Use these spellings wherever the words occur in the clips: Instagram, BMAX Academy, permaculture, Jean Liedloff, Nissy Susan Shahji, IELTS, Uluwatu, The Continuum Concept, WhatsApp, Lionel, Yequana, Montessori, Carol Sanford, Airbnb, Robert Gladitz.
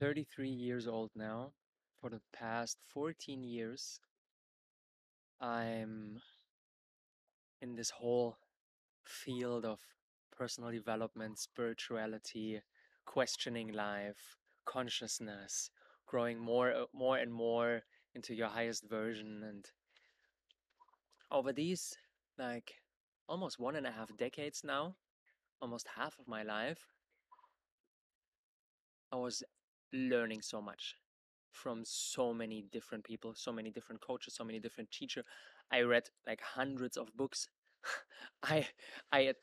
33 years old now. For the past 14 years, I'm in this whole field of personal development, spirituality, questioning life, consciousness, growing more and more into your highest version. And over these like almost 1.5 decades now, almost half of my life, I was learning so much from so many different people, so many different coaches, so many different teachers. I read like hundreds of books. I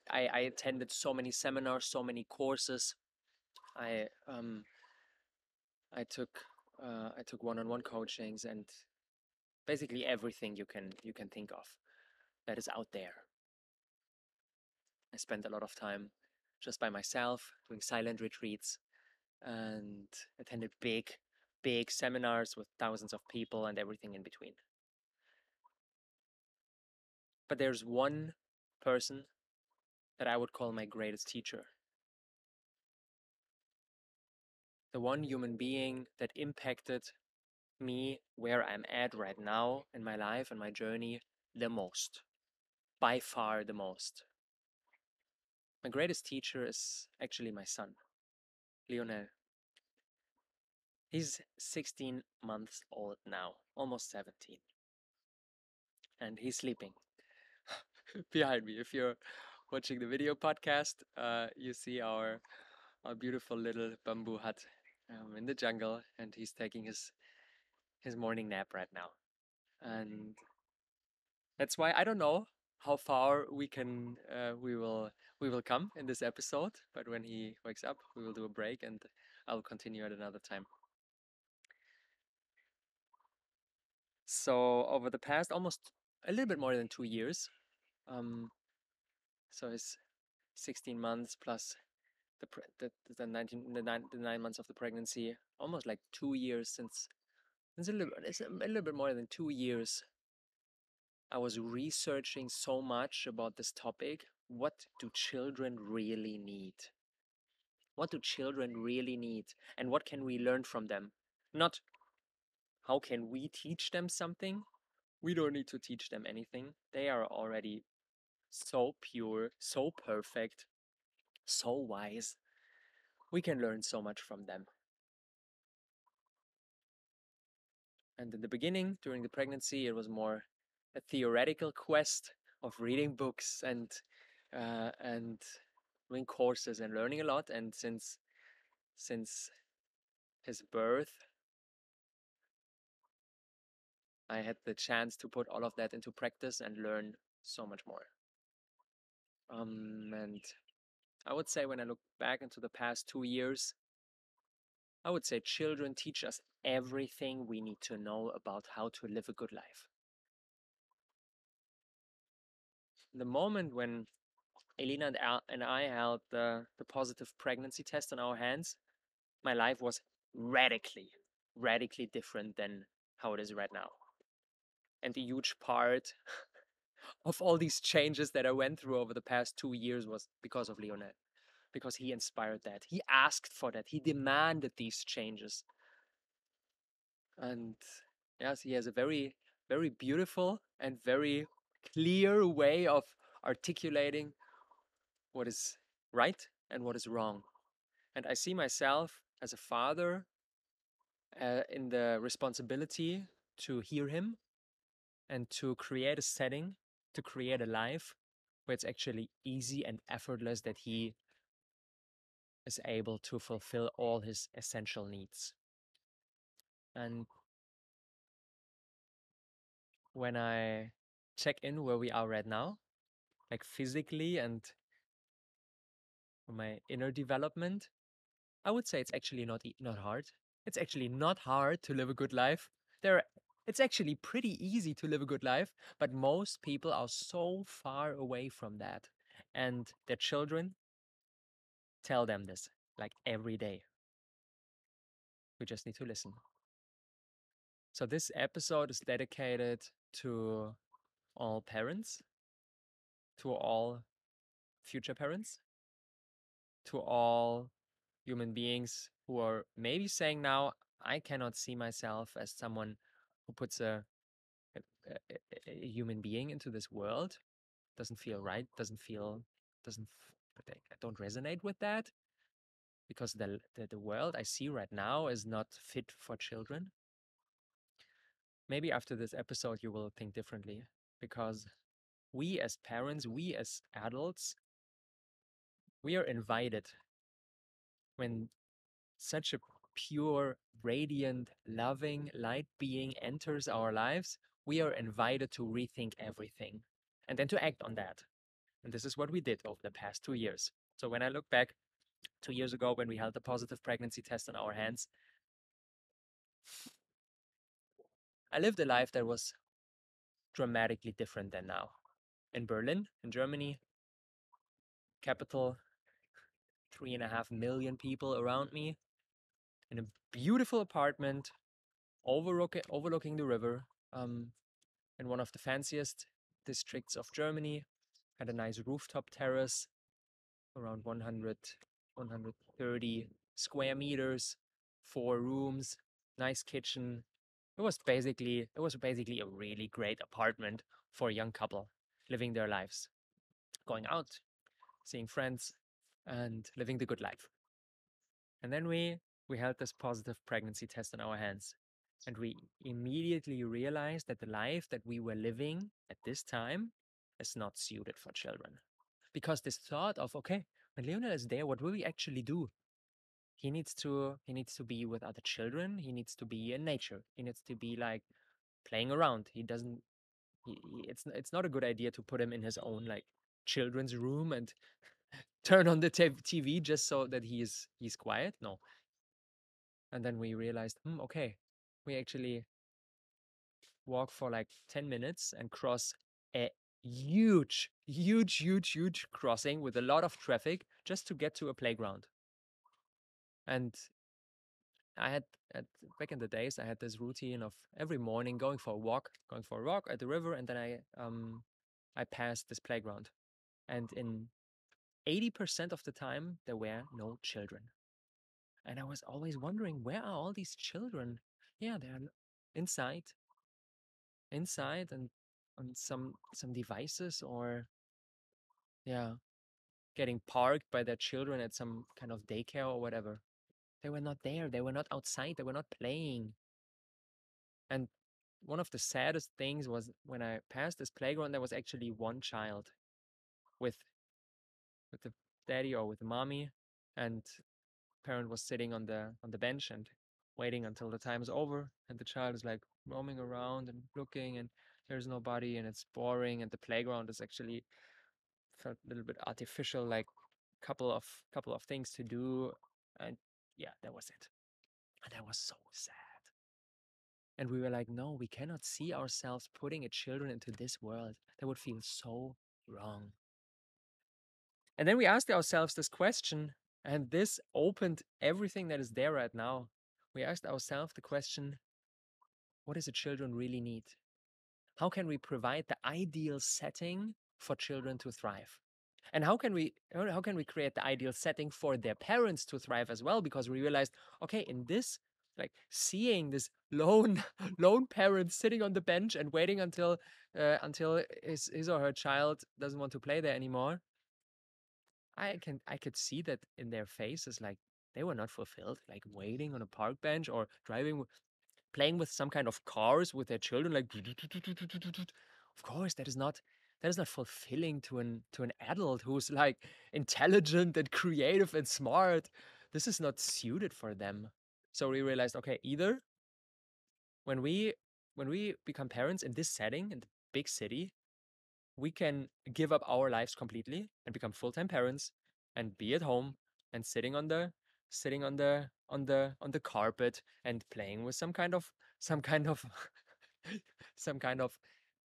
attended so many seminars, so many courses. I took one-on-one coachings and basically everything you can think of that is out there. I spent a lot of time just by myself doing silent retreats and attended big seminars with thousands of people and everything in between. But there's one person that I would call my greatest teacher. The one human being that impacted me where I'm at right now in my life and my journey the most. By far the most. My greatest teacher is actually my son, Lionel. He's 16 months old now, almost 17. And he's sleeping behind me. If you're watching the video podcast, you see our beautiful little bamboo hut in the jungle, and he's taking his morning nap right now. And that's why I don't know how far we will come in this episode, but when he wakes up, we will do a break and I'll continue at another time. So over the past almost a little bit more than 2 years, so it's 16 months plus the 9 months of the pregnancy, almost like 2 years since, it's a little bit more than 2 years, I was researching so much about this topic. What do children really need? What do children really need? And what can we learn from them? Not how can we teach them something? We don't need to teach them anything. They are already so pure, so perfect, so wise. We can learn so much from them. And in the beginning, during the pregnancy, it was more a theoretical quest of reading books and doing courses and learning a lot. And since his birth, I had the chance to put all of that into practice and learn so much more. And I would say when I look back into the past 2 years, I would say children teach us everything we need to know about how to live a good life. The moment when Elena and I held the positive pregnancy test on our hands, my life was radically different than how it is right now. And a huge part of all these changes that I went through over the past 2 years was because of Lionel, because he inspired that. He asked for that. He demanded these changes. And yes, he has a very, very beautiful and very clear way of articulating what is right and what is wrong. And I see myself as a father in the responsibility to hear him, and to create a setting, to create a life where it's actually easy and effortless that he is able to fulfill all his essential needs. And when I check in where we are right now, like physically and my inner development, I would say it's actually not hard. It's actually not hard to live a good life. It's actually pretty easy to live a good life, but most people are so far away from that. And their children tell them this, like every day. We just need to listen. So this episode is dedicated to all parents, to all future parents, to all human beings who are maybe saying now, I cannot see myself as someone who puts a human being into this world. Doesn't feel right. I don't resonate with that, because the world I see right now is not fit for children. Maybe after this episode, you will think differently, because we as parents, we as adults, we are invited when such a pure, radiant, loving, light being enters our lives. We are invited to rethink everything and then to act on that. And this is what we did over the past 2 years. So when I look back 2 years ago, when we held the positive pregnancy test on our hands, I lived a life that was dramatically different than now. In Berlin, in Germany, capital, 3.5 million people around me, in a beautiful apartment, overlooking the river, in one of the fanciest districts of Germany, had a nice rooftop terrace, around 130 square meters, 4 rooms, nice kitchen. It was basically a really great apartment for a young couple living their lives, going out, seeing friends, and living the good life. And then we held this positive pregnancy test on our hands, and we immediately realized that the life that we were living at this time is not suited for children. Because this thought of, okay, when Lionel is there, what will we actually do? He needs to be with other children. He needs to be in nature. He needs to be like playing around. It's not a good idea to put him in his own like children's room and turn on the TV just so that he's quiet. No. And then we realized, okay, we actually walk for like 10 minutes and cross a huge crossing with a lot of traffic just to get to a playground. And I had, back in the days, I had this routine of every morning going for a walk at the river, and then I passed this playground. And in 80% of the time, there were no children. And I was always wondering, where are all these children? Yeah, they're inside and on some devices, or yeah, getting parked by their children at some kind of daycare or whatever. They were not there. They were not outside. They were not playing. And one of the saddest things was when I passed this playground, there was actually one child with the daddy or with the mommy, and the parent was sitting on the bench and waiting until the time is over. And the child is like roaming around and looking, and there's nobody, and it's boring. And the playground is actually felt a little bit artificial, like couple of things to do. And yeah, that was it. And that was so sad. And we were like, no, we cannot see ourselves putting children into this world. That would feel so wrong. And then we asked ourselves this question, and this opened everything that is there right now. We asked ourselves the question, what does the children really need? How can we provide the ideal setting for children to thrive? And how can we create the ideal setting for their parents to thrive as well? Because we realized, okay, in this, like seeing this lone parent sitting on the bench and waiting until his or her child doesn't want to play there anymore, I could see that in their faces, like they were not fulfilled, like waiting on a park bench or driving, playing with some kind of cars with their children, like. Of course, that is not fulfilling to an adult who's like intelligent and creative and smart. This is not suited for them. So we realized, okay, either when we become parents in this setting, in the big city, we can give up our lives completely and become full-time parents and be at home and sitting on the carpet and playing with some kind of some kind of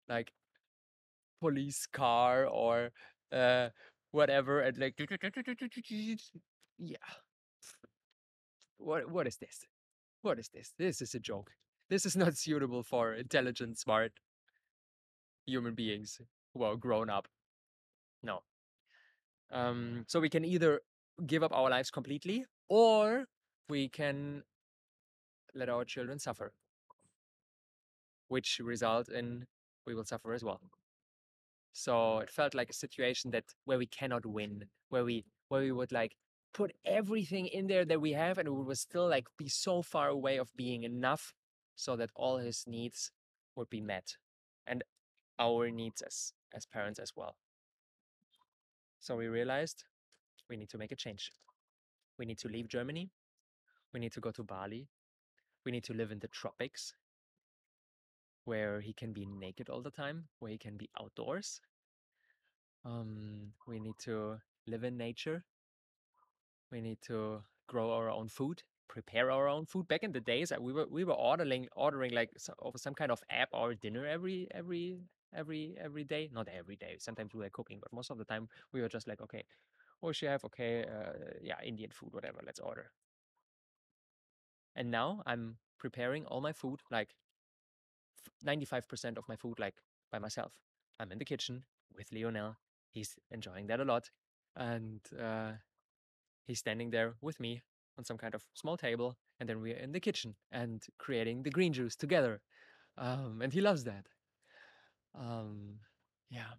like police car or whatever, and like yeah, what is this? This is a joke. This is not suitable for intelligent, smart human beings who are grown up. No. So we can either give up our lives completely, or we can let our children suffer, which result in we will suffer as well. So it felt like a situation that where we cannot win, where we would like put everything in there that we have, and we would still like be so far away of being enough so that all his needs would be met, and our needs as parents as well. So we realized we need to make a change. We need to leave Germany. We need to go to Bali. We need to live in the tropics, where he can be naked all the time, where he can be outdoors. We need to live in nature. We need to grow our own food, prepare our own food. Back in the days, we were ordering like over some kind of app our dinner every day. Not every day. Sometimes we were cooking, but most of the time we were just like, okay, oh chef, okay, yeah, Indian food, whatever. Let's order. And now I'm preparing all my food, like 95% of my food, like by myself. I'm in the kitchen with Lionel. He's enjoying that a lot, and he's standing there with me on some kind of small table. And then we're in the kitchen and creating the green juice together, and he loves that. Yeah.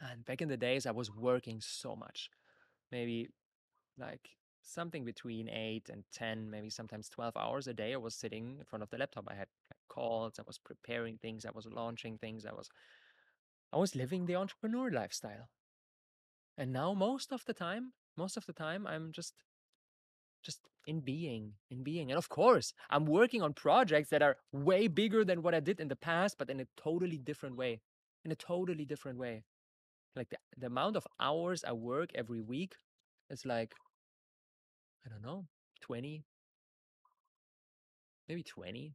And back in the days, I was working so much, maybe like something between 8 and 10, maybe sometimes 12 hours a day. I was sitting in front of the laptop. I had calls, I was preparing things, I was launching things, I was living the entrepreneur lifestyle. And now most of the time I'm just in being. And of course I'm working on projects that are way bigger than what I did in the past, but in a totally different way. Like the amount of hours I work every week is like, I don't know, 20, maybe 20.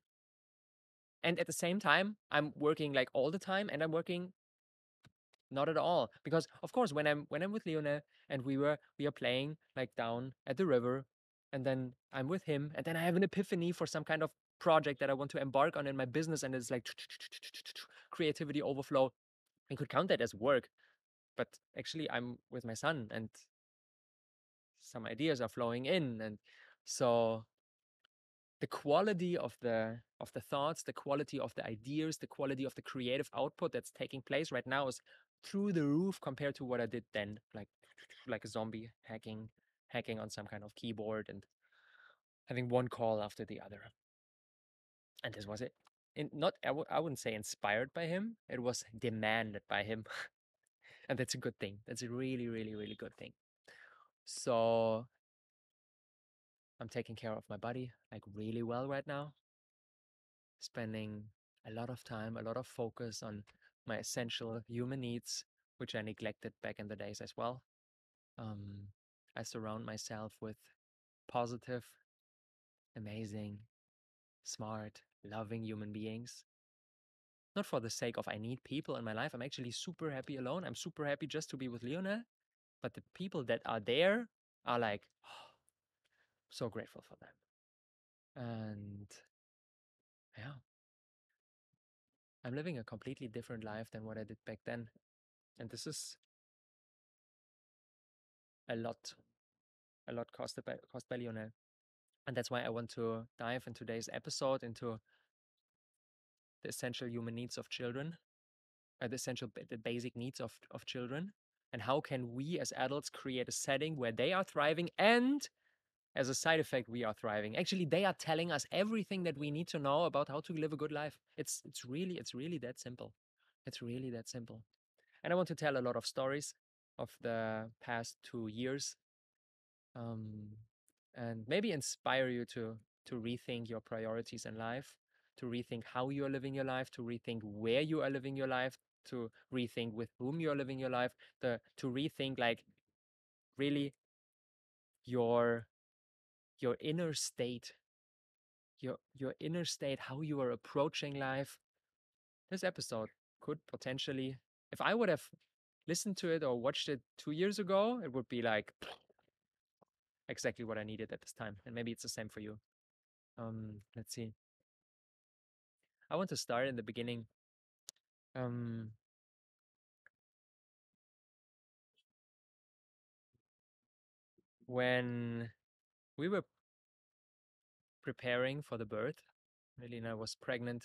And at the same time, I'm working like all the time, and I'm working not at all. Because of course, when I'm with Lionel and we are playing like down at the river, and then I'm with him, and then I have an epiphany for some kind of project that I want to embark on in my business, and it's like creativity overflow. I could count that as work, but actually I'm with my son and some ideas are flowing in. And so the quality of the thoughts, the quality of the ideas, the quality of the creative output that's taking place right now is through the roof compared to what I did then, like a zombie hacking on some kind of keyboard and having one call after the other. And this was it. And not, I wouldn't say inspired by him. It was demanded by him. And that's a good thing. That's a really, really, really good thing. So I'm taking care of my body like really well right now. Spending a lot of time, a lot of focus on my essential human needs, which I neglected back in the days as well. I surround myself with positive, amazing, smart, loving human beings. Not for the sake of I need people in my life. I'm actually super happy alone. I'm super happy just to be with Lionel. But the people that are there are like, oh, so grateful for them. And yeah, I'm living a completely different life than what I did back then. And this is a lot caused by Lionel. And that's why I want to dive in today's episode into the essential human needs of children, or the basic needs of children. And how can we as adults create a setting where they are thriving, and as a side effect, we are thriving. Actually, they are telling us everything that we need to know about how to live a good life. It's really that simple. It's really that simple. And I want to tell a lot of stories of the past 2 years, and maybe inspire you to rethink your priorities in life, to rethink how you are living your life, to rethink where you are living your life, to rethink with whom you're living your life, to rethink like really your inner state, your inner state, how you are approaching life. This episode could potentially, if I would have listened to it or watched it 2 years ago, it would be like exactly what I needed at this time. And maybe it's the same for you. Let's see. I want to start in the beginning. When we were preparing for the birth. Melina was pregnant.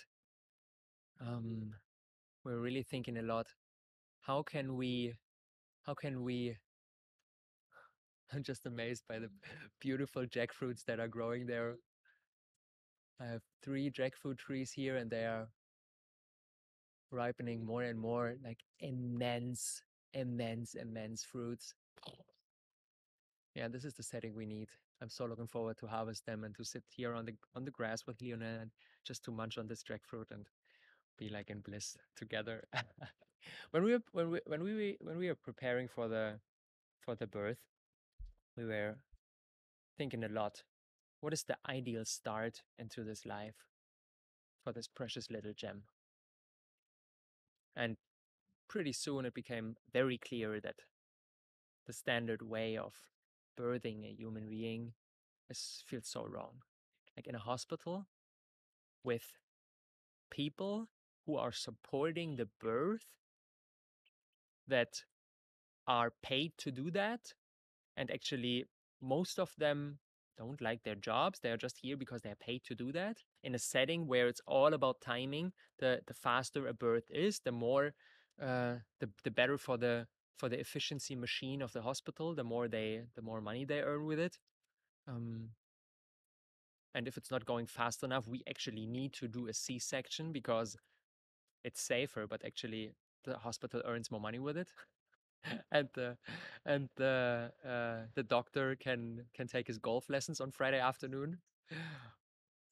We're really thinking a lot. How can we? I'm just amazed by the beautiful jackfruits that are growing there. I have 3 jackfruit trees here, and they are ripening more and more, like immense fruits. Yeah, this is the setting we need. I'm so looking forward to harvest them and to sit here on the grass with Lionel and just to munch on this jackfruit and be like in bliss together. When we were preparing for the birth, we were thinking a lot. What is the ideal start into this life for this precious little gem? And pretty soon it became very clear that the standard way of birthing a human being feels so wrong. Like in a hospital with people who are supporting the birth, that are paid to do that, and actually most of them don't like their jobs. They are just here because they are paid to do that, in a setting where it's all about timing. The faster a birth is, the more the better for the efficiency machine of the hospital, the more money they earn with it. And if it's not going fast enough, we actually need to do a C-section because it's safer, but actually the hospital earns more money with it. and the doctor can take his golf lessons on Friday afternoon.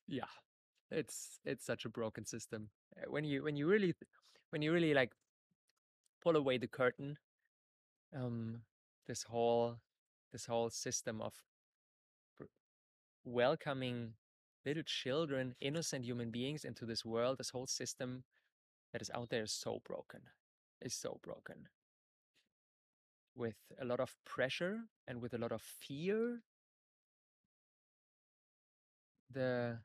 Yeah, it's such a broken system. When you really like pull away the curtain, this whole system of welcoming little children, innocent human beings into this world, this whole system that is out there is so broken. It's so broken. With a lot of pressure and with a lot of fear. The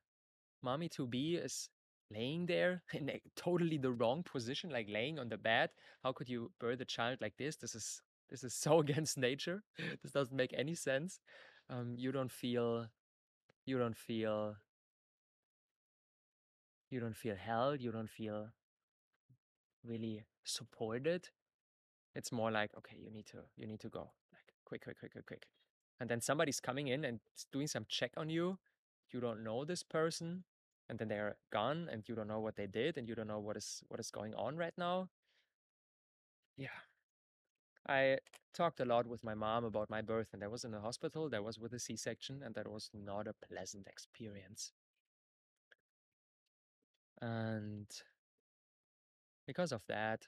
mommy-to-be is laying there in totally the wrong position, like laying on the bed. How could you birth a child like this? This is so against nature. This doesn't make any sense. You don't feel held. You don't feel really supported. It's more like, okay, you need to go, like quick. And then somebody's coming in and doing some check on you. You don't know this person, and then they're gone, and you don't know what they did, and you don't know what is going on right now. Yeah. I talked a lot with my mom about my birth, and that was in the hospital, that was with a C-section, and that was not a pleasant experience. And because of that,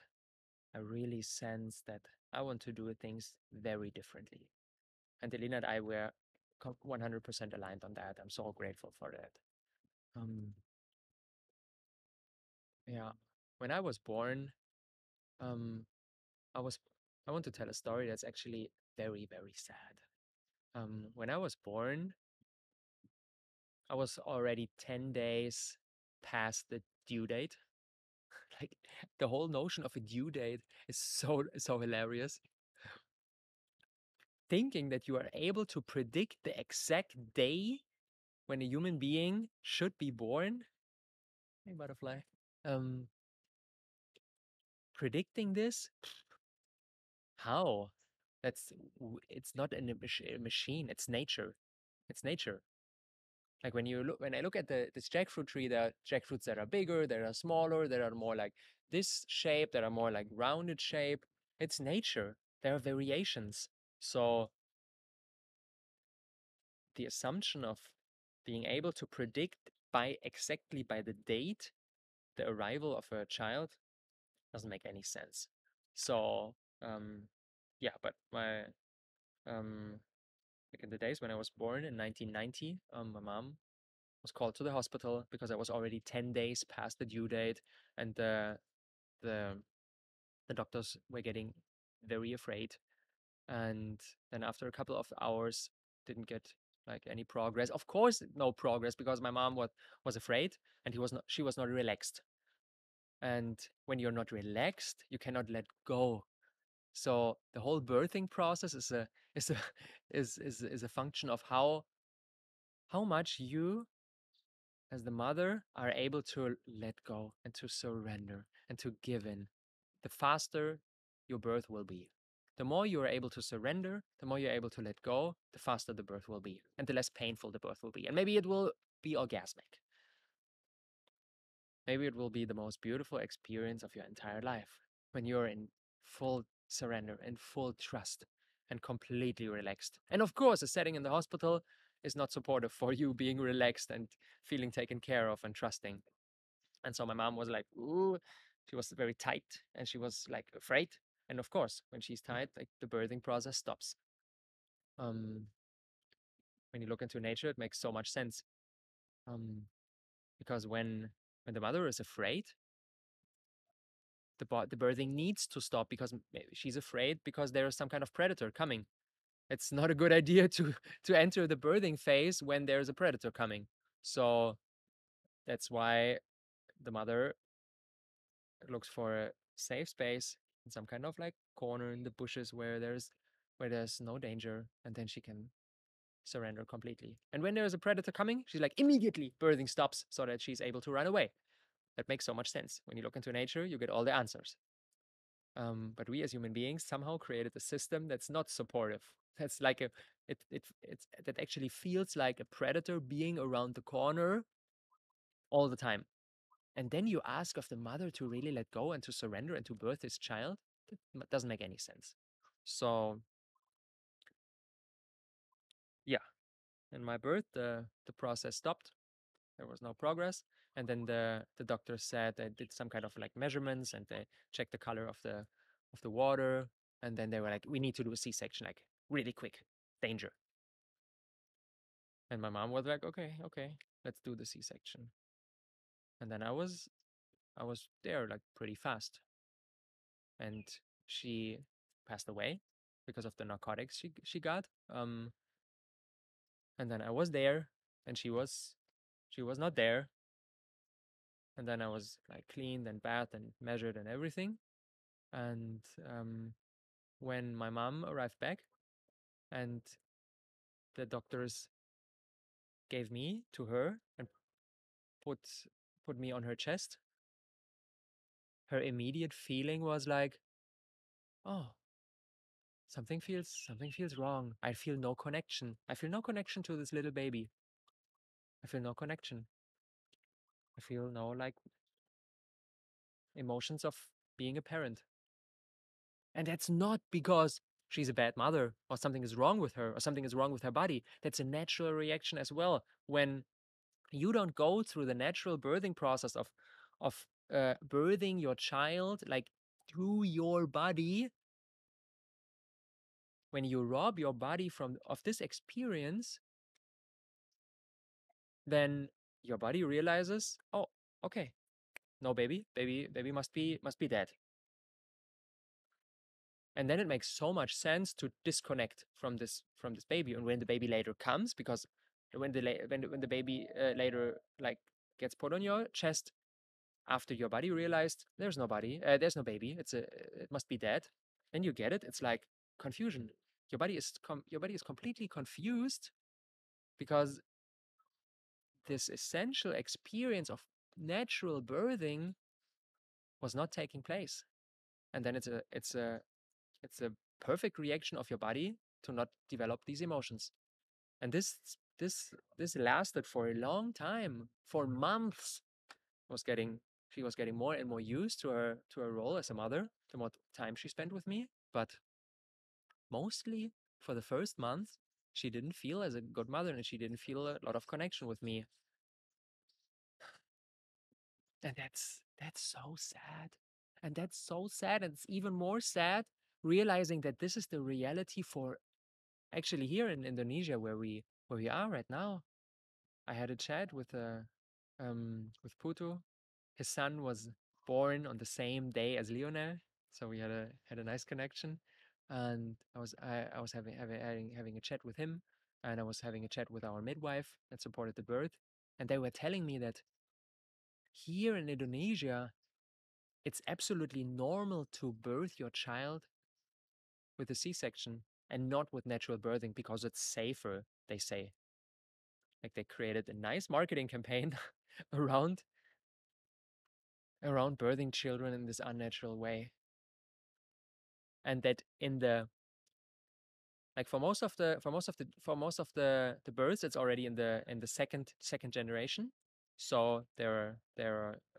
I really sense that I want to do things very differently. And Elena and I were 100% aligned on that. I'm so grateful for that. Yeah, when I was born, I want to tell a story that's actually very, very sad. When I was born, I was already 10 days past the due date. Like the whole notion of a due date is so hilarious. Thinking that you are able to predict the exact day when a human being should be born. Hey, butterfly. Predicting this. How? It's not a machine. It's nature. It's nature. Like when I look at this jackfruit tree, there are jackfruits that are bigger, that are smaller, that are more like this shape, that are more like rounded shape. It's nature. There are variations. So the assumption of being able to predict exactly by the date the arrival of a child doesn't make any sense. So. Yeah, but my like in the days when I was born in 1990, my mom was called to the hospital because I was already 10 days past the due date, and the doctors were getting very afraid. And then after a couple of hours, didn't get like any progress. Of course, no progress, because my mom was afraid, and she was not relaxed. And when you're not relaxed, you cannot let go. So the whole birthing process is a function of how how much you as the mother are able to let go and to surrender and to give in, the faster your birth will be. The more you are able to surrender, the more you're able to let go, the faster the birth will be and the less painful the birth will be. And maybe it will be orgasmic. Maybe it will be the most beautiful experience of your entire life when you're in full surrender and full trust and completely relaxed. And of course, a setting in the hospital is not supportive for you being relaxed and feeling taken care of and trusting. And so my mom was like, ooh, she was very tight and she was like afraid. And of course, when she's tight, like the birthing process stops. When you look into nature, it makes so much sense. Because when the mother is afraid, the birthing needs to stop because she's afraid because there is some kind of predator coming. It's not a good idea to enter the birthing phase when there's a predator coming. So that's why the mother looks for a safe space in some kind of like corner in the bushes where there's no danger, and then she can surrender completely. And when there is a predator coming, she's like immediately birthing stops so that she's able to run away. That makes so much sense. When you look into nature, you get all the answers. But we as human beings somehow created a system that's not supportive. That's like that actually feels like a predator being around the corner all the time. And then you ask of the mother to really let go and to surrender and to birth this child. That doesn't make any sense. So yeah, in my birth, the process stopped. There was no progress. And then the doctor said they did some kind of like measurements and they checked the color of the water. And then they were like, we need to do a C-section, like really quick, danger. And my mom was like, okay, let's do the C-section. And then I was there like pretty fast. And she passed away because of the narcotics she got. And then I was there and she was not there. And then I was like cleaned and bathed and measured and everything. And when my mom arrived back and the doctors gave me to her and put me on her chest, her immediate feeling was like, oh, something feels wrong. I feel no connection. I feel no connection to this little baby. I feel no connection. I feel no like emotions of being a parent. And that's not because she's a bad mother or something is wrong with her or something is wrong with her body. That's a natural reaction as well. When you don't go through the natural birthing process of birthing your child like through your body, when you rob your body of this experience, then your body realizes, oh, okay, no baby must be dead. And then it makes so much sense to disconnect from this baby. And when the baby later comes, because when the baby later like gets put on your chest after your body realized there's no baby, it must be dead. Then you get it. It's like confusion. Your body is completely confused because this essential experience of natural birthing was not taking place. And then it's a perfect reaction of your body to not develop these emotions. And this lasted for a long time, for months. She was getting more and more used to her role as a mother, the more time she spent with me. But mostly for the first month, she didn't feel as a good mother and she didn't feel a lot of connection with me. And that's so sad. And that's so sad. And it's even more sad realizing that this is the reality for actually here in Indonesia where we are right now. I had a chat with Putu. His son was born on the same day as Lionel, so we had a nice connection. And I was having a chat with him, and I was having a chat with our midwife that supported the birth, and they were telling me that here in Indonesia, it's absolutely normal to birth your child with a C-section and not with natural birthing because it's safer, they say. Like they created a nice marketing campaign around birthing children in this unnatural way. And that in the, like for most of the births, it's already in the second generation. So there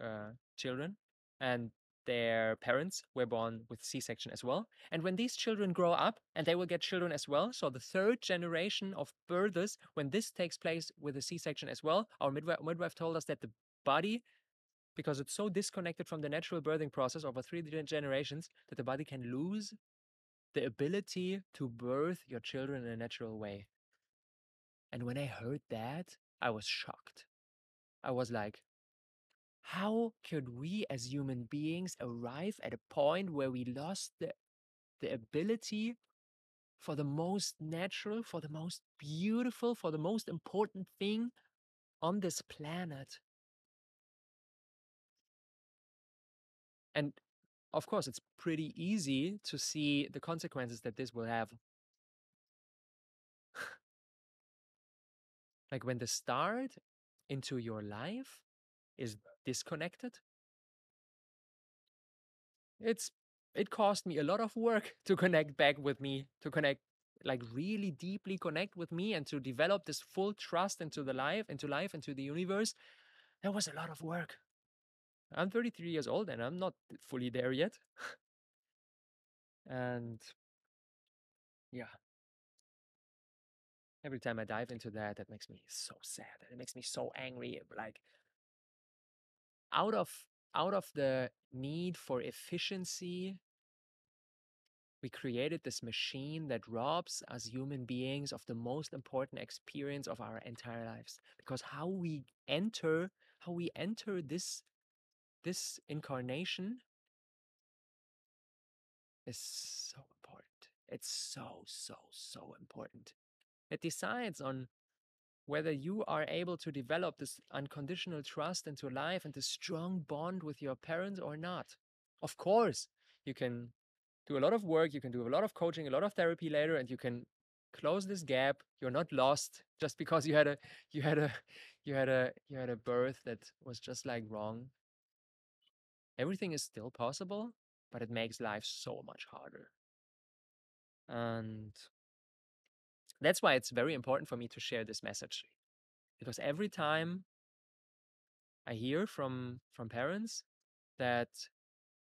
are children and their parents were born with C-section as well. And when these children grow up, and they will get children as well, so the third generation of birthers, when this takes place with a C-section as well, our midwife told us that the body, because it's so disconnected from the natural birthing process over three generations, that the body can lose the ability to birth your children in a natural way. And when I heard that, I was shocked. I was like, how could we as human beings arrive at a point where we lost the ability for the most natural, for the most beautiful, for the most important thing on this planet? And of course, it's pretty easy to see the consequences that this will have. Like when the start into your life is disconnected. It cost me a lot of work to connect back with me, to connect, like really deeply connect with me, and to develop this full trust into life, into the universe. That was a lot of work. I'm 33 years old and I'm not fully there yet. And yeah, every time I dive into that makes me so sad. It makes me so angry. Like, out of the need for efficiency, we created this machine that robs us human beings of the most important experience of our entire lives. Because how we enter this incarnation is so important. It's so, so, so important. It decides on whether you are able to develop this unconditional trust into life and this strong bond with your parents or not. Of course, you can do a lot of work, you can do a lot of coaching, a lot of therapy later, and you can close this gap. You're not lost just because you had a birth that was just like wrong. Everything is still possible, but it makes life so much harder. And that's why it's very important for me to share this message. Because every time I hear from parents that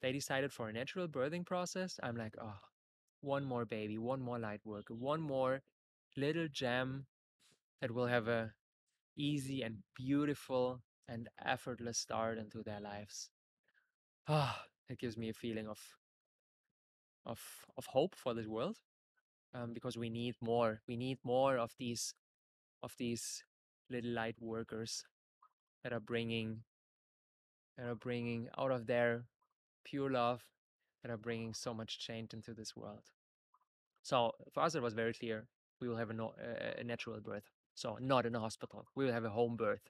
they decided for a natural birthing process, I'm like, oh, one more baby, one more light work, one more little gem that will have a easy and beautiful and effortless start into their lives. Ah, it gives me a feeling of hope for this world. Because we need more of these little light workers that are bringing out of their pure love, that are bringing so much change into this world. So for us, it was very clear. We will have a natural birth. So not in a hospital. We will have a home birth,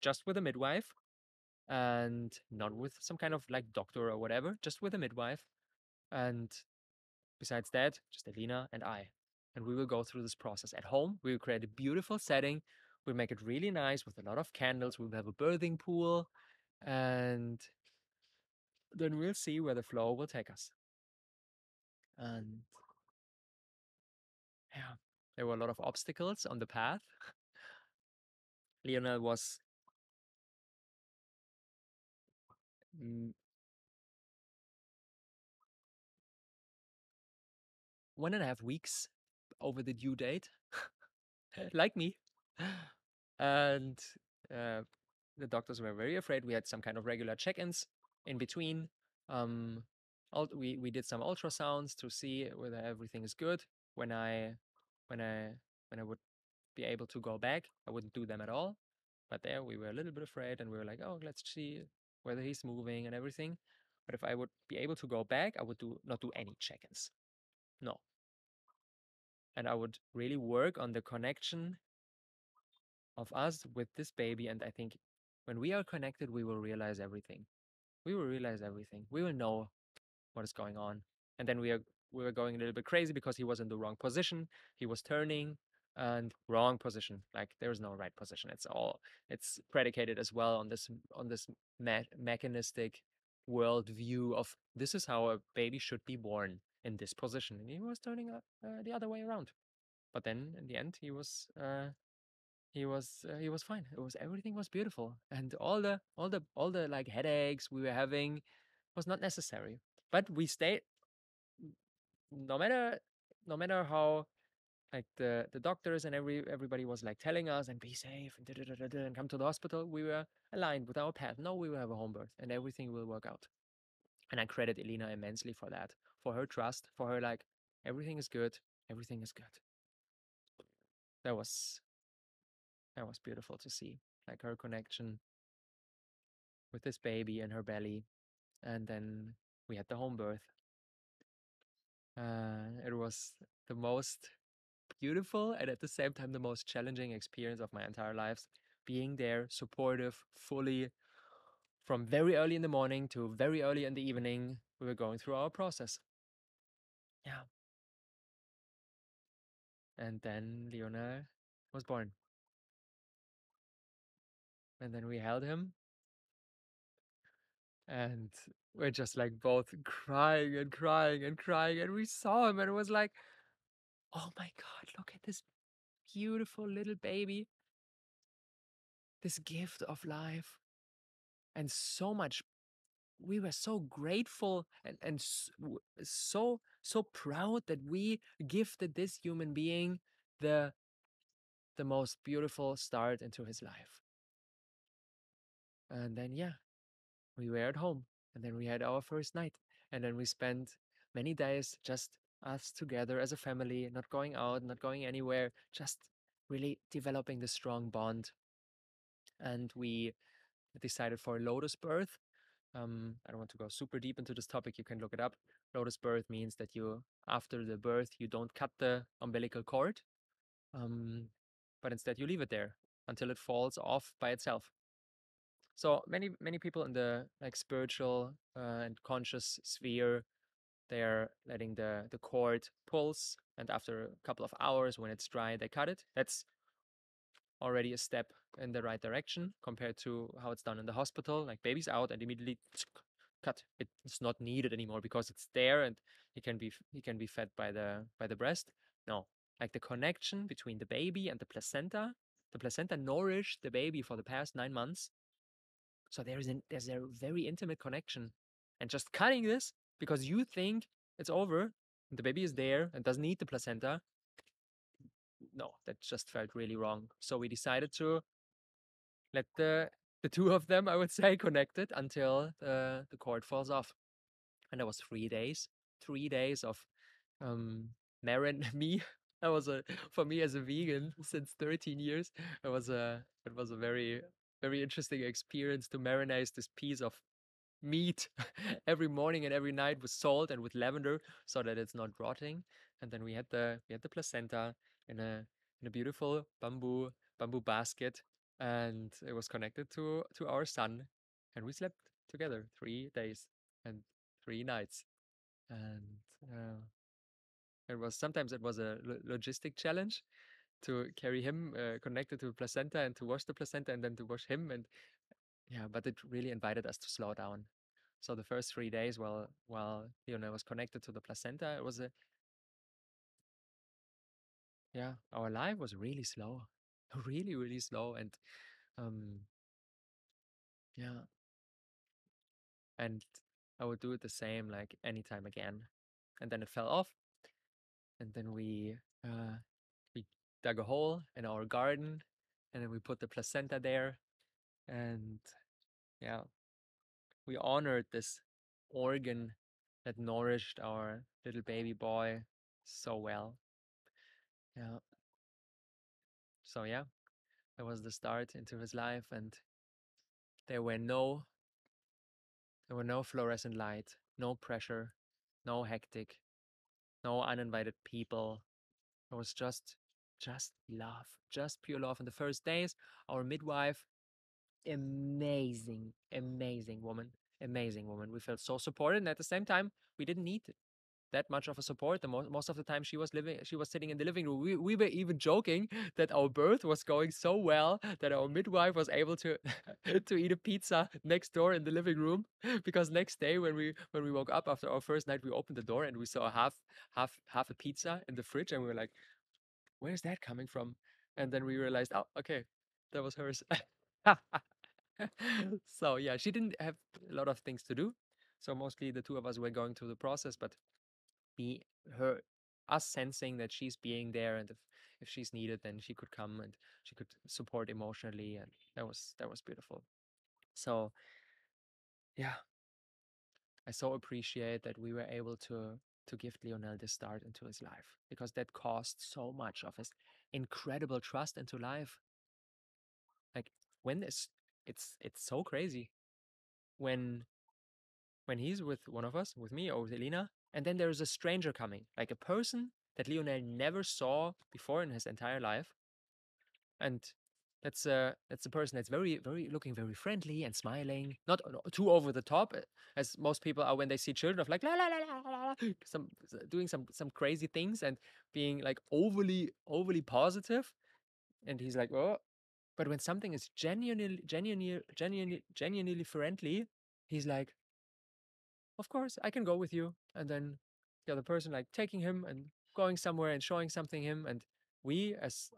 just with a midwife, and not with some kind of like doctor or whatever, just with a midwife. And besides that, just Elena and I. And we will go through this process at home. We will create a beautiful setting. We'll make it really nice with a lot of candles. We'll have a birthing pool. And then we'll see where the flow will take us. And yeah, there were a lot of obstacles on the path. Lionel was one and a half weeks over the due date, like me. And the doctors were very afraid. We had some kind of regular check-ins in between. We did some ultrasounds to see whether everything is good. When I would be able to go back, I wouldn't do them at all. But there we were a little bit afraid, and we were like, oh, let's see whether he's moving and everything. But if I would be able to go back, I would not do any check-ins. No. And I would really work on the connection of us with this baby. And I think when we are connected, we will realize everything. We will realize everything. We will know what is going on. And then we were going a little bit crazy because he was in the wrong position. He was turning. and wrong position. Like there is no right position. It's predicated as well on this mechanistic worldview of this is how a baby should be born in this position, and he was turning the other way around. But then in the end, he was fine. It was everything was beautiful, and all the like headaches we were having was not necessary. But we stayed. No matter how, like the doctors and everybody was like telling us and be safe and, and come to the hospital, we were aligned with our path. No, we will have a home birth and everything will work out. And I credit Elena immensely for that, for her trust, for her like everything is good, everything is good. That was beautiful to see, like her connection with this baby in her belly, and then we had the home birth. It was the most beautiful and at the same time the most challenging experience of my entire life. Being there, supportive, fully, from very early in the morning to very early in the evening, we were going through our process. Yeah. And then Lionel was born. And then we held him. And we're just like both crying and crying and crying. And we saw him and it was like, oh my God, look at this beautiful little baby. This gift of life. And so much. We were so grateful and so proud that we gifted this human being the most beautiful start into his life. And then, yeah, we were at home. And then we had our first night. And then we spent many days just us together as a family, not going out, not going anywhere, just really developing the strong bond. And we decided for a lotus birth. I don't want to go super deep into this topic. You can look it up. Lotus birth means that you, after the birth, you don't cut the umbilical cord, but instead you leave it there until it falls off by itself. So many people in the like spiritual and conscious sphere, they are letting the cord pulse, and after a couple of hours when it's dry, they cut it. That's already a step in the right direction compared to how it's done in the hospital. Like baby's out and immediately cut. It's not needed anymore because it's there and he can be fed by the breast. No, like the connection between the baby and the placenta. The placenta nourished the baby for the past 9 months. So there's a very intimate connection, and just cutting this because you think it's over, and the baby is there and doesn't need the placenta. No, that just felt really wrong. So we decided to let the two of them, I would say, connected until the cord falls off. And that was 3 days. 3 days of marine me. That was for me as a vegan since 13 years. It was a very, very interesting experience to marinate this piece of meat every morning and every night with salt and with lavender so that it's not rotting. And then we had the placenta in a beautiful bamboo basket, and it was connected to our son, and we slept together 3 days and 3 nights. And it was a logistic challenge to carry him connected to the placenta and to wash the placenta and then to wash him. And yeah, but it really invited us to slow down. So the first 3 days while Lionel was connected to the placenta, it was our life was really slow, really, really slow. And and I would do it the same like anytime again. And then it fell off, and then we dug a hole in our garden, and then we put the placenta there. And yeah, we honored this organ that nourished our little baby boy so well. Yeah. So yeah, that was the start into his life, and there were no fluorescent light, no pressure, no hectic, no uninvited people. It was just love, just pure love. In the first days, our midwife, amazing woman. We felt so supported, and at the same time, we didn't need that much of a support. The most of the time she was sitting in the living room. We were even joking that our birth was going so well that our midwife was able to to eat a pizza next door in the living room, because next day when we woke up after our first night, we opened the door and we saw half a pizza in the fridge, and we were like, where is that coming from? And then we realized, oh, okay, that was hers. So yeah, she didn't have a lot of things to do. So mostly the two of us were going through the process, but us sensing that she's being there, and if she's needed, then she could come and she could support emotionally, and that was beautiful. So yeah, I so appreciate that we were able to give Lionel this start into his life, because that cost so much of his incredible trust into life. Like it's so crazy when he's with one of us, with me or with Elena, and then there is a stranger coming, like a person that Lionel never saw before in his entire life, and that's a person that's very friendly and smiling, not too over the top as most people are when they see children, of like la la la la la, doing some crazy things and being like overly positive, and he's like, oh. But when something is genuinely friendly, he's like, of course, I can go with you. And then the other person like taking him and going somewhere and showing something him. And we as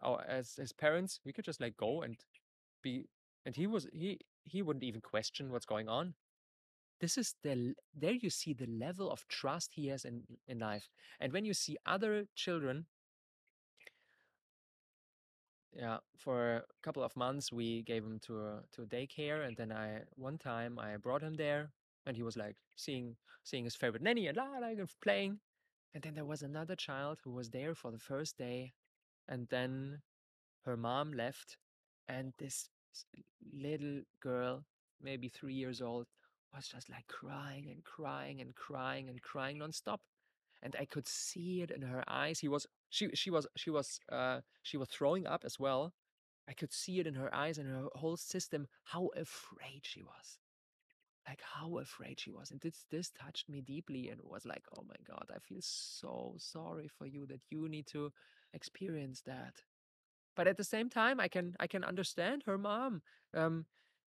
parents, we could just like go and be, and he wouldn't even question what's going on. This is there you see the level of trust he has in life. And when you see other children, yeah, for a couple of months we gave him to daycare, and then one time I brought him there, and he was like seeing his favorite nanny and like playing. And then there was another child who was there for the first day, and then her mom left, and this little girl, maybe 3 years old, was just like crying nonstop. And I could see it in her eyes. She was throwing up as well. I could see it in her eyes and her whole system, how afraid she was. Like how afraid she was. And this touched me deeply, and was like, oh my God, I feel so sorry for you that you need to experience that. But at the same time, I can understand her mom.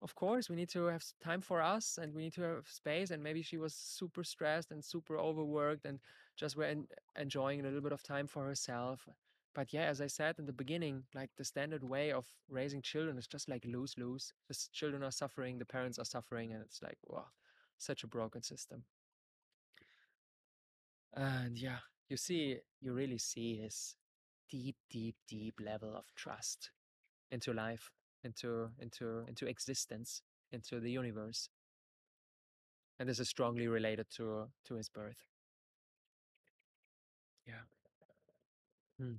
Of course, we need to have time for us, and we need to have space. And maybe she was super stressed and super overworked, and just were enjoying a little bit of time for herself. But yeah, as I said in the beginning, like the standard way of raising children is just like lose-lose. The children are suffering, the parents are suffering, and it's like, wow, such a broken system. And yeah, you really see his deep level of trust into life, into existence, into the universe. And this is strongly related to his birth. Yeah.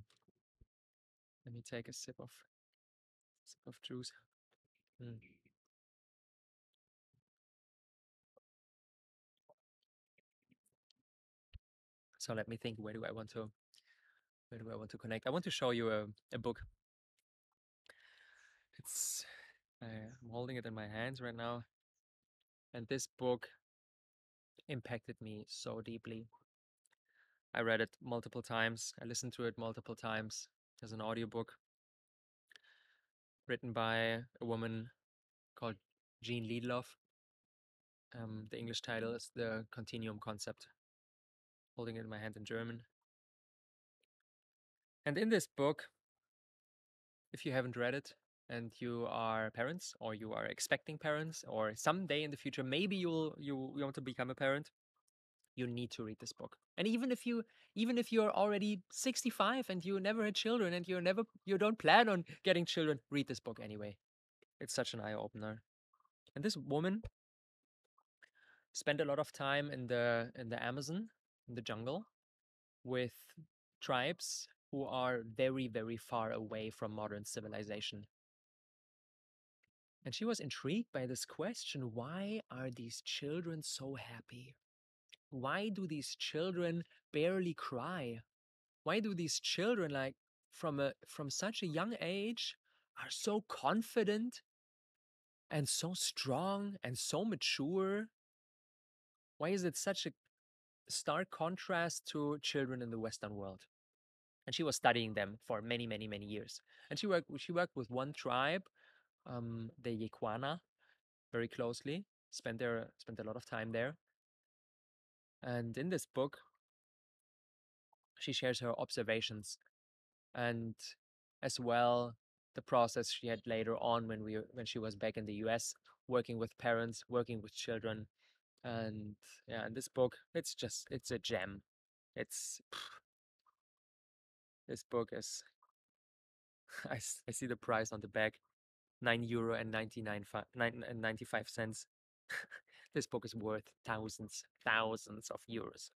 Let me take a sip of juice. So let me think, where do I want to connect? I want to show you a book. I'm holding it in my hands right now, and this book impacted me so deeply. I read it multiple times. I listened to it multiple times as an audiobook, written by a woman called Jean Liedloff. The English title is The Continuum Concept. Holding it in my hand in German. And in this book, if you haven't read it, and you are parents, or you are expecting parents, or someday in the future, maybe you want to become a parent, you need to read this book. And even if you're already 65 and you never had children, and you don't plan on getting children, read this book anyway. It's such an eye-opener. And this woman spent a lot of time in the Amazon, in the jungle, with tribes who are very far away from modern civilization. And she was intrigued by this question: why are these children so happy? Why do these children barely cry? Why do these children, like from such a young age, are so confident and so strong and so mature? Why is it such a stark contrast to children in the Western world. And she was studying them for many, many, many years. And she worked with one tribe, the Yequana, very closely. Spent a lot of time there. And in this book, she shares her observations, and as well the process she had later on when she was back in the US, working with parents, working with children. And yeah, in this book, it's a gem. This book is, I see the price on the back, €9.95. This book is worth thousands of euros,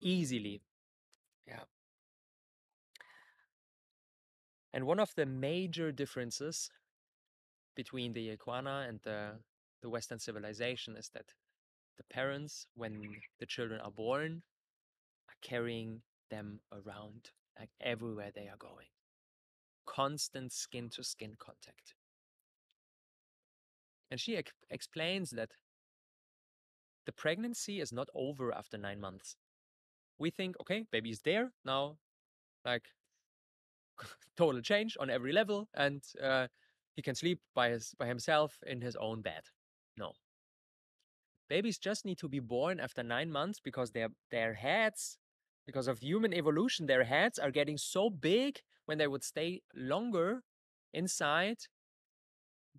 easily. Yeah. And one of the major differences between the Yequana and the Western civilization is that the parents, when the children are born, are carrying them around, like everywhere they are going. Constant skin-to-skin contact. And she explains that the pregnancy is not over after 9 months. We think, okay, baby is there now, like total change on every level, and he can sleep by himself in his own bed. No. Babies just need to be born after 9 months because their heads, because of human evolution, their heads are getting so big. When they would stay longer inside,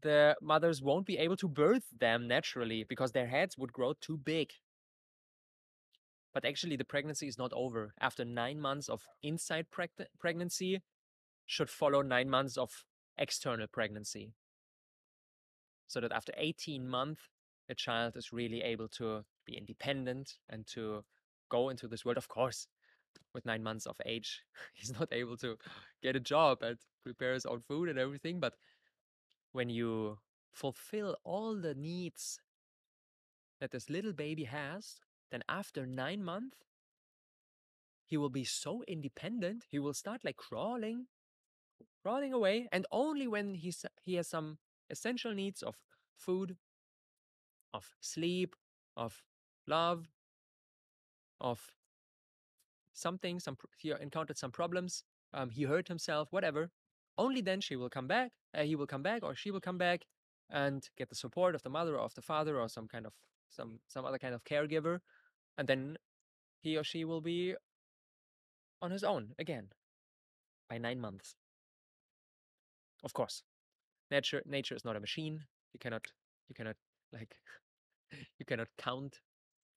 the mothers won't be able to birth them naturally because their heads would grow too big. But actually, the pregnancy is not over. After 9 months of inside pregnancy should follow 9 months of external pregnancy. So that after 18 months, a child is really able to be independent and to go into this world. Of course, with 9 months of age, he's not able to get a job and prepare his own food and everything. But when you fulfill all the needs that this little baby has, then after 9 months, he will be so independent. He will start like crawling away. And only when he has some essential needs of food, of sleep, of love, of something, he encountered some problems, he hurt himself, whatever. Only then he will come back, or she will come back and get the support of the mother or of the father or some other kind of caregiver. And then he or she will be on his own again by 9 months. Of course, nature is not a machine. You cannot count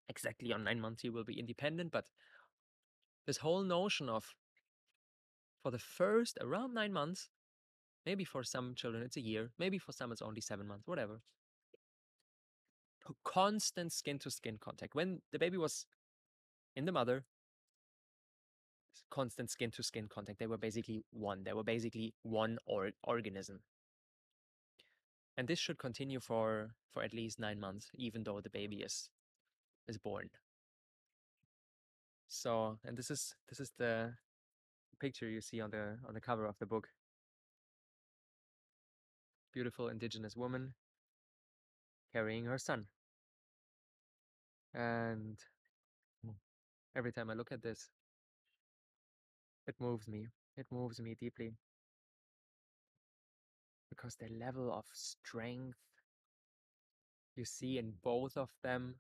exactly on 9 months he will be independent. But this whole notion of, for the first around 9 months, maybe for some children it's a year, maybe for some it's only 7 months, whatever. Constant skin-to-skin contact. When the baby was in the mother, constant skin-to-skin contact. They were basically one. They were basically one organism. And this should continue for at least 9 months, even though the baby is born. So, and this is the picture you see on the cover of the book. Beautiful indigenous woman carrying her son. And every time I look at this, it moves me. It moves me deeply. Because the level of strength you see in both of them,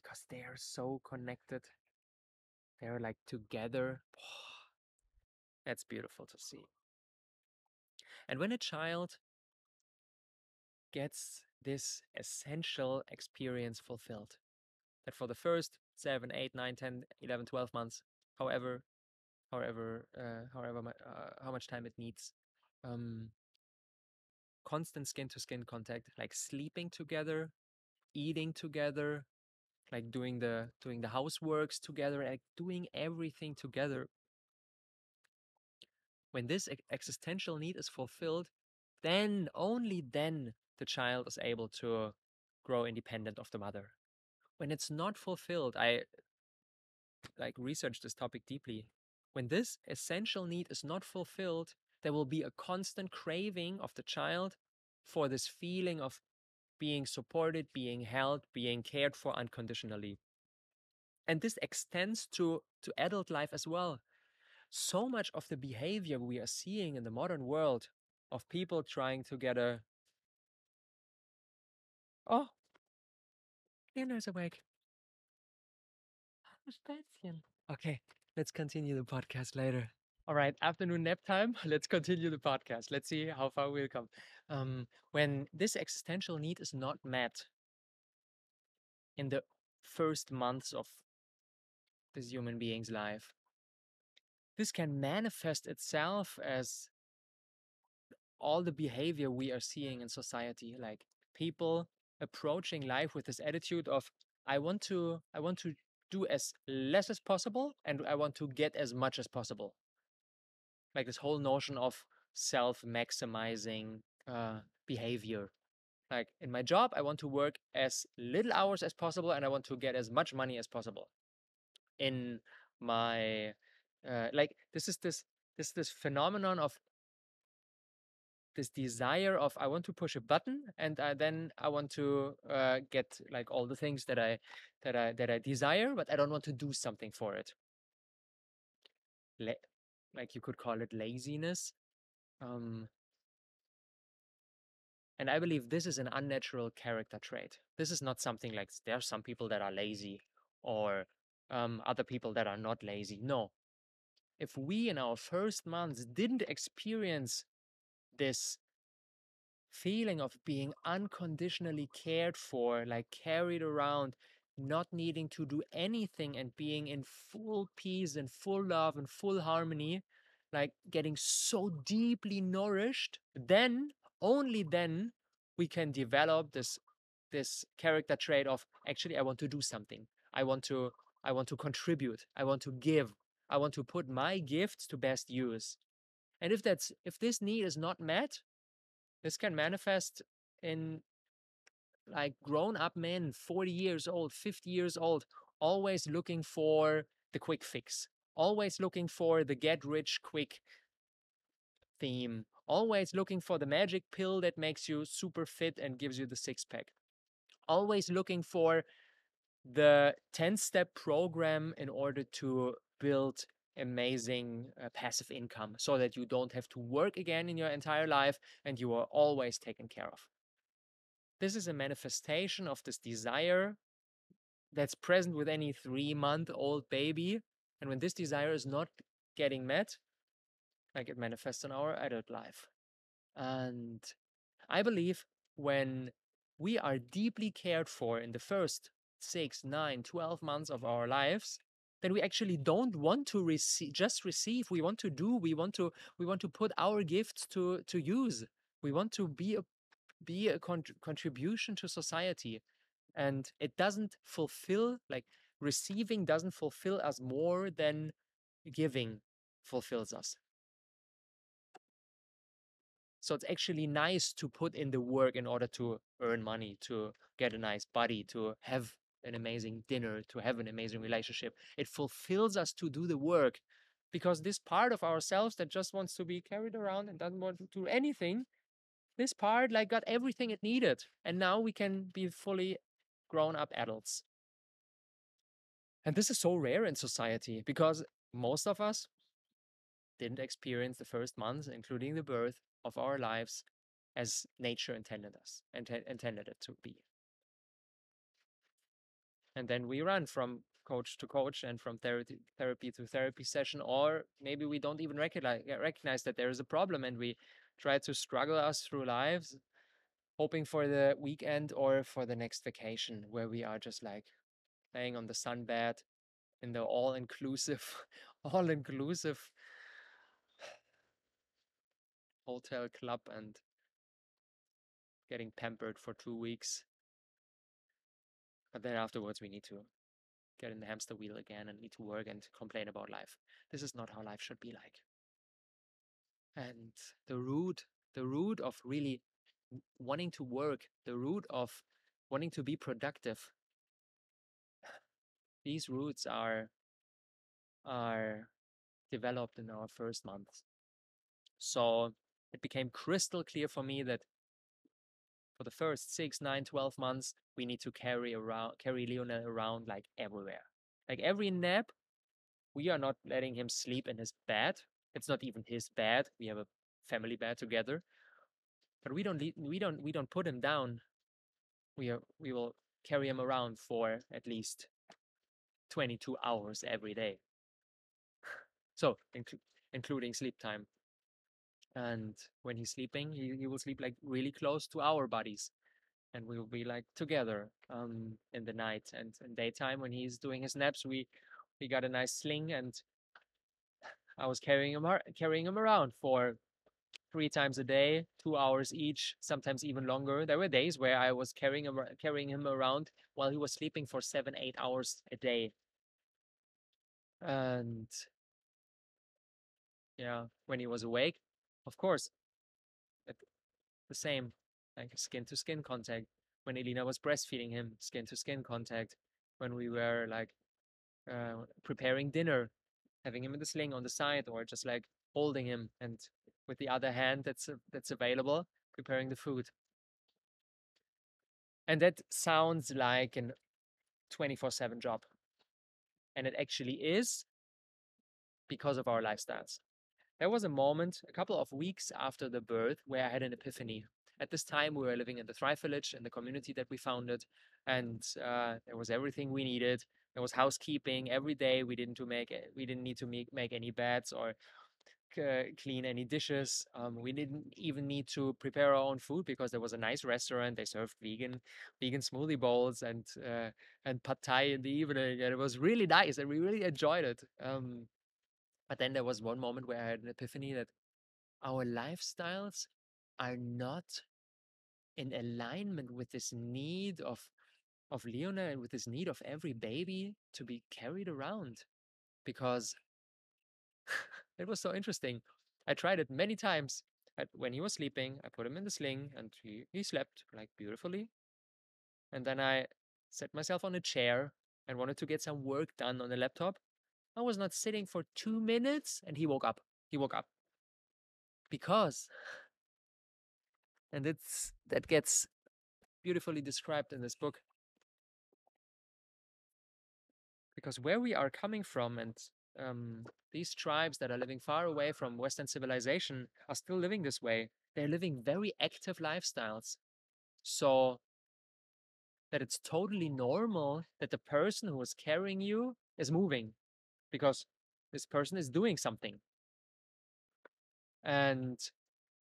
because they are so connected. They are like together. Oh, that's beautiful to see. And when a child gets this essential experience fulfilled, that for the first 7, 8, 9, 10, 11, 12 months, how much time it needs, constant skin-to-skin contact, like sleeping together, eating together, like doing the houseworks together, like doing everything together. When this existential need is fulfilled, then, only then, the child is able to grow independent of the mother. When it's not fulfilled, I like researched this topic deeply. When this essential need is not fulfilled, there will be a constant craving of the child for this feeling of being supported, being held, being cared for unconditionally. And this extends to adult life as well. So much of the behavior we are seeing in the modern world of people trying to get a, oh, Lionel's awake. Okay, let's continue the podcast later. All right, afternoon nap time. Let's continue the podcast. Let's see how far we'll come. When this existential need is not met in the first months of this human being's life, this can manifest itself as all the behavior we are seeing in society, like people approaching life with this attitude of, I want to do as less as possible, and I want to get as much as possible. Like this whole notion of self-maximizing behavior. Like in my job, I want to work as little hours as possible, and I want to get as much money as possible. In my this phenomenon of this desire of I want to push a button, and then I want to get like all the things that I desire, but I don't want to do something for it. Like you could call it laziness. And I believe this is an unnatural character trait. This is not something like there are some people that are lazy or other people that are not lazy. No. If we in our first months didn't experience this feeling of being unconditionally cared for, like carried around, not needing to do anything and being in full peace and full love and full harmony, like getting so deeply nourished, then, only then, we can develop this character trait of actually I want to do something. I want to contribute. I want to give. I want to put my gifts to best use. And if this need is not met, this can manifest in like grown-up men, 40 years old, 50 years old, always looking for the quick fix, always looking for the get-rich-quick theme, always looking for the magic pill that makes you super fit and gives you the six-pack, always looking for the 10-step program in order to build amazing passive income so that you don't have to work again in your entire life and you are always taken care of. This is a manifestation of this desire that's present with any 3-month-old baby. And when this desire is not getting met, like it manifests in our adult life. And I believe when we are deeply cared for in the first 6, 9, 12 months of our lives, then we actually don't want to just receive. We want to do. We want to put our gifts to use. We want to be a contribution to society, and it doesn't fulfill. Like receiving doesn't fulfill us more than giving fulfills us. So it's actually nice to put in the work in order to earn money, to get a nice body, to have an amazing dinner, to have an amazing relationship. It fulfills us to do the work, because this part of ourselves that just wants to be carried around and doesn't want to do anything, this part like got everything it needed. And now we can be fully grown up adults. And this is so rare in society because most of us didn't experience the first months, including the birth of our lives, as nature intended it to be. And then we run from coach to coach and from therapy to therapy session, or maybe we don't even recognize that there is a problem and we try to struggle us through lives, hoping for the weekend or for the next vacation where we are just like laying on the sunbed in the all-inclusive hotel club and getting pampered for 2 weeks. But then afterwards, we need to get in the hamster wheel again and need to work and complain about life. This is not how life should be like. And the root of really wanting to work, the root of wanting to be productive, these roots are developed in our first months. So it became crystal clear for me that for the first 6, 9, 12 months, we need to carry Lionel around like everywhere. Like every nap, we are not letting him sleep in his bed. It's not even his bed. We have a family bed together, but we don't put him down. We will carry him around for at least 22 hours every day. So including sleep time. And when he's sleeping, he will sleep like really close to our bodies, and we will be like together in the night. And in daytime, when he's doing his naps, we got a nice sling, and I was carrying him around for 3 times a day, 2 hours each, sometimes even longer. There were days where I was carrying him around while he was sleeping for 7-8 hours a day. And yeah, when he was awake, of course, the same, like skin-to-skin contact. When Elena was breastfeeding him, skin-to-skin contact. When we were like preparing dinner, having him in the sling on the side, or just like holding him and with the other hand that's available, preparing the food. And that sounds like a 24/7 job. And it actually is, because of our lifestyles. There was a moment, a couple of weeks after the birth, where I had an epiphany. At this time, we were living in the Thrive Village, in the community that we founded, and there was everything we needed. There was housekeeping every day. We didn't need to make any beds or clean any dishes. We didn't even need to prepare our own food, because there was a nice restaurant. They served vegan smoothie bowls and pad thai in the evening, and it was really nice, and we really enjoyed it. But then there was one moment where I had an epiphany that our lifestyles are not in alignment with this need of Lionel and with this need of every baby to be carried around. Because it was so interesting. I tried it many times. When he was sleeping, I put him in the sling, and he slept like beautifully. And then I set myself on a chair and wanted to get some work done on the laptop. I was not sitting for 2 minutes, and he woke up. Because, and that gets beautifully described in this book. Because where we are coming from, and these tribes that are living far away from Western civilization are still living this way. They're living very active lifestyles. So that it's totally normal that the person who is carrying you is moving, because this person is doing something. And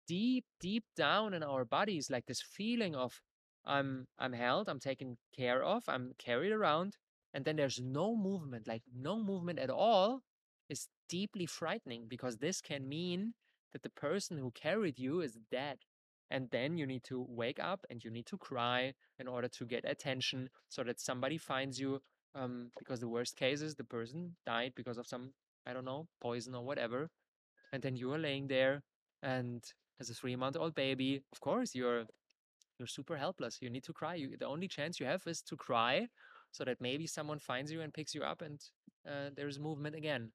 deep, deep down in our bodies, like this feeling of I'm held, I'm taken care of, I'm carried around, and then there's no movement, like no movement at all, is deeply frightening, because this can mean that the person who carried you is dead. And then you need to wake up and you need to cry in order to get attention so that somebody finds you. Because the worst case is the person died because of some, I don't know, poison or whatever. And then you are laying there, and as a 3-month-old baby, of course, you're super helpless. You need to cry. The only chance you have is to cry so that maybe someone finds you and picks you up, and there's movement again.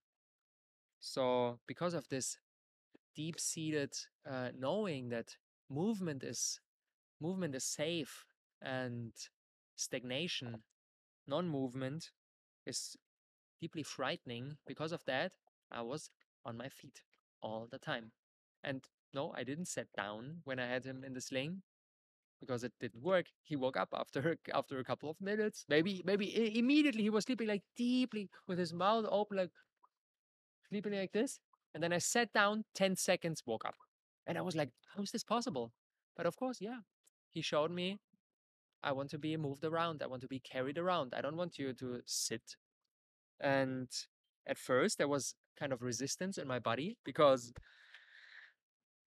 So because of this deep-seated knowing that movement is safe, and stagnation, non-movement, is deeply frightening. Because of that, I was on my feet all the time. And no, I didn't sit down when I had him in the sling, because it didn't work. He woke up after a couple of minutes. Maybe immediately he was sleeping like deeply with his mouth open, like sleeping like this. And then I sat down, 10 seconds, woke up. And I was like, how is this possible? But of course, yeah, he showed me, I want to be moved around. I want to be carried around. I don't want you to sit. And at first, there was kind of resistance in my body, because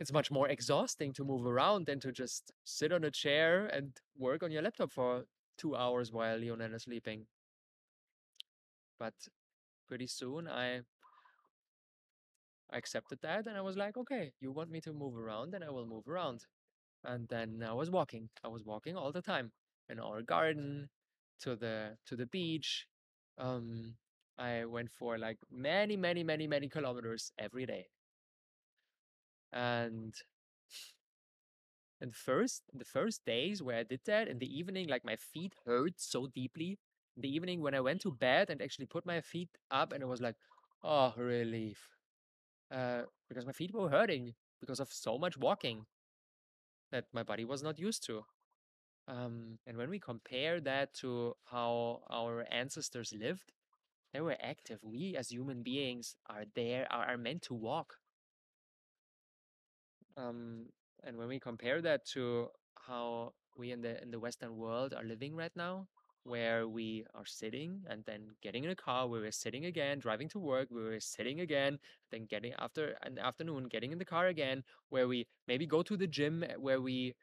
it's much more exhausting to move around than to just sit on a chair and work on your laptop for 2 hours while Lionel is sleeping. But pretty soon, I accepted that, and I was like, okay, you want me to move around, then I will move around. And then I was walking all the time in our garden, to the beach. I went for like many kilometers every day. And in the first days where I did that, in the evening, like my feet hurt so deeply in the evening when I went to bed and actually put my feet up, and it was like, oh, relief. Because my feet were hurting because of so much walking that my body was not used to. And when we compare that to how our ancestors lived, they were active. We as human beings are meant to walk. And when we compare that to how we in the Western world are living right now, where we are sitting and then getting in a car, we were sitting again, driving to work, we were sitting again, then getting after an afternoon, getting in the car again, where we maybe go to the gym, where we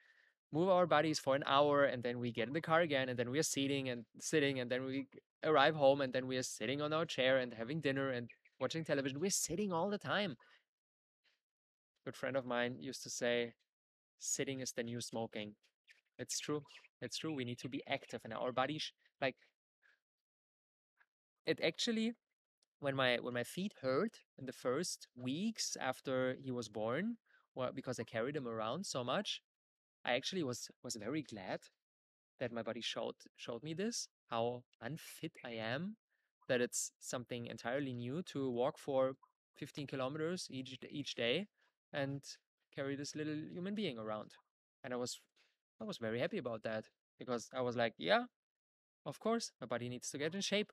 move our bodies for an hour, and then we get in the car again, and then we are sitting, and then we arrive home, and then we are sitting on our chair and having dinner and watching television. We're sitting all the time. A good friend of mine used to say, sitting is the new smoking. It's true. It's true. We need to be active, and our body, it actually, when my feet hurt in the first weeks after he was born, well, because I carried him around so much, I actually was very glad that my body showed me this, how unfit I am, that it's something entirely new to walk for 15 kilometers each day and carry this little human being around. And I was very happy about that, because I was like, yeah, of course, my body needs to get in shape.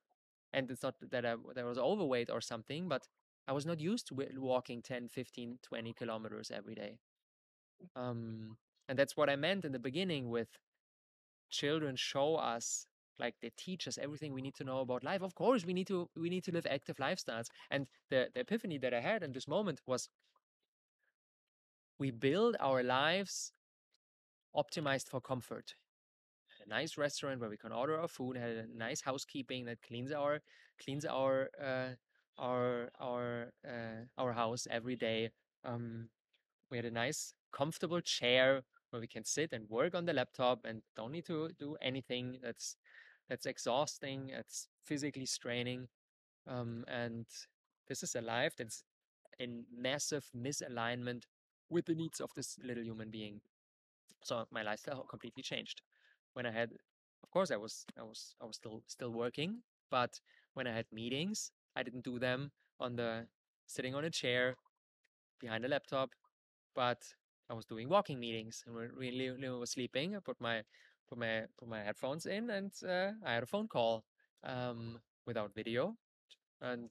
And it's not that I was overweight or something, but I was not used to walking 10, 15, 20 kilometers every day. And that's what I meant in the beginning with children show us, they teach us everything we need to know about life. Of course, we need to live active lifestyles. And the epiphany that I had in this moment was, we build our lives optimized for comfort. A nice restaurant where we can order our food, had a nice housekeeping that cleans our house every day. We had a nice comfortable chair where we can sit and work on the laptop and don't need to do anything that's exhausting, that's physically straining. And this is a life that's in massive misalignment with the needs of this little human being. So my lifestyle completely changed. When I had, of course, I was still working, but when I had meetings, I didn't do them sitting on a chair behind a laptop, but I was doing walking meetings. And when Leo was sleeping, I put my headphones in, and I had a phone call without video, and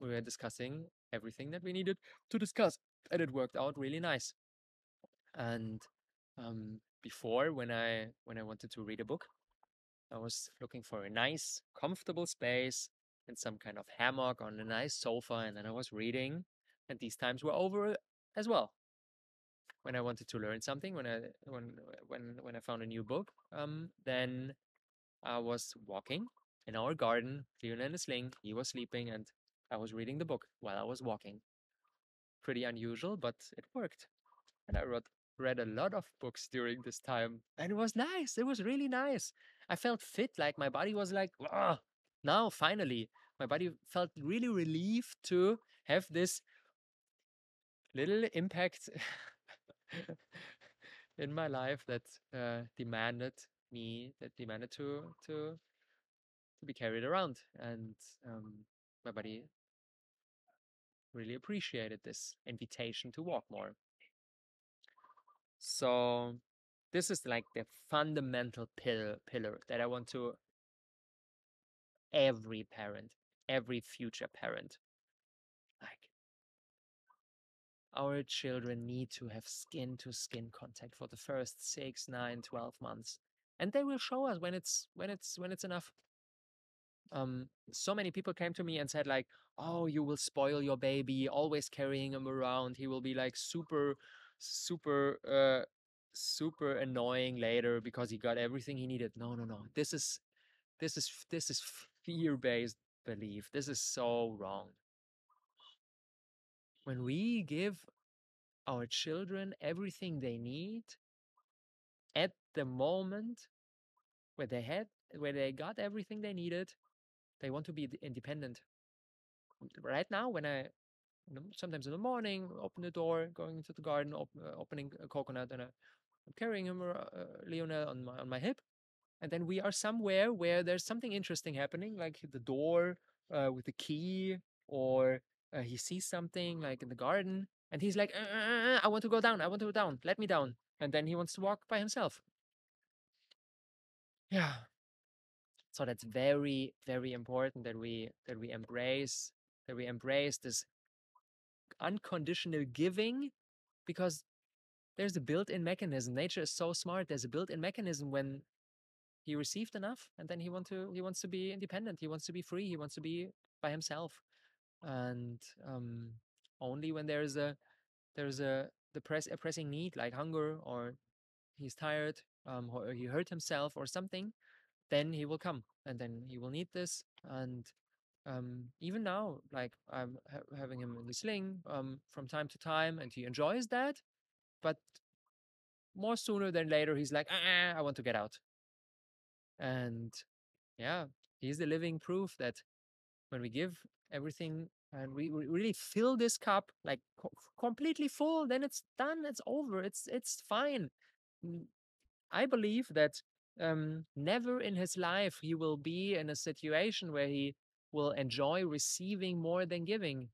we were discussing everything that we needed to discuss, and it worked out really nice. And before, when I wanted to read a book, I was looking for a nice, comfortable space in some kind of hammock on a nice sofa, and then I was reading, and these times were over as well. When I wanted to learn something, when I found a new book, then I was walking in our garden, Lionel in a sling, he was sleeping, and I was reading the book while I was walking. Pretty unusual, but it worked. And I read a lot of books during this time, and it was nice. It was really nice. I felt fit. My body was like, oh, now finally, my body felt really relieved to have this little impact in my life that demanded to be carried around. And my body really appreciated this invitation to walk more. So this is the fundamental pillar that I want to every parent, every future parent. Our children need to have skin-to-skin contact for the first 6, 9, 12 months, and they will show us when it's enough. So many people came to me and said "Oh, you will spoil your baby, always carrying him around. He will be super annoying later because he got everything he needed." No. This is fear-based belief. This is so wrong. When we give our children everything they need at the moment where they got everything they needed, they want to be independent. Right now, when I sometimes in the morning open the door, going into the garden, opening a coconut, and I'm carrying him, Lionel, on my hip, And then we are somewhere where there's something interesting happening, like the door with the key, or he sees something like in the garden, and he's like, I want to go down. I want to go down. Let me down. And then he wants to walk by himself. Yeah. So that's very, very important that we embrace this unconditional giving, because there's a built-in mechanism. Nature is so smart. There's a built-in mechanism when he received enough, and then he wants to be independent. He wants to be free. He wants to be by himself. And only when there's a pressing need, like hunger, or he's tired, or he hurt himself or something, then he will come, and then he will need this. And even now, like I'm having him in the sling from time to time, and he enjoys that. But more sooner than later, he's like, I want to get out. And yeah, he's the living proof that when we give everything and we really fill this cup like completely full, then it's done. It's over. It's fine. I believe that never in his life he will be in a situation where he will enjoy receiving more than giving.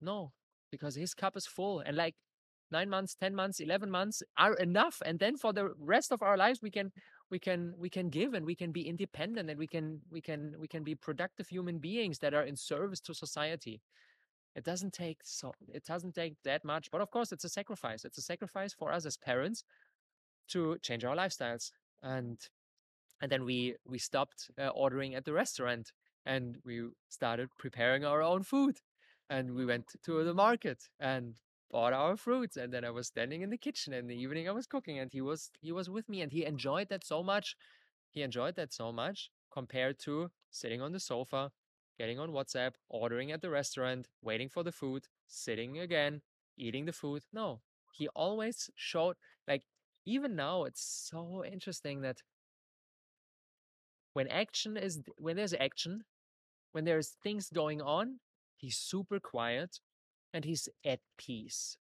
No, because his cup is full. And like 9 months, 10 months, 11 months are enough. And then for the rest of our lives, we can give, and we can be independent, and we can be productive human beings that are in service to society. It doesn't take that much, but of course it's a sacrifice. It's a sacrifice for us as parents to change our lifestyles. And then we stopped ordering at the restaurant, and we started preparing our own food, and we went to the market and bought our fruits. And then I was standing in the kitchen, and in the evening I was cooking, and he was with me, and he enjoyed that so much. He enjoyed that so much compared to sitting on the sofa, getting on WhatsApp, ordering at the restaurant, waiting for the food, sitting again, eating the food. No, he always showed, like, even now it's so interesting that when there's action, when there's things going on, he's super quiet and he's at peace.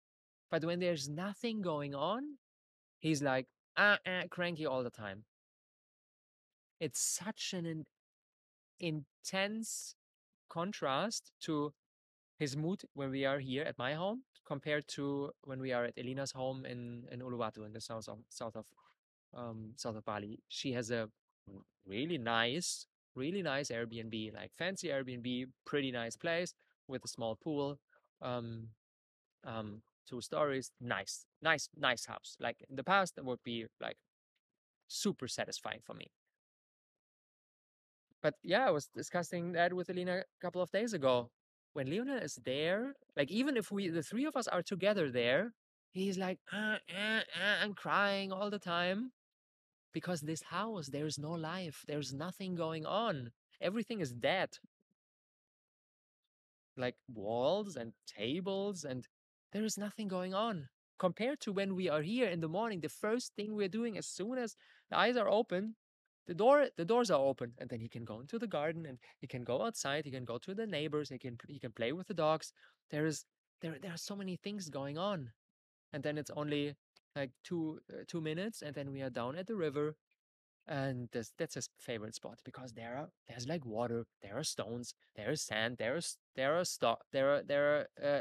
But when there's nothing going on, he's like cranky all the time. It's such an intense contrast to his mood when we are here at my home compared to when we are at Elina's home in Uluwatu, in the south of Bali. She has a really nice Airbnb, like fancy Airbnb, pretty nice place with a small pool. 2 stories, nice house. Like in the past, that would be like super satisfying for me. But yeah, I was discussing that with Elina a couple of days ago. When Lionel is there, like even if the three of us are together there, he's like, I'm crying all the time. Because this house, there is no life. There's nothing going on. Everything is dead. Like walls and tables, and there is nothing going on. Compared to when we are here in the morning, the first thing we're doing as soon as the eyes are open, the doors are open, and then he can go into the garden, and he can go outside, he can go to the neighbors, he can play with the dogs. There are so many things going on. And then it's only like two minutes, and then we are down at the river, and that's his favorite spot, because there's like water, there are stones, there is sand, there are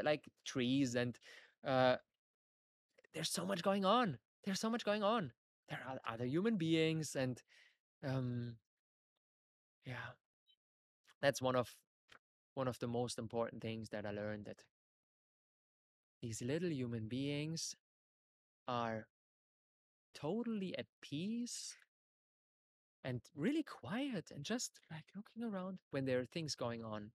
like trees, and there's so much going on. There are other human beings, and yeah, that's one of the most important things that I learned, that these little human beings are totally at peace and really quiet, and just like looking around when there are things going on,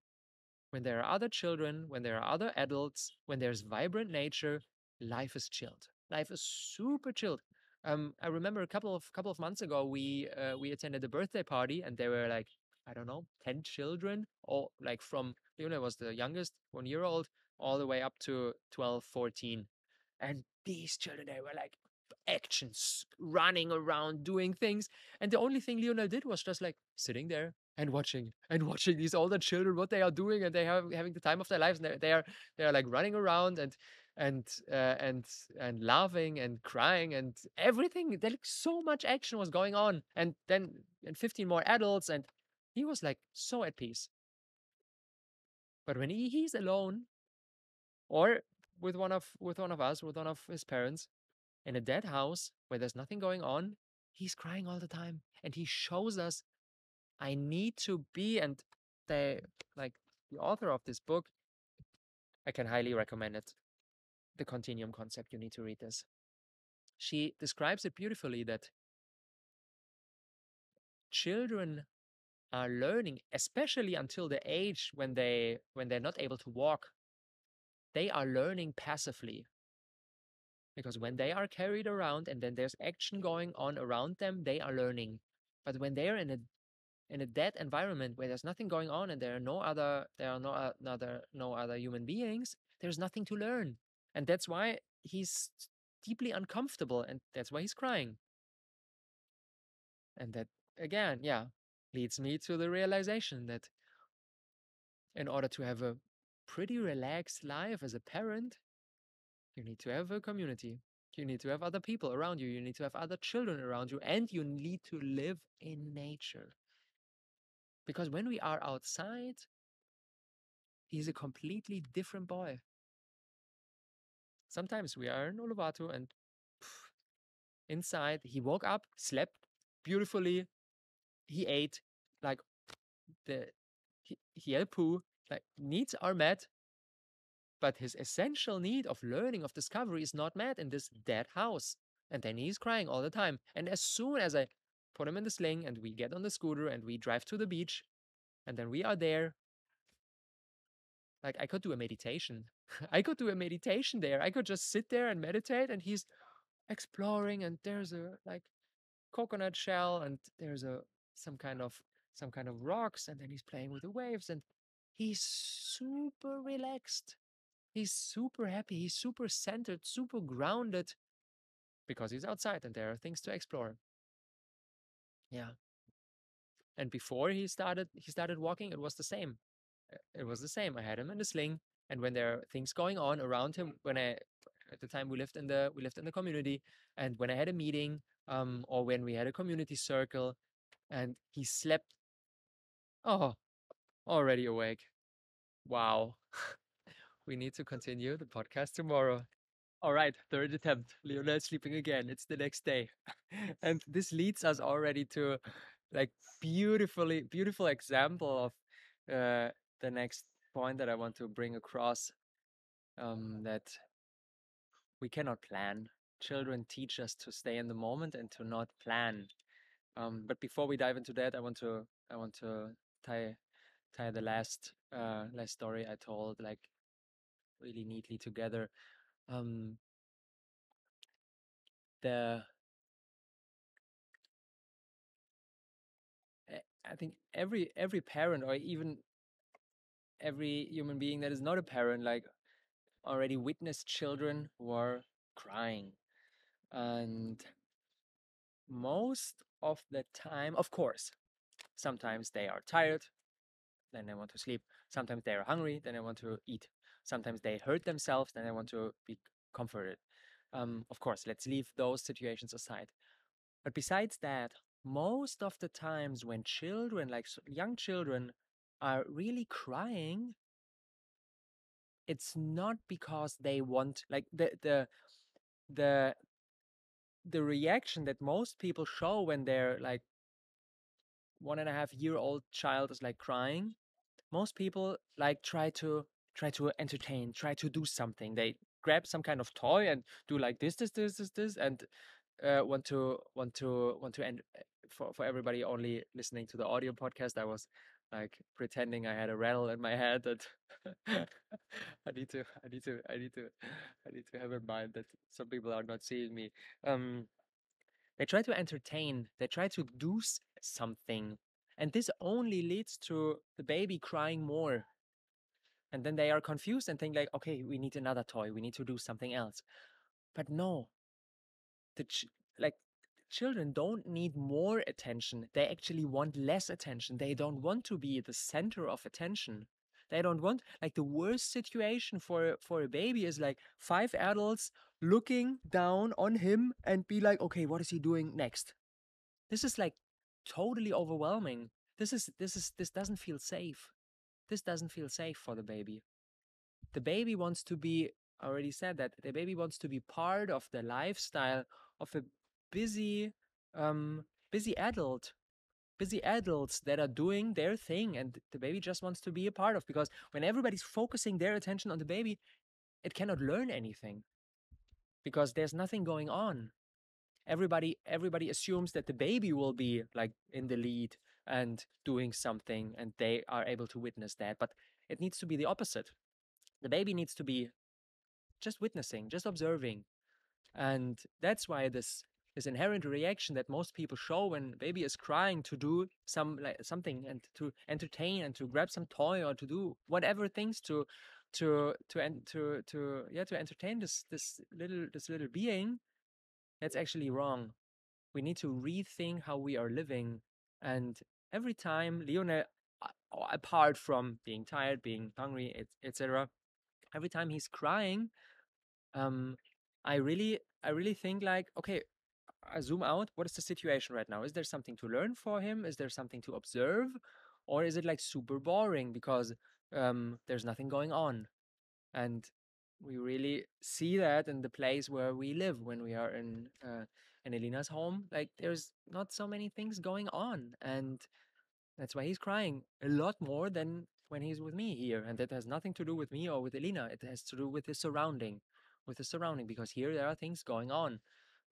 when there are other children, when there are other adults, when there's vibrant nature. Life is chilled. Life is super chilled. I remember a couple of months ago we attended a birthday party, and there were like, I don't know, 10 children, or like from Lionel was the youngest, 1-year-old, all the way up to 12, 14. And these children, they were like actions, running around, doing things. And the only thing Lionel did was just like sitting there and watching these older children, what they are doing, and they are having the time of their lives. And they are like running around, and and laughing and crying and everything. Like, so much action was going on, and then 15 more adults, and he was like so at peace. But when he's alone, or with one of his parents, in a dead house where there's nothing going on, he's crying all the time, and he shows us, I need to be. And they, like the author of this book, I can highly recommend it, The Continuum Concept. You need to read this. She describes it beautifully, that children are learning, especially until the age when they're not able to walk, they are learning passively. Because when they are carried around and then there's action going on around them, they are learning. But when they are in a dead environment where there's nothing going on and there are no other human beings, there's nothing to learn. And that's why he's deeply uncomfortable, and that's why he's crying. And that, again, yeah, leads me to the realization that in order to have a pretty relaxed life as a parent, you need to have a community. You need to have other people around you. You need to have other children around you, and you need to live in nature. Because when we are outside, he's a completely different boy. Sometimes we are in Uluwatu, and inside he woke up, slept beautifully, he ate, like he had poo, like needs are met, but his essential need of learning, of discovery, is not met in this dead house. And then he's crying all the time. And as soon as I put him in the sling and we get on the scooter and we drive to the beach, and then we are there, like I could do a meditation. I could do a meditation there. I could just sit there and meditate, and he's exploring, and there's a like coconut shell, and there's a some kind of rocks, and then he's playing with the waves, and he's super relaxed. He's super happy. He's super centered, super grounded, because he's outside and there are things to explore. Yeah. And before he started walking, it was the same. It was the same. I had him in the sling, and when there are things going on around him, at the time we lived in the community, and when I had a meeting, or when we had a community circle, and he slept. Oh, already awake. Wow. We need to continue the podcast tomorrow. All right, third attempt. Lionel's sleeping again. It's the next day. And this leads us already to like beautiful example of the next point that I want to bring across, that we cannot plan. Children teach us to stay in the moment and to not plan. But before we dive into that, I want to tie the last story I told like really neatly together. I think every parent, or even every human being that is not a parent, like already witnessed children who are crying. And most of the time, of course, sometimes they are tired, then they want to sleep. Sometimes they are hungry, then they want to eat. Sometimes they hurt themselves, then they want to be comforted. Of course, let's leave those situations aside. But besides that, most of the times when children, like young children, are really crying, it's not because they want, like the reaction that most people show when they're like 1.5-year-old child is like crying. Most people like try to entertain, try to do something. They grab some kind of toy and do like this, and want to end. For everybody only listening to the audio podcast, I was like pretending I had a rattle in my head that I need to have in mind that some people are not seeing me. They try to entertain, they try to do something, and this only leads to the baby crying more. And then they are confused and think like, okay, we need another toy, we need to do something else. But no, children don't need more attention. They actually want less attention. They don't want to be the center of attention. they don't want. Like the worst situation for a baby is like 5 adults looking down on him and be like, okay, what is he doing next? This is like totally overwhelming. This doesn't feel safe. This doesn't feel safe for the baby. The baby wants to be, I already said that, the baby wants to be part of the lifestyle of a busy, busy adults that are doing their thing, and the baby just wants to be a part of, because when everybody's focusing their attention on the baby, it cannot learn anything because there's nothing going on. Everybody assumes that the baby will be like in the lead and doing something, and they are able to witness that, but it needs to be the opposite. The baby needs to be just witnessing, just observing. And that's why this inherent reaction that most people show when baby is crying, to do something and to entertain and to grab some toy or to do whatever things to entertain this little being, that's actually wrong. We need to rethink how we are living. And every time Lionel, apart from being tired, being hungry, etc., every time he's crying, I really think like, okay, I zoom out. What is the situation right now? Is there something to learn for him? Is there something to observe? Or is it like super boring because there's nothing going on? And we really see that in the place where we live when we are in Elena's home. Like, there's not so many things going on. And that's why he's crying a lot more than when he's with me here. And that has nothing to do with me or with Elena. It has to do with his surrounding, because here there are things going on.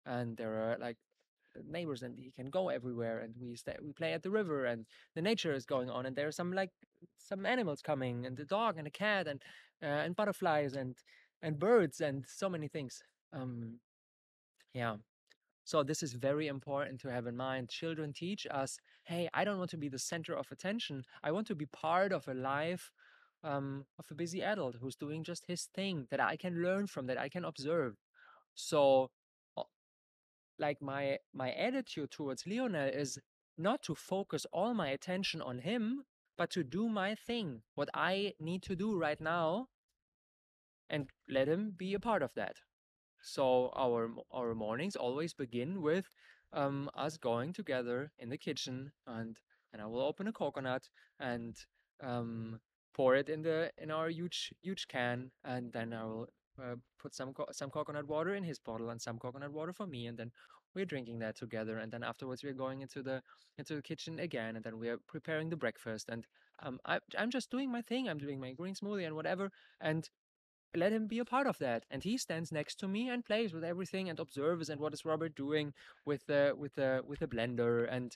And there are like neighbors, and he can go everywhere, and we play at the river, and the nature is going on, and there are some animals coming, and a dog and a cat and butterflies and birds and so many things. So this is very important to have in mind. Children teach us, hey, I don't want to be the center of attention. I want to be part of a life of a busy adult who's doing just his thing, that I can learn from, that I can observe. So like my attitude towards Lionel is not to focus all my attention on him, but to do my thing, what I need to do right now, and let him be a part of that. So our mornings always begin with us going together in the kitchen, and I will open a coconut and pour it in our huge can, and then I will put some coconut water in his bottle and some coconut water for me, and then we're drinking that together, and then afterwards we're going into the kitchen again, and then we're preparing the breakfast, and I'm just doing my thing. I'm doing my green smoothie and whatever, and let him be a part of that. And he stands next to me and plays with everything and observes, and what is Robert doing with the blender,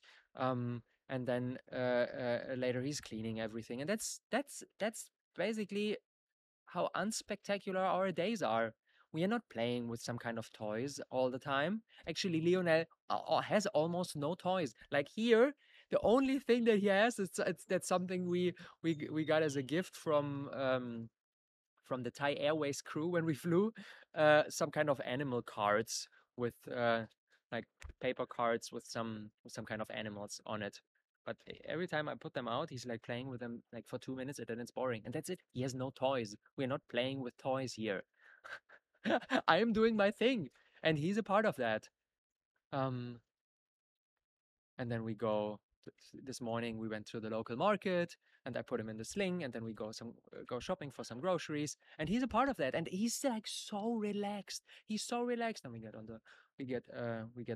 and then later he's cleaning everything, and that's basically how unspectacular our days are. We are not playing with some kind of toys all the time. Actually, Lionel has almost no toys. Like here, the only thing that he has is that's something we got as a gift from the Thai Airways crew when we flew, some kind of animal cards with like paper cards with some kind of animals on it. But every time I put them out, he's like playing with them like for 2 minutes, and then it's boring. And that's it. He has no toys. We're not playing with toys here. I am doing my thing, and he's a part of that. And then we go, this morning we went to the local market, and I put him in the sling, and then we go shopping for some groceries, and he's a part of that. And he's like so relaxed. He's so relaxed. And we get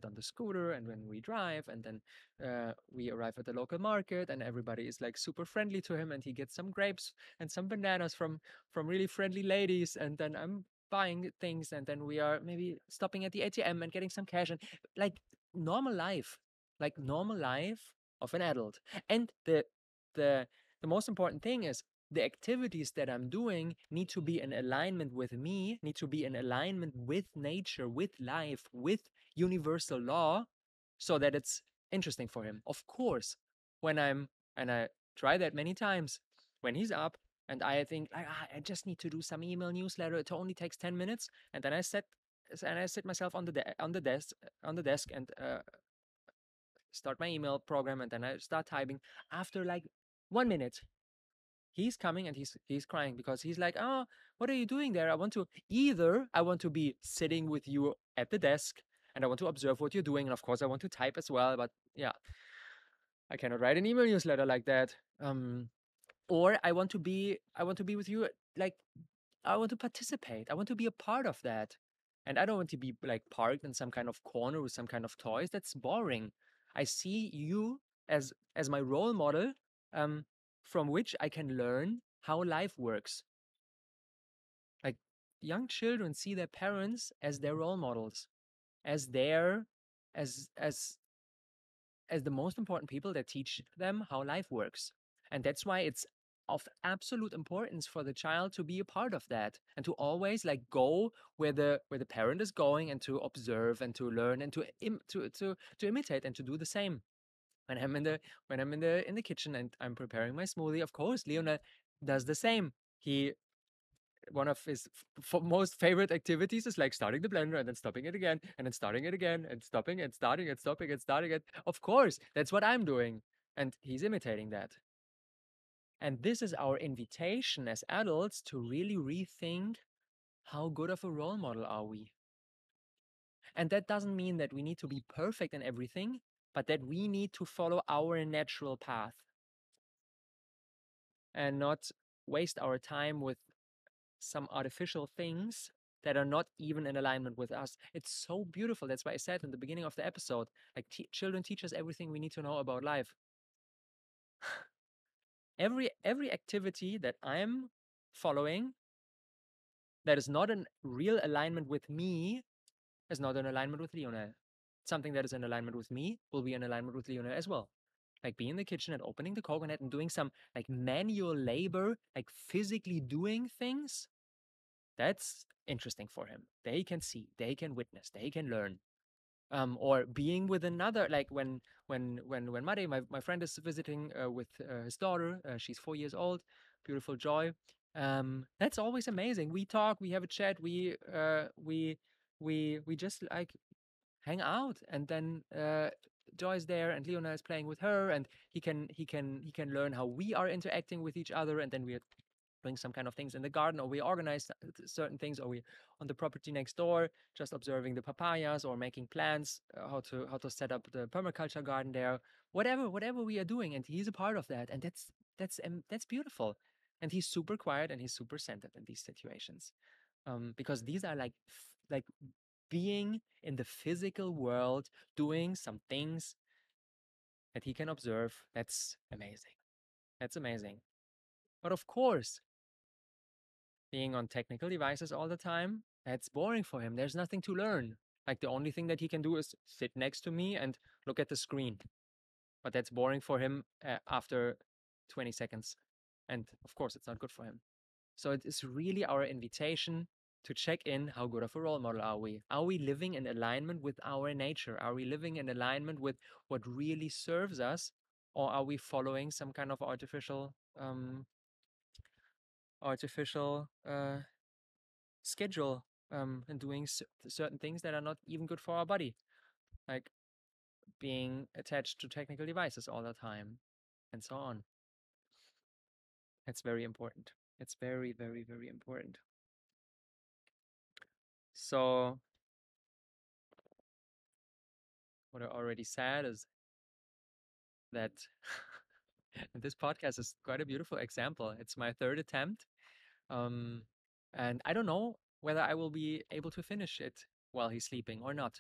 on the scooter, and when we drive, and then we arrive at the local market, and everybody is like super friendly to him, and he gets some grapes and some bananas from really friendly ladies, and then I'm buying things, and then we are maybe stopping at the ATM and getting some cash, and like normal life of an adult. And the most important thing is, the activities that I'm doing need to be in alignment with me, need to be in alignment with nature, with life, with universal law, so that it's interesting for him. Of course, I try that many times, when he's up and I think, I just need to do some email newsletter. It only takes 10 minutes. And then I sit myself on the desk and start my email program. And then I start typing after like 1 minute. He's coming and he's crying because he's like, oh, what are you doing there? I want to be sitting with you at the desk and I want to observe what you're doing. And of course I want to type as well, but yeah, I cannot write an email newsletter like that. Or I want to be with you. Like, I want to participate. I want to be a part of that. And I don't want to be like parked in some kind of corner with some kind of toys. That's boring. I see you as my role model. From which I can learn how life works. Like, young children see their parents as their role models, as the most important people that teach them how life works. And that's why it's of absolute importance for the child to be a part of that and to always like go where the parent is going, and to observe and to learn and to imitate and to do the same. When I'm in the kitchen and I'm preparing my smoothie, of course, Lionel does the same. One of his most favorite activities is like starting the blender and then stopping it again and then starting it again and stopping and starting and stopping and starting it. Of course, that's what I'm doing, and he's imitating that. And this is our invitation as adults to really rethink how good of a role model are we. And that doesn't mean that we need to be perfect in everything, but that we need to follow our natural path and not waste our time with some artificial things that are not even in alignment with us. It's so beautiful. That's why I said in the beginning of the episode, like, children teach us everything we need to know about life. Every activity that I'm following that is not in real alignment with me is not in alignment with Lionel. Something that is in alignment with me will be in alignment with Lionel as well. Like being in the kitchen and opening the coconut and doing some like manual labor, like physically doing things, that's interesting for him. They can see, they can witness, they can learn. Or being with another, like when Mari, my friend, is visiting with his daughter, she's 4 years old, beautiful Joy. That's always amazing. We talk, we have a chat, we just like hang out, and then Joy's there and Lionel is playing with her, and he can learn how we are interacting with each other, and then we are doing some kind of things in the garden, or we organize certain things, or we on the property next door just observing the papayas or making plans, how to set up the permaculture garden there, whatever we are doing, and he's a part of that, and that's beautiful. And he's super quiet and he's super centered in these situations, because these are like being in the physical world, doing some things that he can observe. That's amazing. That's amazing. But of course, being on technical devices all the time, that's boring for him. There's nothing to learn. Like, the only thing that he can do is sit next to me and look at the screen. But that's boring for him after 20 seconds. And of course, it's not good for him. So it is really our invitation to check in, how good of a role model are we? Are we living in alignment with our nature? Are we living in alignment with what really serves us? Or are we following some kind of artificial schedule and doing certain things that are not even good for our body? Like being attached to technical devices all the time and so on. That's very important. It's very, very, very important. So what I already said is that this podcast is quite a beautiful example. It's my third attempt. And I don't know whether I will be able to finish it while he's sleeping or not.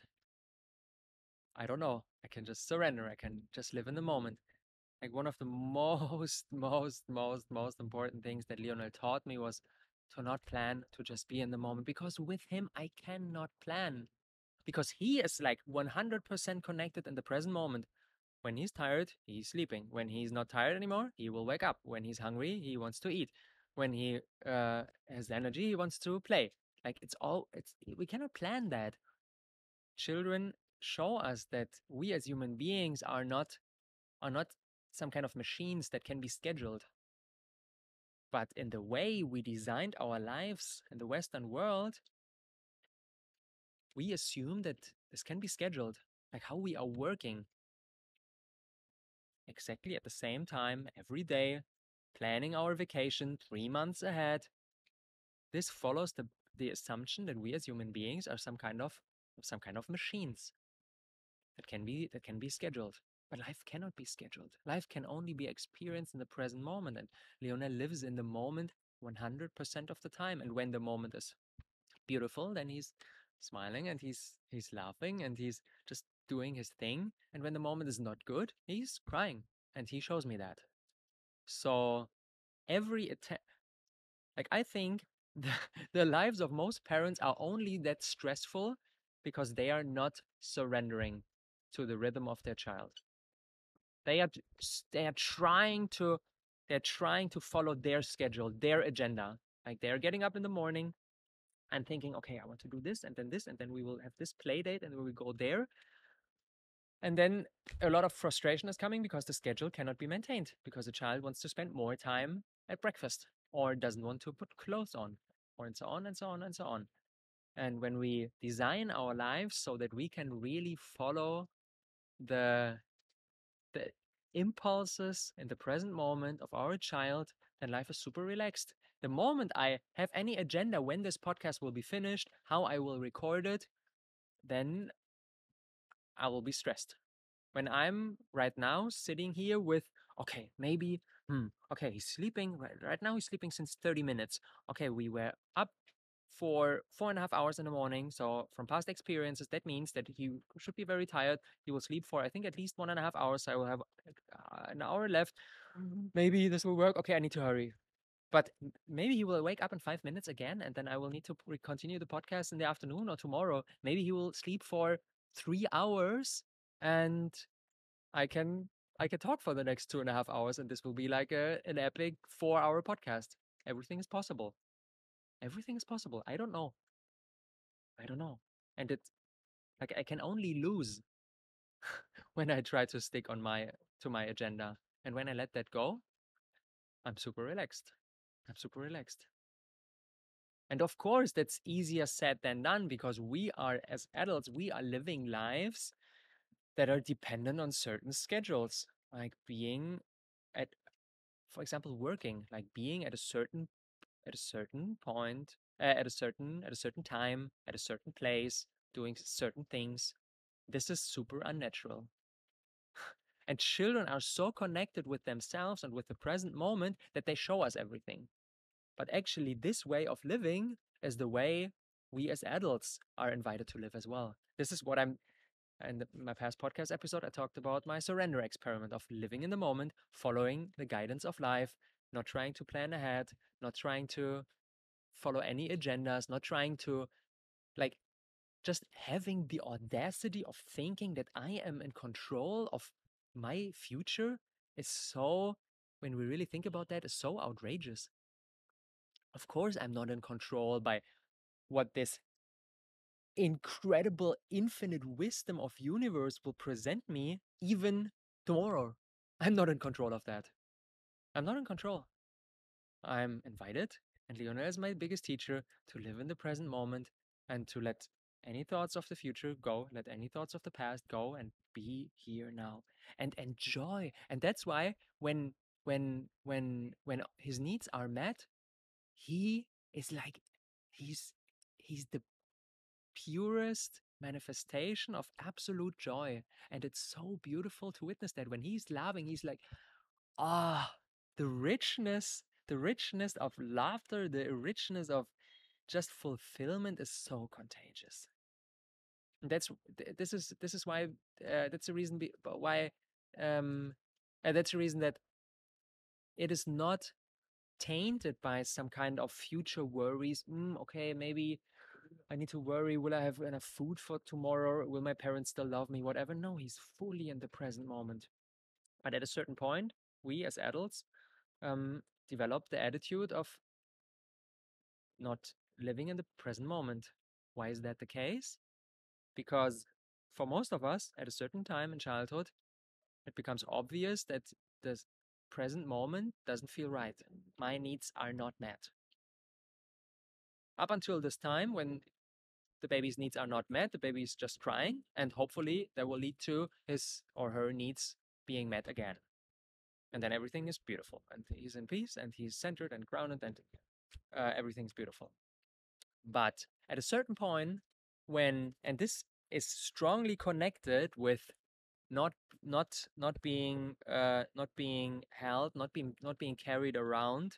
I don't know. I can just surrender. I can just live in the moment. Like, one of the most important things that Lionel taught me was to not plan, to just be in the moment, because with him I cannot plan, because he is like 100% connected in the present moment. When he's tired, he's sleeping. When he's not tired anymore, he will wake up. When he's hungry, he wants to eat. When he has energy, he wants to play. Like, we cannot plan that. Children show us that we as human beings are not some kind of machines that can be scheduled. But in the way we designed our lives in the Western world, we assume that this can be scheduled, like how we are working exactly at the same time every day, planning our vacation 3 months ahead. This follows the assumption that we as human beings are some kind of machines that can be scheduled. But life cannot be scheduled. Life can only be experienced in the present moment. And Lionel lives in the moment 100% of the time. And when the moment is beautiful, then he's smiling and he's laughing and he's just doing his thing. And when the moment is not good, he's crying. And he shows me that. So every attempt, like I think the lives of most parents are only that stressful because they are not surrendering to the rhythm of their child. They're trying to follow their schedule, their agenda. Like they're getting up in the morning and thinking, okay, I want to do this and then this, and then we will have this play date and we will go there. And then a lot of frustration is coming because the schedule cannot be maintained because the child wants to spend more time at breakfast or doesn't want to put clothes on, or and so on and so on and so on. And when we design our lives so that we can really follow the impulses in the present moment of our child, then life is super relaxed. The moment I have any agenda when this podcast will be finished, how I will record it, then I will be stressed. When I'm right now sitting here with, okay, maybe, okay, he's sleeping. Right now he's sleeping since 30 minutes. Okay, we were up for 4.5 hours in the morning. So from past experiences, that means that he should be very tired. He will sleep for, I think, at least 1.5 hours. So I will have an hour left. Maybe this will work. Okay, I need to hurry. But maybe he will wake up in 5 minutes again, and then I will need to continue the podcast in the afternoon or tomorrow. Maybe he will sleep for 3 hours, and I can talk for the next 2.5 hours, and this will be like an epic 4-hour podcast. Everything is possible. Everything is possible. I don't know. And it's like I can only lose when I try to stick to my agenda. And when I let that go, I'm super relaxed. And of course, that's easier said than done because we are, as adults, we are living lives that are dependent on certain schedules, like being at, for example, working, like being at a certain point, at a certain time, at a certain place, doing certain things. This is super unnatural. And children are so connected with themselves and with the present moment that they show us everything. But actually, this way of living is the way we as adults are invited to live as well. This is what in my past podcast episode, I talked about my surrender experiment of living in the moment, following the guidance of life, not trying to plan ahead, not trying to follow any agendas, not trying to, like, just having the audacity of thinking that I am in control of my future is so, when we really think about that, is so outrageous. Of course, I'm not in control by what this incredible, infinite wisdom of universe will present me even tomorrow. I'm not in control of that. I'm not in control. I'm invited, and Lionel is my biggest teacher, to live in the present moment and to let any thoughts of the future go, let any thoughts of the past go, and be here now and enjoy. And that's why when his needs are met, he is like he's the purest manifestation of absolute joy. And it's so beautiful to witness that. When he's laughing, he's like, the richness of laughter, the richness of just fulfillment is so contagious. And that's the reason that it is not tainted by some kind of future worries. Okay, maybe I need to worry, will I have enough food for tomorrow? Will my parents still love me? Whatever. No, he's fully in the present moment. But at a certain point, we as adults develop the attitude of not living in the present moment. Why is that the case? Because for most of us, at a certain time in childhood, it becomes obvious that the present moment doesn't feel right. My needs are not met. Up until this time, when the baby's needs are not met, the baby's just crying, and hopefully that will lead to his or her needs being met again. And then everything is beautiful, and he's in peace, and he's centered and grounded, and everything's beautiful. But at a certain point, and this is strongly connected with not being carried around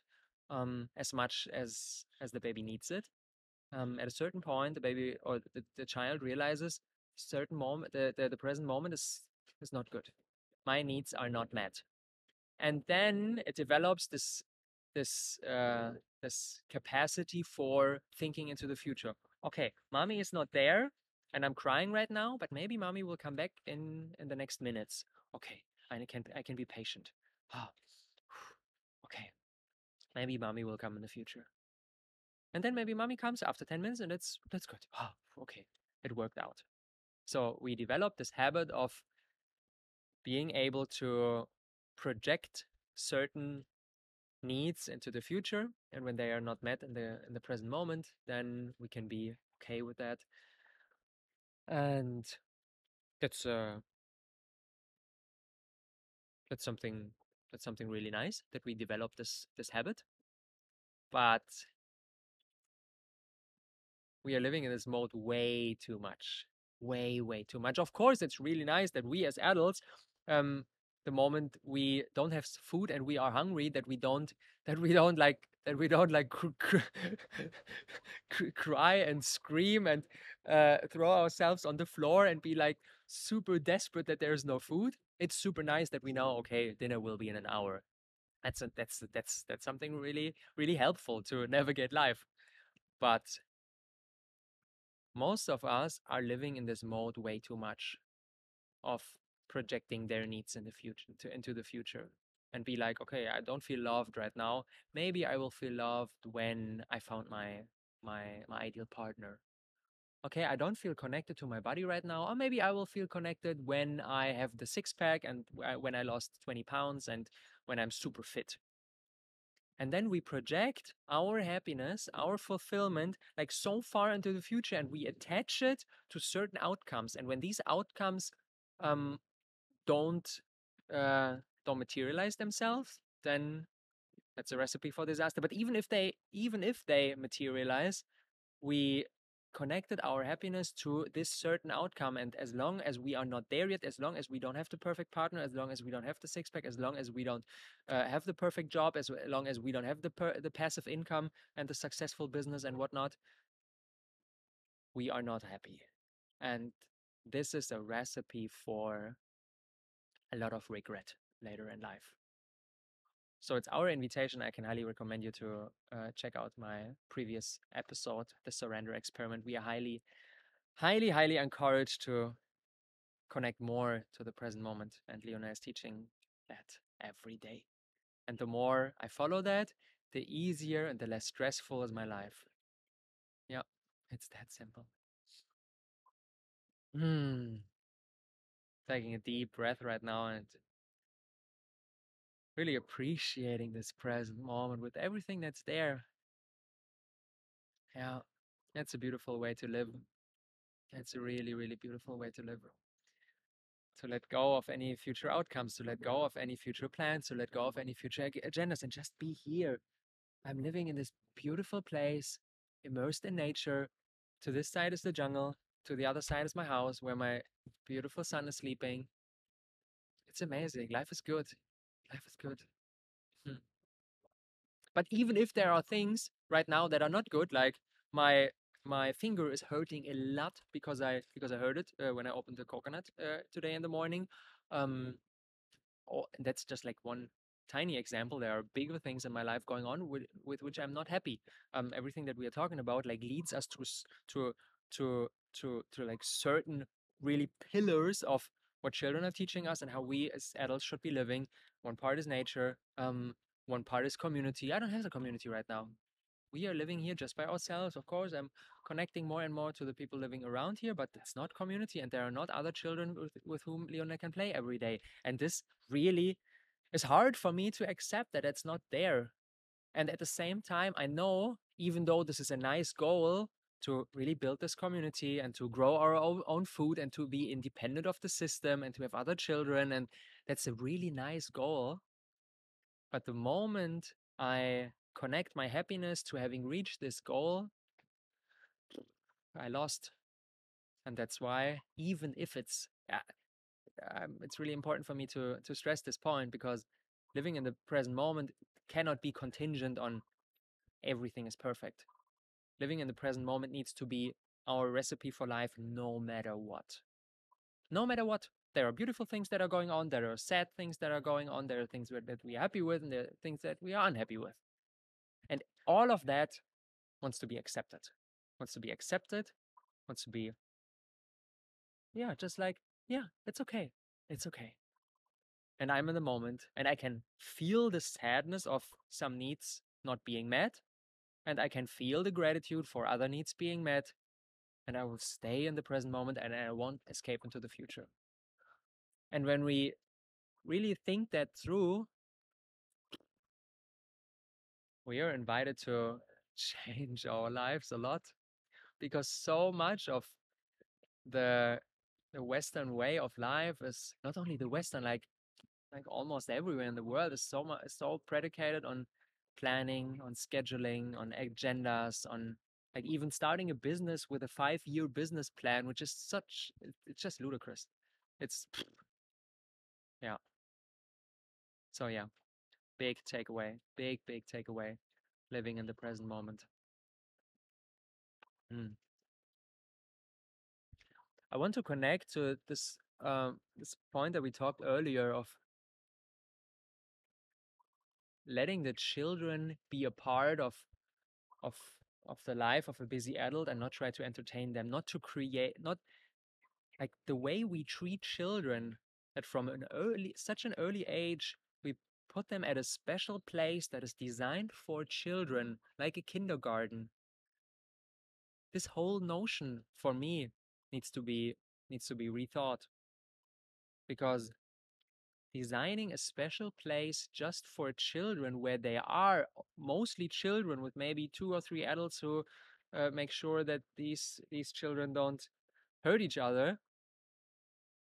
as much as the baby needs it. At a certain point, the baby or the child realizes the present moment is not good. My needs are not met. And then it develops this capacity for thinking into the future. Okay, mommy is not there and I'm crying right now, but maybe mommy will come back in the next minutes. Okay, I can be patient. Oh, okay, maybe mommy will come in the future. And then maybe mommy comes after 10 minutes and that's good. Oh, okay, it worked out. So we developed this habit of being able to project certain needs into the future, and when they are not met in the present moment, then we can be okay with that. And that's something really nice that we develop this habit. But we are living in this mode way too much, way too much. Of course, it's really nice that we as adults, the moment we don't have food and we are hungry, that we don't like cry and scream and throw ourselves on the floor and be like super desperate that there is no food. It's super nice that we know, okay, dinner will be in an hour. That's something really helpful to navigate life. But most of us are living in this mode way too much of projecting their needs in the future into the future, and be like, okay, I don't feel loved right now. Maybe I will feel loved when I found my ideal partner. Okay, I don't feel connected to my body right now, or maybe I will feel connected when I have the six-pack and when I lost 20 pounds and when I'm super fit. And then we project our happiness, our fulfillment, like so far into the future, and we attach it to certain outcomes. And when these outcomes don't materialize themselves, then that's a recipe for disaster. But even if they materialize, we connected our happiness to this certain outcome. And as long as we are not there yet, as long as we don't have the perfect partner, as long as we don't have the six-pack, as long as we don't have the perfect job, as long as we don't have the passive income and the successful business and whatnot, we are not happy. And this is a recipe for a lot of regret later in life. So it's our invitation. I can highly recommend you to check out my previous episode, The Surrender Experiment. We are highly encouraged to connect more to the present moment. And Lionel is teaching that every day. And the more I follow that, the easier and the less stressful is my life. Yeah, it's that simple. Taking a deep breath right now and really appreciating this present moment with everything that's there. Yeah, that's a beautiful way to live. That's a really beautiful way to live. To let go of any future outcomes, to let go of any future plans, to let go of any future agendas, and just be here. I'm living in this beautiful place, immersed in nature. To this side is the jungle. To the other side is my house where my beautiful son is sleeping. It's amazing. Life is good. Life is good. But even if there are things right now that are not good, like my finger is hurting a lot because I hurt it when I opened the coconut today in the morning. That's just like one tiny example. There are bigger things in my life going on with which I'm not happy. Everything that we are talking about like leads us to like certain really pillars of what children are teaching us and how we as adults should be living. One part is nature, one part is community. I don't have a community right now. We are living here just by ourselves. Of course, I'm connecting more and more to the people living around here, but that's not community, and there are not other children with whom Lionel can play every day. And this really is hard for me to accept that it's not there. And at the same time, I know, even though this is a nice goal, to really build this community and to grow our own food and to be independent of the system and to have other children. And that's a really nice goal. But the moment I connect my happiness to having reached this goal, I lost. And that's why, even if it's really important for me to stress this point, because living in the present moment cannot be contingent on everything is perfect. Living in the present moment needs to be our recipe for life, no matter what. No matter what. There are beautiful things that are going on. There are sad things that are going on. There are things that we're happy with, and there are things that we are unhappy with. And all of that wants to be accepted. Wants to be accepted. Wants to be, yeah, just like, yeah, it's okay. It's okay. And I'm in the moment, and I can feel the sadness of some needs not being met. And I can feel the gratitude for other needs being met. And I will stay in the present moment, and I won't escape into the future. And when we really think that through, we are invited to change our lives a lot, because so much of the Western way of life is not only the Western, like almost everywhere in the world is so predicated on planning, on scheduling, on agendas, on like even starting a business with a 5-year business plan, which is it's just ludicrous. It's, yeah. So yeah, big takeaway, big takeaway, living in the present moment. I want to connect to this point that we talked earlier of letting the children be a part of the life of a busy adult, and not try to entertain them, not to create, not like the way we treat children, that from such an early age, we put them at a special place that is designed for children, like a kindergarten. This whole notion for me needs to be rethought, because designing a special place just for children, where they are mostly children with maybe 2 or 3 adults who make sure that these children don't hurt each other.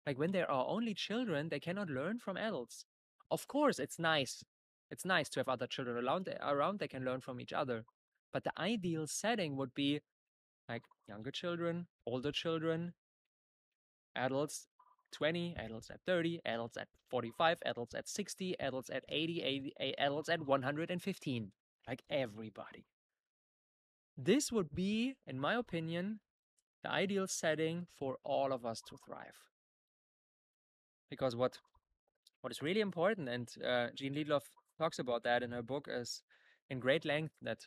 Like, when there are only children, they cannot learn from adults. Of course, it's nice. It's nice to have other children around. They can learn from each other. But the ideal setting would be like younger children, older children, adults 20, adults at 30, adults at 45, adults at 60, adults at 80, adults at 115. Like everybody. This would be, in my opinion, the ideal setting for all of us to thrive. Because what is really important, and Jean Liedloff talks about that in her book is in great length, that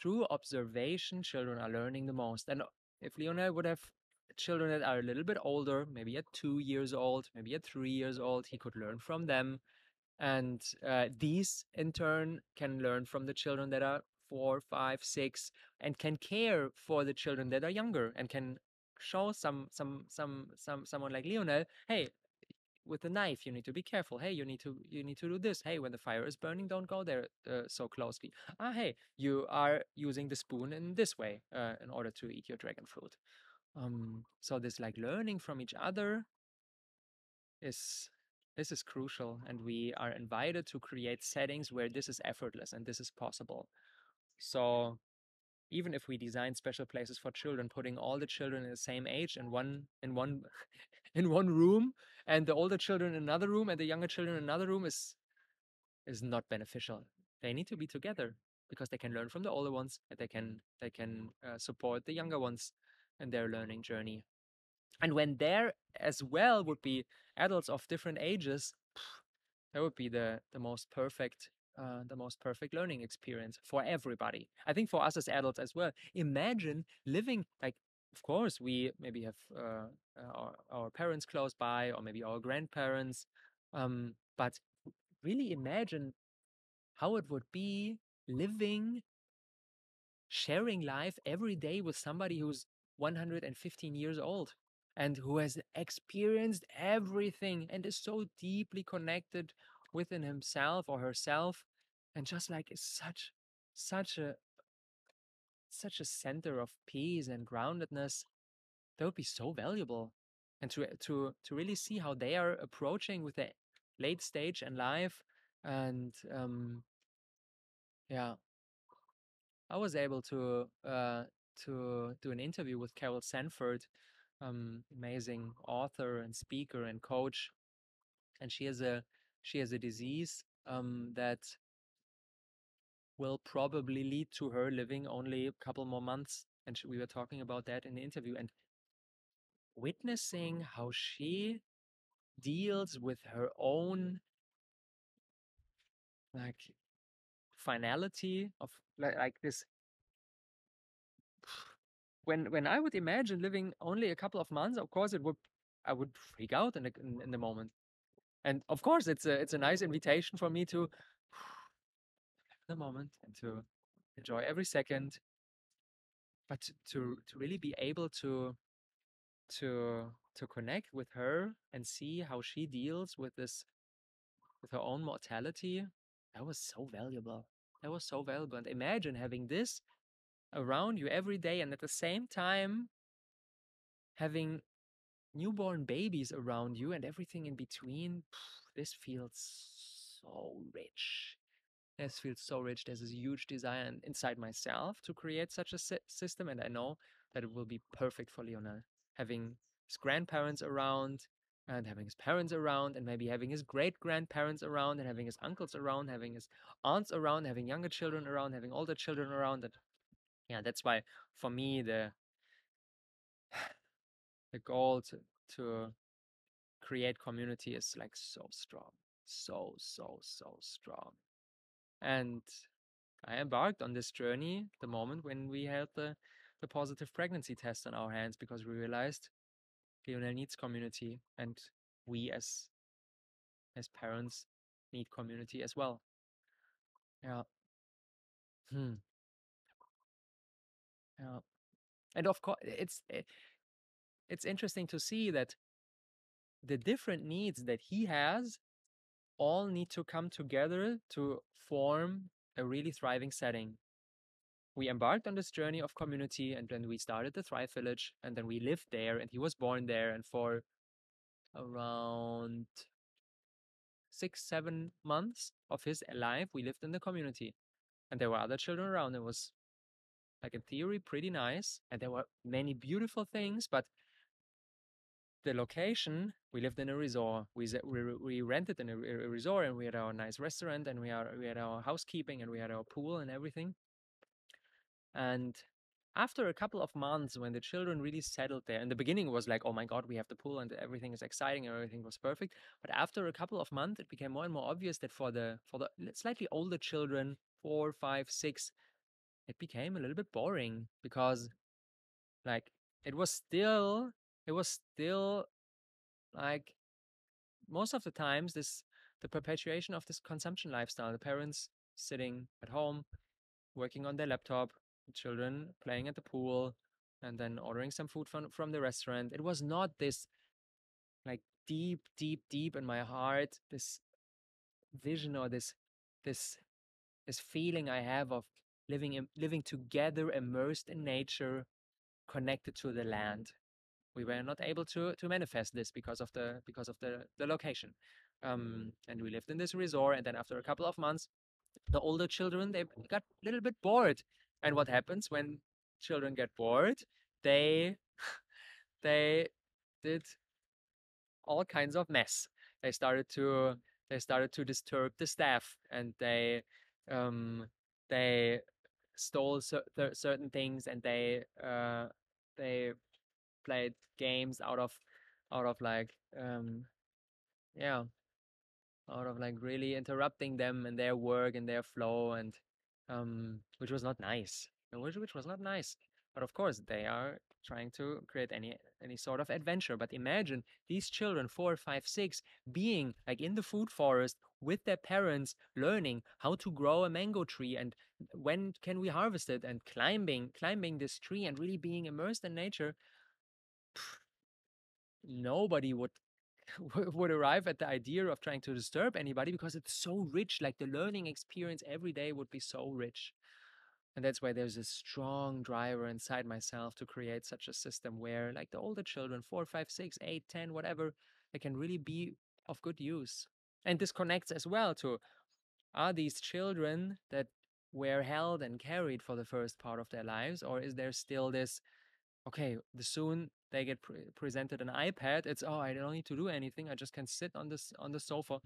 through observation, children are learning the most. And if Lionel would have children that are a little bit older, maybe at 2 years old, maybe at 3 years old, he could learn from them. And these, in turn, can learn from the children that are 4, 5, 6, and can care for the children that are younger, and can show someone like Lionel, hey, with a knife you need to be careful. Hey, you need to do this. Hey, when the fire is burning, don't go there so closely. Ah, hey, you are using the spoon in this way in order to eat your dragon fruit. So this like learning from each other is crucial, and we are invited to create settings where this is effortless and this is possible. So even if we design special places for children, putting all the children in the same age in one room, and the older children in another room and the younger children in another room is not beneficial. They need to be together, because they can learn from the older ones, and they can support the younger ones in their learning journey. And when there as well would be adults of different ages, that would be the most perfect learning experience for everybody. I think for us as adults as well, imagine living, like, of course, we maybe have our parents close by, or maybe our grandparents, but really imagine how it would be living, sharing life every day with somebody who's 115 years old, and who has experienced everything and is so deeply connected within himself or herself, and just like is such a center of peace and groundedness. That would be so valuable. And to really see how they are approaching with their late stage in life. And yeah, I was able to do an interview with Carol Sanford, amazing author and speaker and coach. And she has a disease that will probably lead to her living only a couple more months. And we were talking about that in the interview, and witnessing how she deals with her own finality of this. When I would imagine living only a couple of months, of course I would freak out in the moment. And of course it's a nice invitation for me to the moment and to enjoy every second, but to really be able to connect with her and see how she deals with this, with her own mortality. That was so valuable. That was so valuable. And imagine having this around you every day, and at the same time having newborn babies around you and everything in between. This feels so rich. This feels so rich. There's this huge desire inside myself to create such a system, and I know that it will be perfect for Lionel. Having his grandparents around, and having his parents around, and maybe having his great-grandparents around, and having his uncles around, having his aunts around, having younger children around, having older children around. And yeah, that's why for me the goal to create community is so strong, so strong. And I embarked on this journey the moment when we had the positive pregnancy test on our hands, because we realized Lionel needs community, and we as parents need community as well. Yeah. Yeah. And of course it's interesting to see that the different needs that he has all need to come together to form a really thriving setting. We embarked on this journey of community, and then we started the Thrive Village, and then we lived there, and he was born there. And for around 6-7 months of his life, we lived in the community, and there were other children around. It was in theory pretty nice, and there were many beautiful things, but the location, we lived in a resort. We rented in a resort, and we had our nice restaurant, and we had our housekeeping, and we had our pool and everything. And after a couple of months, when the children really settled there, in the beginning it was like, oh my God, we have the pool and everything is exciting and everything was perfect. But after a couple of months, it became more and more obvious that for the slightly older children, 4, 5, 6, it became a little bit boring, because it was still most of the times the perpetuation of this consumption lifestyle. The parents sitting at home, working on their laptop, children playing at the pool, and then ordering some food from the restaurant. It was not this deep in my heart, this vision or this feeling I have of living together, immersed in nature, connected to the land. We were not able to manifest this because of the location. And we lived in this resort, and then after a couple of months, the older children, they got a little bit bored. And what happens when children get bored? They did all kinds of mess. They started to disturb the staff, and they stole certain things, and they played games out of really interrupting them and their work and their flow, and which was not nice. Which was not nice. But of course, they are trying to create any sort of adventure. But imagine these children, 4, 5, 6, being in the food forest with their parents, learning how to grow a mango tree and when can we harvest it, and climbing this tree, and really being immersed in nature. Nobody would arrive at the idea of trying to disturb anybody, because it's so rich. The learning experience every day would be so rich. And that's why there's a strong driver inside myself to create such a system where the older children, 4, 5, 6, 8, 10, whatever, they can really be of good use. And this connects as well to, are these children that were held and carried for the first part of their lives, or is there still this, okay, the soon they get presented an iPad, it's, oh, I don't need to do anything, I just can sit on the sofa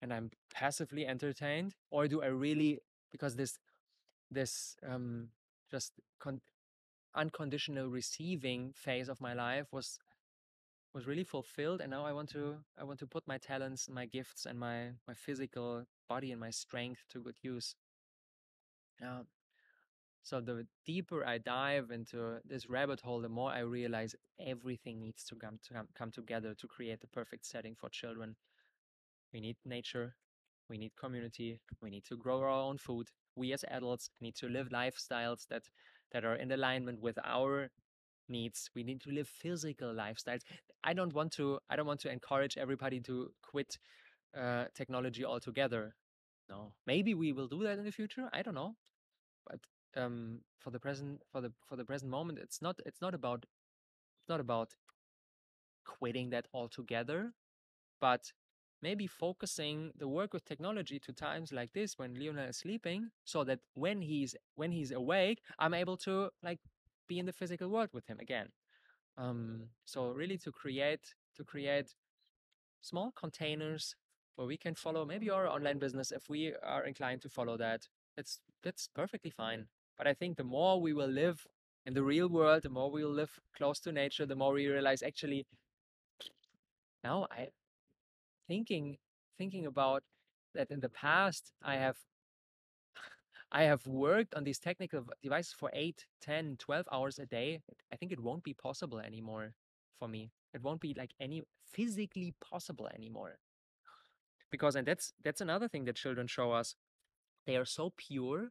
and I'm passively entertained? Or do I really, because this just unconditional receiving phase of my life was really fulfilled, and now I want to put my talents, my gifts, and my physical body and my strength to good use. So the deeper I dive into this rabbit hole, the more I realize everything needs to come together to create the perfect setting for children. We need nature, we need community, we need to grow our own food. We as adults need to live lifestyles that are in alignment with our needs. We need to live physical lifestyles. I don't want to encourage everybody to quit technology altogether. No, maybe we will do that in the future, I don't know, but for the present moment, it's not about quitting that altogether, but maybe focusing the work with technology to times like this when Lionel is sleeping, so that when he's awake, I'm able to be in the physical world with him again. So really to create small containers where we can follow maybe our online business if we are inclined to follow that. That's perfectly fine. But I think the more we will live in the real world, the more we will live close to nature, the more we realize, actually, now thinking about that, in the past I have worked on these technical devices for 8, 10, 12 hours a day. I think it won't be possible anymore for me. It won't be any physically possible anymore. Because, and that's another thing that children show us, they are so pure,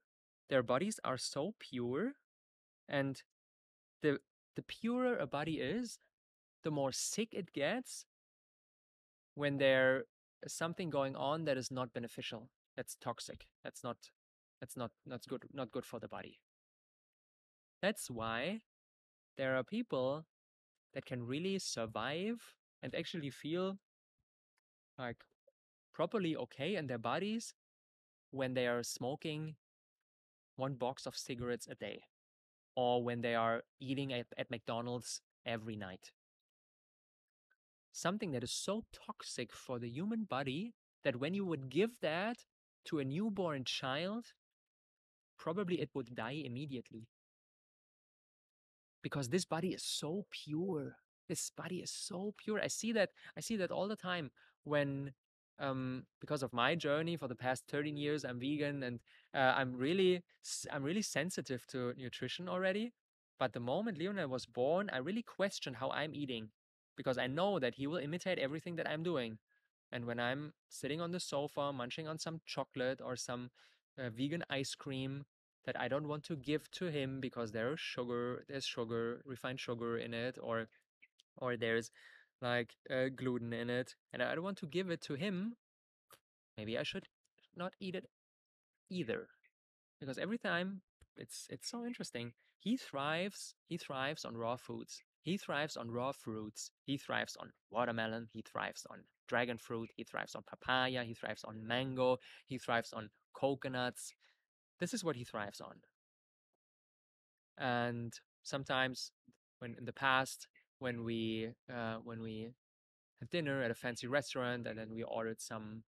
their bodies are so pure, and the purer a body is, the more sick it gets when there's something going on that is not beneficial, that's toxic, that's not good for the body. That's why there are people that can really survive and actually feel properly okay in their bodies when they are smoking 1 box of cigarettes a day, or when they are eating at McDonald's every night. Something that is so toxic for the human body that when you would give that to a newborn child, probably it would die immediately. Because this body is so pure. This body is so pure. I see that all the time when, because of my journey for the past 13 years, I'm vegan, and I'm really sensitive to nutrition already. But the moment Lionel was born, I really questioned how I'm eating, because I know that he will imitate everything that I'm doing. And when I'm sitting on the sofa, munching on some chocolate or some vegan ice cream that I don't want to give to him because there's refined sugar in it, or there's gluten in it, and I don't want to give it to him, maybe I should not eat it either. Because every time, it's so interesting, he thrives on raw foods. He thrives on raw fruits, he thrives on watermelon, he thrives on dragon fruit, he thrives on papaya, he thrives on mango, he thrives on coconuts. This is what he thrives on. And sometimes when in the past, when we had dinner at a fancy restaurant and then we ordered some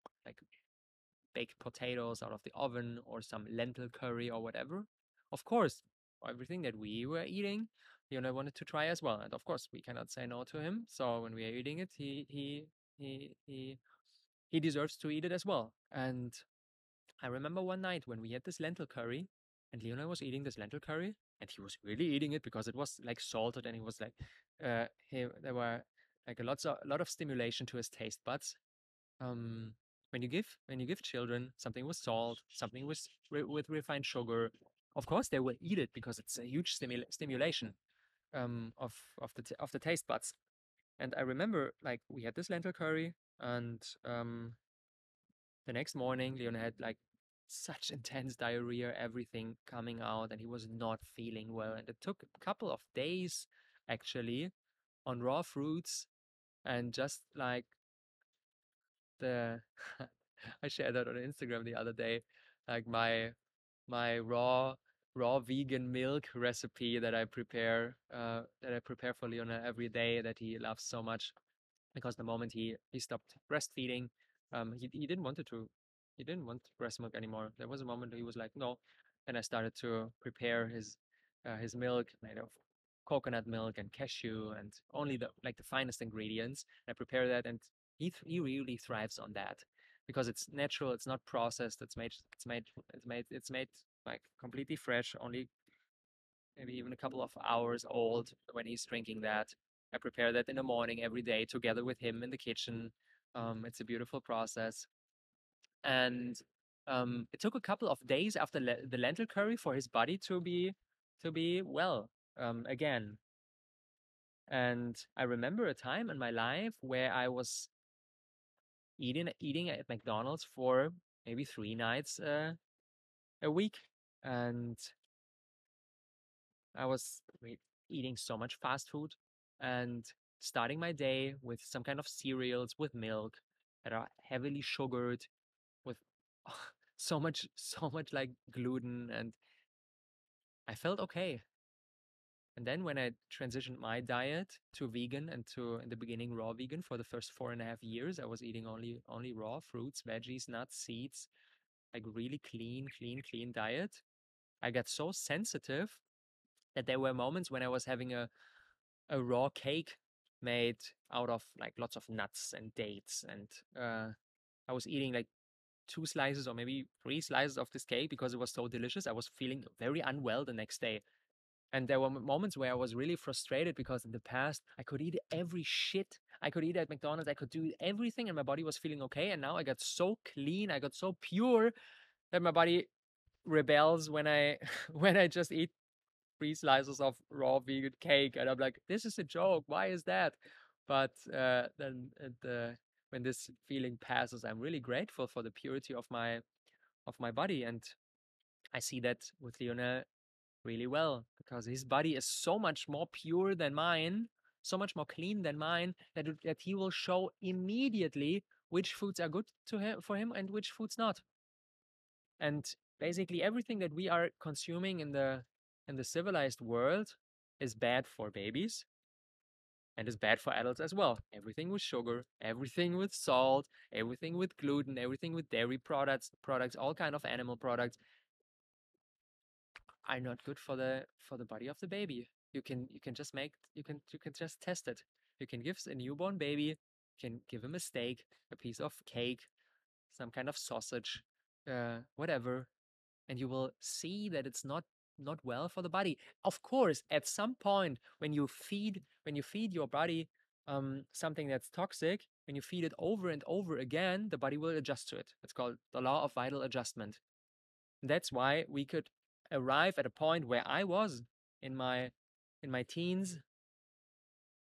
baked potatoes out of the oven or some lentil curry or whatever, of course, everything that we were eating, Lionel wanted to try as well, and of course we cannot say no to him. So when we are eating it, he deserves to eat it as well. And I remember one night when we had this lentil curry, and Lionel was eating this lentil curry, and he was really eating it because it was salted, and he was there were a lot of stimulation to his taste buds. When you give children something with salt, something with refined sugar, of course they will eat it because it's a huge stimulation of the taste buds. And I remember we had this lentil curry, and the next morning Lionel had such intense diarrhea, everything coming out, and he was not feeling well. And it took a couple of days actually on raw fruits and just the I shared that on Instagram the other day, like my raw vegan milk recipe that I prepare for Lionel every day, that he loves so much, because the moment he stopped breastfeeding, he didn't want he didn't want breast milk anymore. There was a moment he was like no, and I started to prepare his milk made of coconut milk and cashew and only the finest ingredients. I prepare that, and he really thrives on that, because it's natural, it's not processed, it's made like completely fresh, only maybe even a couple of hours old when he's drinking that. I prepare that in the morning every day together with him in the kitchen. It's a beautiful process. And it took a couple of days after the lentil curry for his body to be well again. And I remember a time in my life where I was eating at McDonald's for maybe 3 nights a week, and I was eating so much fast food and starting my day with some kind of cereals with milk that are heavily sugared with so much like gluten, and I felt okay. And then when I transitioned my diet to vegan, and to in the beginning raw vegan, for the first 4.5 years I was eating only raw fruits, veggies, nuts, seeds, like really clean diet. I got so sensitive that there were moments when I was having a raw cake made out of like lots of nuts and dates, and I was eating like 2 slices or maybe 3 slices of this cake because it was so delicious. I was feeling very unwell the next day, and there were moments where I was really frustrated, because in the past I could eat every shit, I could eat at McDonald's, I could do everything, and my body was feeling okay. And now I got so clean, I got so pure, that my body rebels when I just eat 3 slices of raw vegan cake, and I'm like, this is a joke, why is that? But then when this feeling passes, I'm really grateful for the purity of my body. And I see that with Lionel really well, because his body is so much more pure than mine, so much more clean than mine, that he will show immediately which foods are good for him and which foods not. And basically everything that we are consuming in the civilized world is bad for babies, and is bad for adults as well. Everything with sugar, everything with salt, everything with gluten, everything with dairy products, all kind of animal products are not good for the body of the baby. You can just test it. You can give a newborn baby, you can give him a steak, a piece of cake, some kind of sausage, whatever, and you will see that it's not well for the body. Of course, at some point when you feed your body something that's toxic, when you feed it over and over again, the body will adjust to it. It's called the law of vital adjustment. And that's why we could arrive at a point where I was in my teens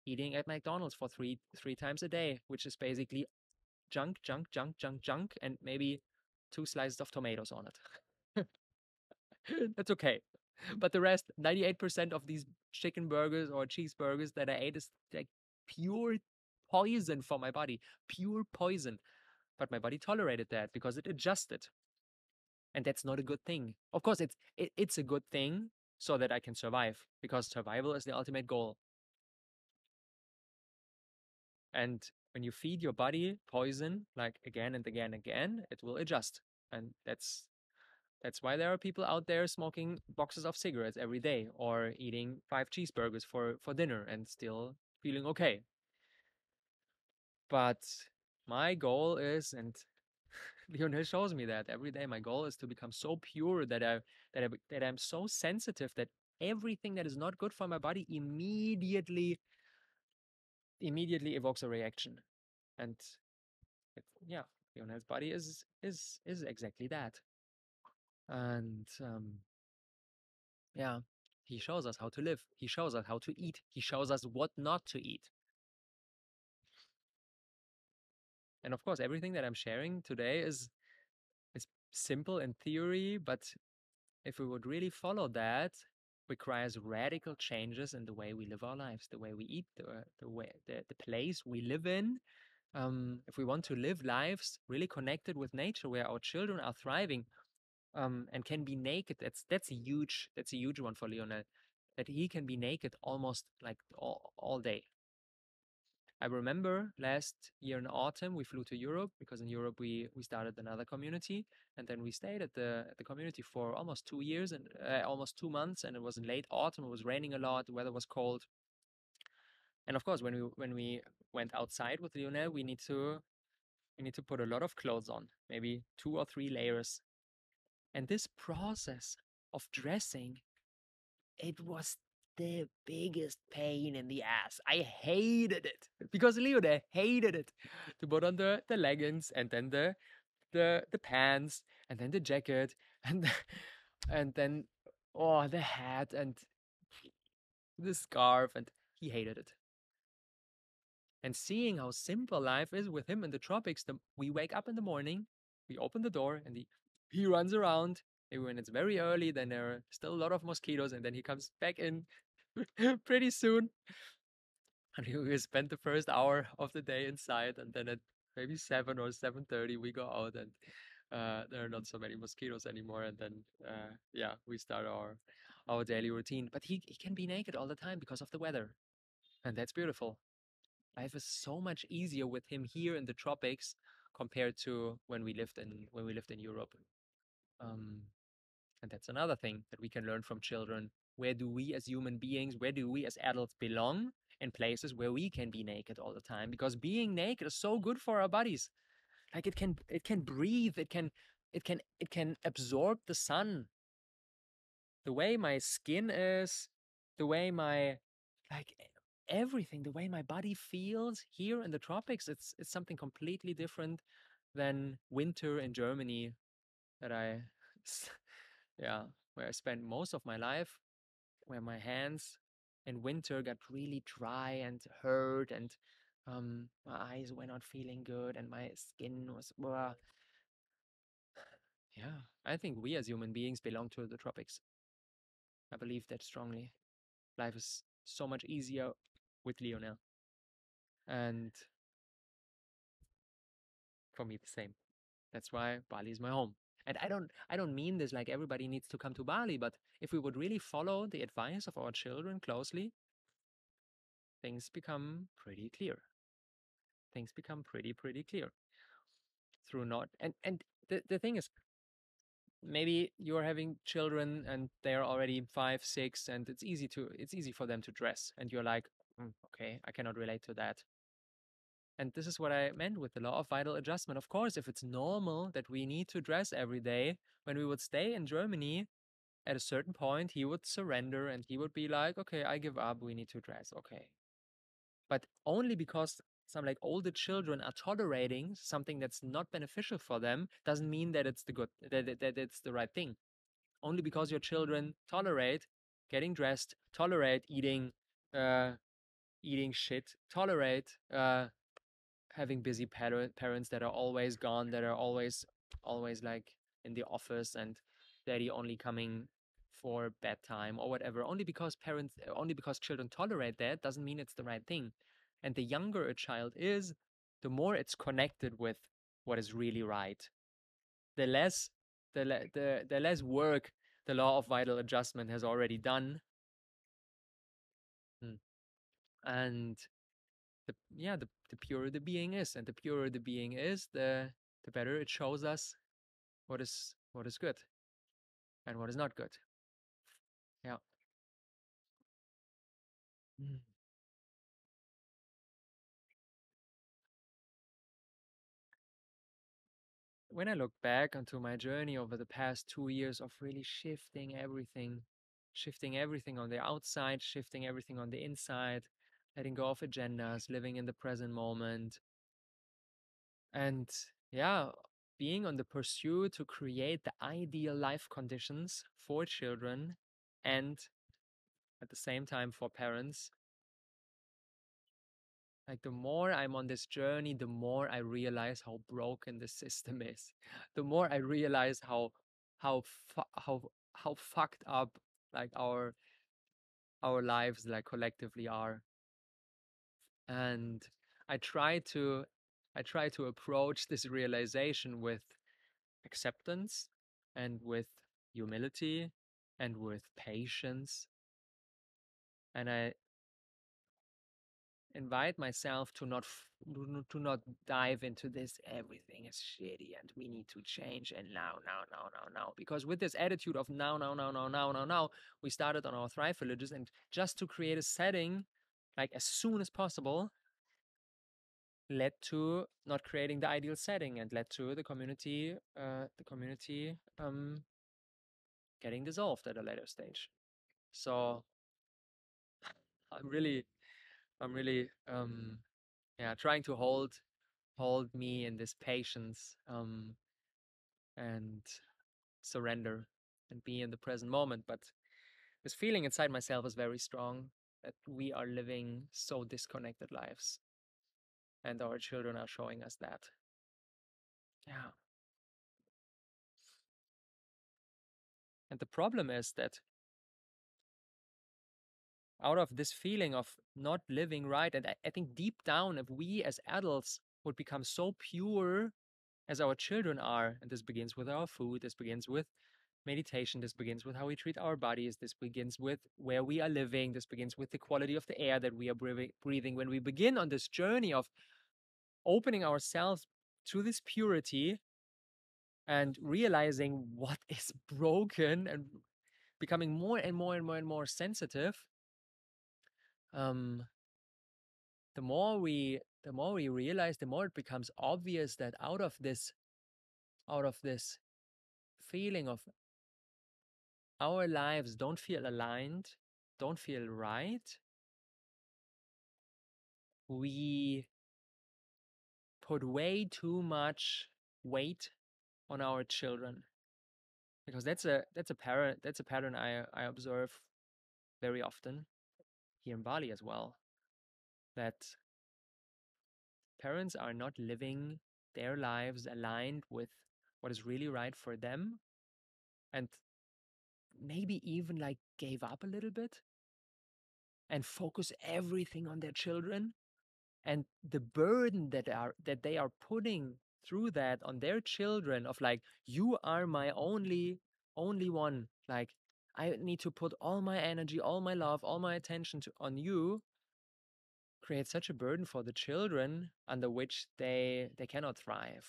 eating at McDonald's for three times a day, which is basically junk and maybe 2 slices of tomatoes on it. That's okay. But the rest, 98% of these chicken burgers or cheeseburgers that I ate is like pure poison for my body, pure poison. But my body tolerated that because it adjusted. And that's not a good thing. Of course, it's a good thing so that I can survive, because survival is the ultimate goal. And when you feed your body poison, like again and again and again, it will adjust. And that's why there are people out there smoking boxes of cigarettes every day, or eating 5 cheeseburgers for dinner and still feeling okay. But my goal is, and Lionel shows me that every day, my goal is to become so pure that I'm so sensitive that everything that is not good for my body immediately evokes a reaction. And yeah, Lionel's body is exactly that. And yeah, he shows us how to live, he shows us how to eat, he shows us what not to eat. And of course, everything that I'm sharing today is simple in theory, but if we would really follow that, requires radical changes in the way we live our lives, the way we eat, the place we live in, if we want to live lives really connected with nature, where our children are thriving and can be naked, that's a huge one for Lionel, that he can be naked almost like all day. I remember last year in autumn, we flew to Europe, because in Europe we started another community, and then we stayed at the community for almost 2 years and almost 2 months. And it was in late autumn. It was raining a lot. The weather was cold. And of course, when we went outside with Lionel, we need to put a lot of clothes on, maybe 2 or 3 layers. And this process of dressing, it was the biggest pain in the ass. I hated it, because Lionel hated it, to put on the leggings, and then the pants, and then the jacket, and then the hat and the scarf, and he hated it. And seeing how simple life is with him in the tropics, we wake up in the morning, we open the door, and he runs around. When it's very early, then there are still a lot of mosquitoes, and then he comes back in pretty soon. And we spend the first hour of the day inside, and then at maybe 7 or 7:30 we go out, and there are not so many mosquitoes anymore. And then we start our daily routine. But he can be naked all the time because of the weather, and that's beautiful. Life is so much easier with him here in the tropics compared to when we lived in Europe. And that's another thing that we can learn from children. Where do we as human beings, where do we as adults belong? In places where we can be naked all the time, because being naked is so good for our bodies. Like it can breathe, it can absorb the sun. The way my skin is, the way my everything, the way my body feels here in the tropics, it's something completely different than winter in Germany, where I spent most of my life, where my hands in winter got really dry and hurt, and my eyes were not feeling good, and my skin was blah. Yeah, I think we as human beings belong to the tropics. I believe that strongly. Life is so much easier with Lionel, and for me the same. That's why Bali is my home. And I don't mean this like everybody needs to come to Bali, but if we would really follow the advice of our children closely, things become pretty clear. Things become pretty clear. Through not and the thing is, maybe you're having children and they're already 5, 6, and it's easy for them to dress, and you're like, okay, I cannot relate to that. And this is what I meant with the law of vital adjustment. Of course, if it's normal that we need to dress every day, when we would stay in Germany, at a certain point, he would surrender and he would be like, okay, I give up, we need to dress, okay. But only because some older children are tolerating something that's not beneficial for them doesn't mean that it's that it's the right thing. Only because your children tolerate getting dressed, tolerate eating shit, tolerate having busy parents that are always gone, that are always in the office, and daddy only coming for bedtime or whatever. Only because children tolerate that doesn't mean it's the right thing. And the younger a child is, the more it's connected with what is really right. The less work the law of vital adjustment has already done. And the purer the being is, and the purer the being is, the better it shows us what is good and what is not good. Yeah. When I look back onto my journey over the past 2 years of really shifting everything on the outside, shifting everything on the inside, letting go of agendas, living in the present moment, and being on the pursuit to create the ideal life conditions for children, and at the same time for parents. The more I'm on this journey, the more I realize how broken the system is. The more I realize how fucked up our lives collectively are. And I try to I try to approach this realization with acceptance and with humility and with patience. And I invite myself to not dive into this, everything is shitty and we need to change and now. Because with this attitude of now, we started on our Thrive Villages, and just to create a setting like as soon as possible led to not creating the ideal setting and led to the community getting dissolved at a later stage. So I'm really trying to hold me in this patience and surrender and be in the present moment. But this feeling inside myself is very strong that we are living so disconnected lives, and our children are showing us that. Yeah. And the problem is that out of this feeling of not living right, and I think deep down, if we as adults would become so pure as our children are, and this begins with our food, this begins with meditation, this begins with how we treat our bodies, this begins with where we are living, this begins with the quality of the air that we are breathing. When we begin on this journey of opening ourselves to this purity and realizing what is broken and becoming more and more sensitive, the more we realize, the more it becomes obvious that out of this feeling of our lives don't feel aligned, don't feel right, we put way too much weight on our children, because that's a pattern I observe very often here in Bali as well, that parents are not living their lives aligned with what is really right for them, and maybe even like gave up a little bit and focus everything on their children, and the burden that they are putting through that on their children of like, you are my only one, like I need to put all my energy, all my love, all my attention on you, creates such a burden for the children under which they cannot thrive.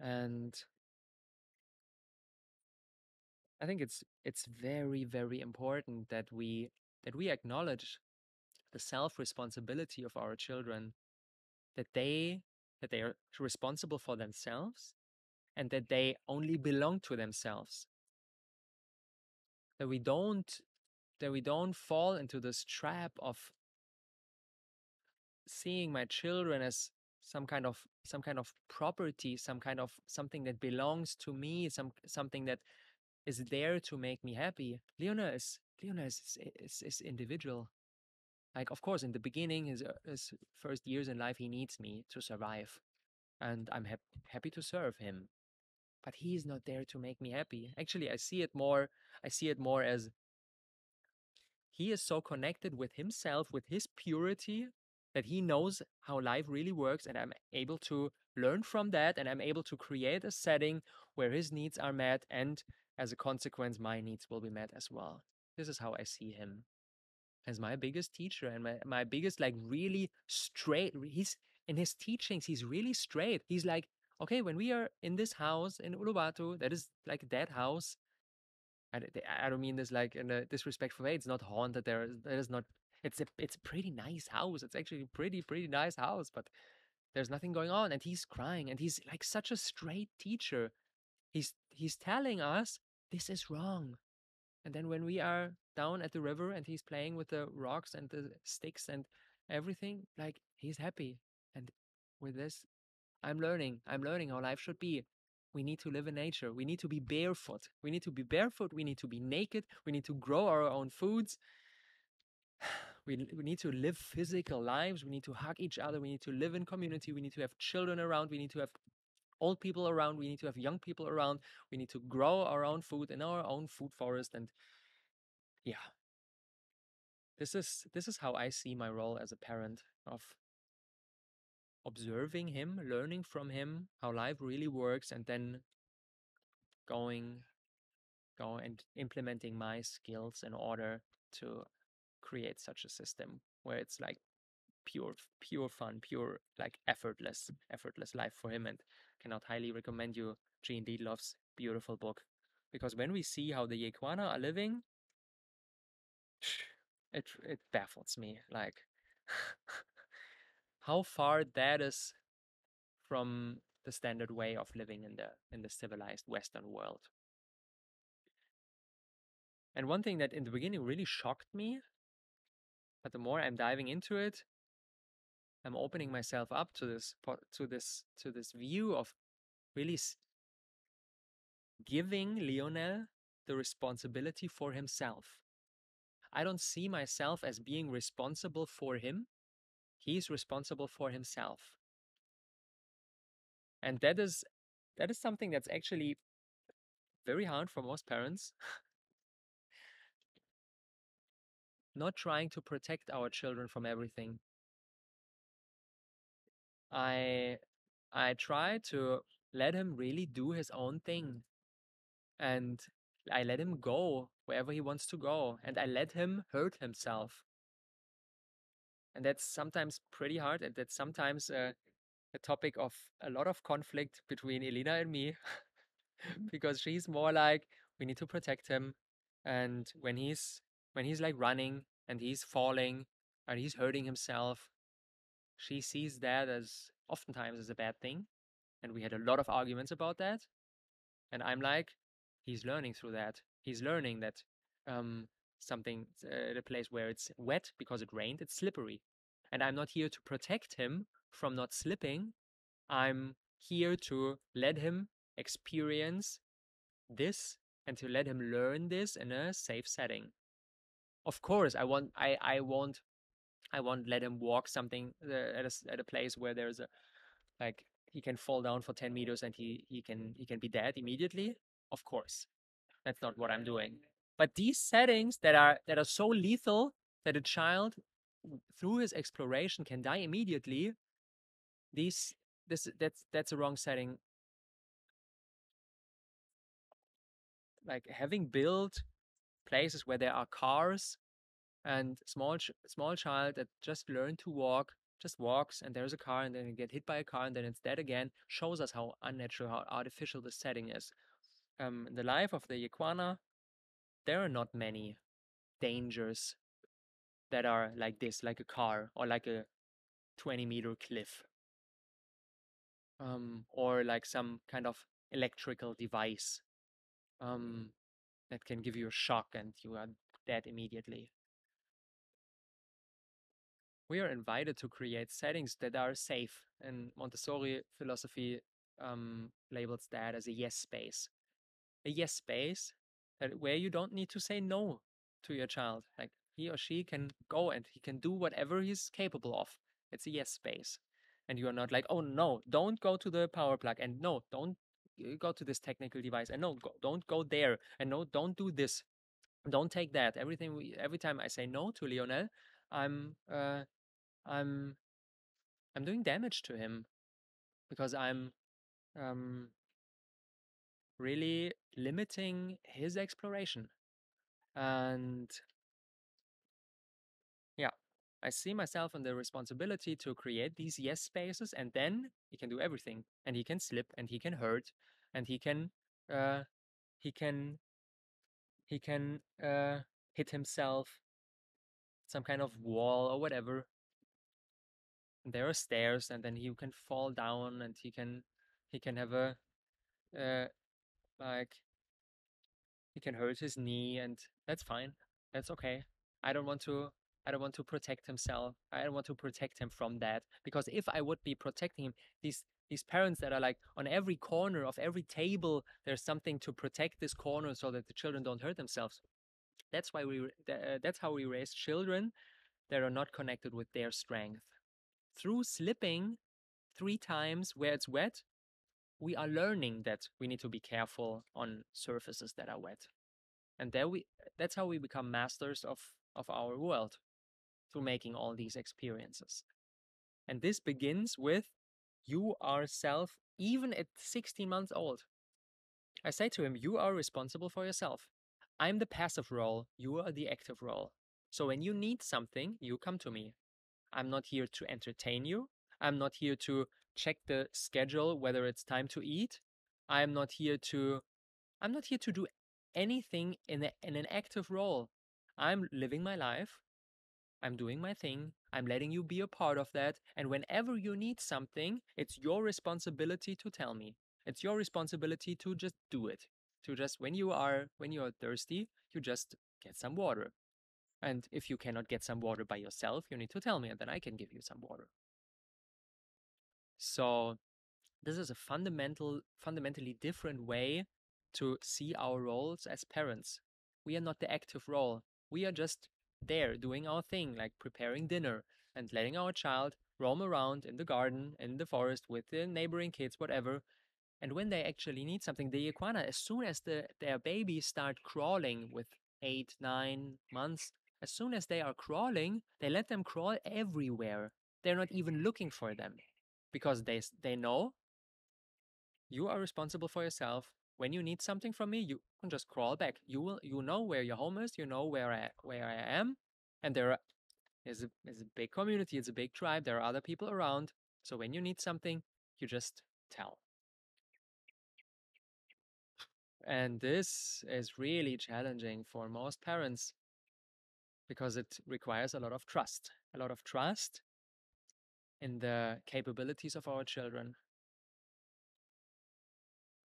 And I think it's very, very important that we acknowledge the self-responsibility of our children, that they are responsible for themselves and that they only belong to themselves. That we don't fall into this trap of seeing my children as some kind of property, some kind of something that belongs to me, something that is there to make me happy. Lionel is individual. Like, of course, in the beginning, his first years in life, he needs me to survive, and I'm happy to serve him. But he's not there to make me happy. Actually, I see it more as he is so connected with himself, with his purity, that he knows how life really works, and I'm able to learn from that, and I'm able to create a setting where his needs are met, and as a consequence, my needs will be met as well. This is how I see him, as my biggest teacher and my biggest, like, really straight. He's in his teachings, he's really straight. He's like, okay, when we are in this house in Uluwatu, that is like that house. I don't mean this like in a disrespectful way. It's not haunted. It's a pretty nice house. It's actually a pretty nice house, but there's nothing going on. And he's crying, and he's like such a straight teacher. He's telling us this is wrong. And then when we are down at the river and he's playing with the rocks and the sticks and everything, like, he's happy. And with this, I'm learning how life should be. We need to live in nature. We need to be barefoot. We need to be barefoot. We need to be naked. We need to grow our own foods. We need to live physical lives. We need to hug each other. We need to live in community. We need to have children around. We need to have old people around. We need to have young people around. We need to grow our own food in our own food forest. And yeah, this is how I see my role as a parent of observing him, learning from him how life really works, and then go and implementing my skills in order to create such a system where it's like pure fun, pure like effortless life for him. And cannot highly recommend you Jean Liedloff's beautiful book, because when we see how the Yequana are living, it baffles me, like how far that is from the standard way of living in the civilized Western world. And one thing that in the beginning really shocked me, but the more I'm diving into it, I'm opening myself up to this view of really giving Lionel the responsibility for himself. I don't see myself as being responsible for him. He's responsible for himself. And that is something that's actually very hard for most parents. Not trying to protect our children from everything. I try to let him really do his own thing, and I let him go wherever he wants to go, and I let him hurt himself. And that's sometimes pretty hard, and that's sometimes a topic of a lot of conflict between Elena and me, because she's more like, we need to protect him, and when he's like running and he's falling and he's hurting himself, she sees that as oftentimes as a bad thing. And we had a lot of arguments about that. And I'm like, he's learning through that. He's learning that the place where it's wet because it rained, it's slippery. And I'm not here to protect him from not slipping. I'm here to let him experience this and to let him learn this in a safe setting. Of course, I won't let him walk something at a place where there's a, like, he can fall down for 10 meters and he can be dead immediately. Of course, that's not what I'm doing. But these settings that are so lethal that a child, through his exploration, can die immediately, that's a wrong setting. Like, having built places where there are cars and small child that just learned to walk, just walks, and there's a car, and then you get hit by a car, and then it's dead again, shows us how unnatural, how artificial the setting is. In the life of the Yequana, there are not many dangers that are like this, like a car or like a 20-meter cliff, or like some kind of electrical device that can give you a shock and you are dead immediately. We are invited to create settings that are safe, and Montessori philosophy labels that as a yes space. A yes space where you don't need to say no to your child. Like, he or she can go and he can do whatever he's capable of. It's a yes space. And you are not like, oh no, don't go to the power plug, and no, don't go to this technical device, and no, don't go there, and no, don't do this, don't take that. Every time I say no to Lionel, I'm doing damage to him, because I'm really limiting his exploration. And yeah, I see myself in the responsibility to create these yes spaces, and then he can do everything, and he can slip, and he can hurt, and he can hit himself, some kind of wall or whatever. And there are stairs, and then he can fall down, and he can have a like, he can hurt his knee, and that's fine. That's okay. I don't want to protect himself. I don't want to protect him from that, because if I would be protecting him, these parents that are like, on every corner of every table, there's something to protect this corner so that the children don't hurt themselves. That's why that's how we raise children that are not connected with their strength. Through slipping 3 times where it's wet, we are learning that we need to be careful on surfaces that are wet. And that's how we become masters of our world, through making all these experiences. And this begins with, you are self, even at 16 months old. I say to him, you are responsible for yourself. I'm the passive role, you are the active role. So when you need something, you come to me. I'm not here to entertain you. I'm not here to check the schedule, whether it's time to eat. I'm not here to do anything in an active role. I'm living my life. I'm doing my thing. I'm letting you be a part of that. And whenever you need something, it's your responsibility to tell me. It's your responsibility to just do it. To just, when you are thirsty, you just get some water. And if you cannot get some water by yourself, you need to tell me, and then I can give you some water. So this is a fundamentally different way to see our roles as parents. We are not the active role. We are just there doing our thing, like preparing dinner and letting our child roam around in the garden, in the forest, with the neighboring kids, whatever. And when they actually need something, the Yequana, as soon as their babies start crawling with 8, 9 months, as soon as they are crawling, they let them crawl everywhere. They're not even looking for them, because they know you are responsible for yourself. When you need something from me, you can just crawl back. You know where your home is. You know where I am, and there's a big community. It's a big tribe. There are other people around. So when you need something, you just tell. And this is really challenging for most parents, because it requires a lot of trust in the capabilities of our children.